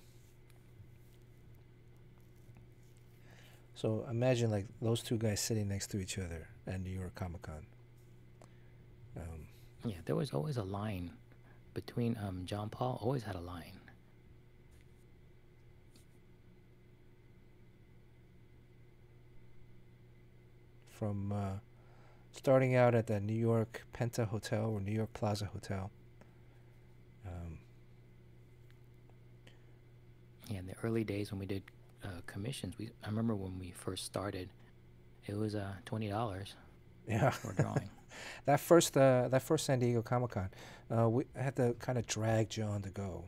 So imagine like those two guys sitting next to each other at New York Comic Con. Um, yeah, there was always a line between um, John Paul. Always had a line. from uh, starting out at the New York Penta Hotel or New York Plaza Hotel. Um, yeah, in the early days when we did uh, commissions, we I remember when we first started, it was uh, twenty dollars. Yeah, for drawing. That first uh, that first San Diego Comic-Con, uh, we had to kind of drag John to go.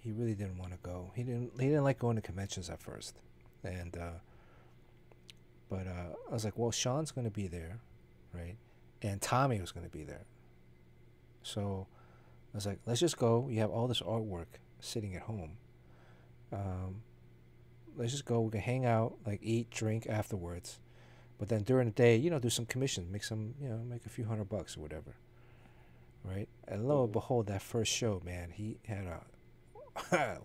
He really didn't want to go. He didn't. He didn't like going to conventions at first, and uh, but uh, I was like, well, Sean's going to be there, right? And Tommy was going to be there, so I was like, let's just go. You have all this artwork sitting at home. Um, let's just go. We can hang out, like eat, drink afterwards, but then during the day, you know, do some commissions, make some, you know, make a few hundred bucks or whatever, right? And lo and behold, that first show, man, he had a uh,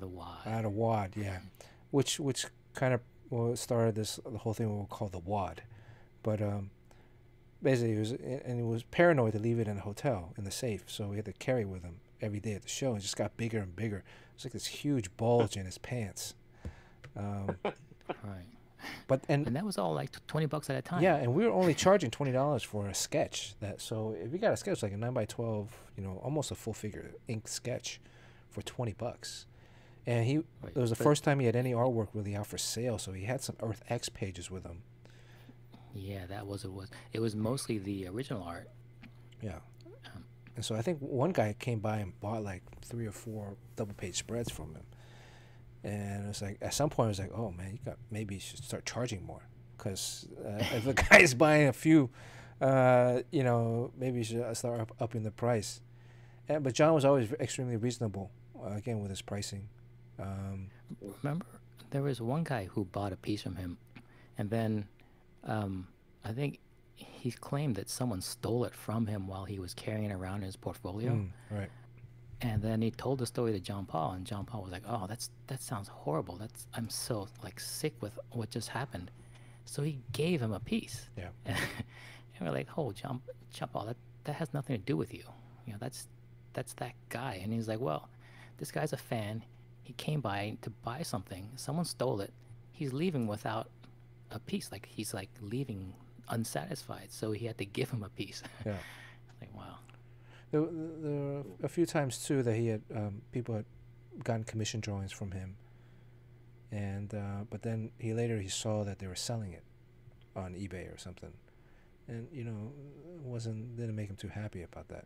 the wad. I had a wad, yeah, which which kind of well, started this the whole thing we'll call the wad, but um, basically it was and it was paranoid to leave it in a hotel in the safe, so we had to carry with him every day at the show. It just got bigger and bigger. It's like this huge bulge in his pants. Um, right. But and and that was all like twenty bucks at a time. Yeah, and we were only charging twenty dollars for a sketch. That so if you got a sketch like a nine by twelve, you know, almost a full figure ink sketch, for twenty bucks, and he right. it was the but first time he had any artwork really out for sale. So he had some Earth X pages with him. Yeah, that was it was it was mostly the original art. Yeah. Um, And so I think one guy came by and bought like three or four double-page spreads from him. And it was like, at some point, I was like, oh, man, you got maybe you should start charging more. Because uh, if a guy's buying a few, uh, you know, maybe you should start up, upping the price. And, but John was always extremely reasonable, uh, again, with his pricing. Um, Remember, there was one guy who bought a piece from him. And then um, I think... he claimed that someone stole it from him while he was carrying it around in his portfolio. Mm, right. And then he told the story to John Paul, and John Paul was like, "Oh, that's that sounds horrible. That's I'm so like sick with what just happened." So he gave him a piece. Yeah. And, and we're like, "Oh, John, John Paul, that that has nothing to do with you. You know, that's that's that guy." And he's like, "Well, this guy's a fan. He came by to buy something. Someone stole it. He's leaving without a piece. Like he's like leaving." Unsatisfied, so he had to give him a piece. Yeah. Like, wow. There, there were a few times too that he had um, people had gotten commission drawings from him, and uh, but then he later he saw that they were selling it on eBay or something, and you know wasn't didn't make him too happy about that,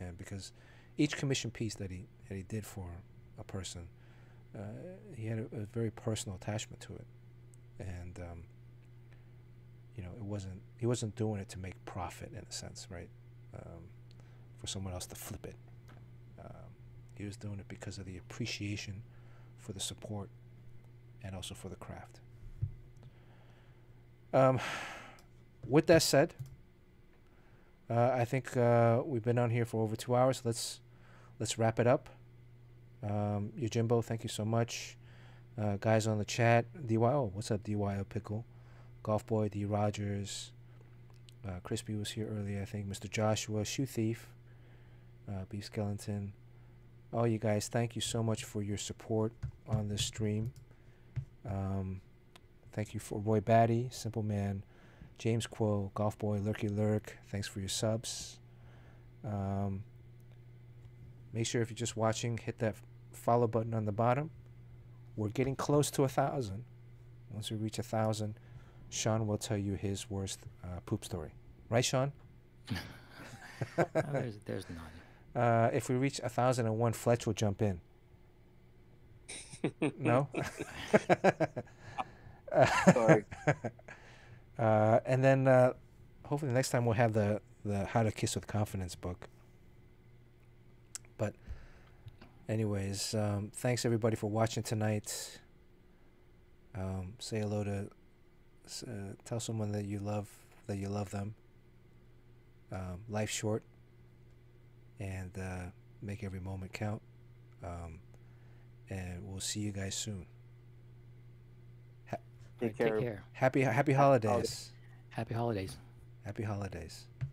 and because each commission piece that he that he did for a person, uh, he had a, a very personal attachment to it, and. Um, You know, it wasn't. He wasn't doing it to make profit, in a sense, right? Um, for someone else to flip it, um, he was doing it because of the appreciation, for the support, and also for the craft. Um, with that said, uh, I think uh, we've been on here for over two hours. Let's let's wrap it up. Um, Yojimbo, thank you so much, uh, guys on the chat. D Y O, what's up, D Y O Pickle? Golf Boy, D. Rogers, uh, Crispy was here earlier, I think. Mister Joshua, Shoe Thief, uh, Beef Skeleton. All you guys, thank you so much for your support on this stream. Um, thank you for Roy Batty, Simple Man, James Quo, Golf Boy, Lurky Lurk. Thanks for your subs. Um, make sure if you're just watching, hit that follow button on the bottom. We're getting close to a thousand. Once we reach a thousand. Sean will tell you his worst uh, poop story. Right, Sean? no, there's, there's none. Uh, if we reach one thousand one, Fletch will jump in. No? Sorry. Uh, and then uh, hopefully next time we'll have the, the How to Kiss with Confidence book. But anyways, um, thanks everybody for watching tonight. Um, say hello to... Uh, tell someone that you love that you love them. Um, life's short, and uh, make every moment count. Um, and we'll see you guys soon. Ha take, take care. care. Happy happy holidays. Happy holidays. Happy holidays.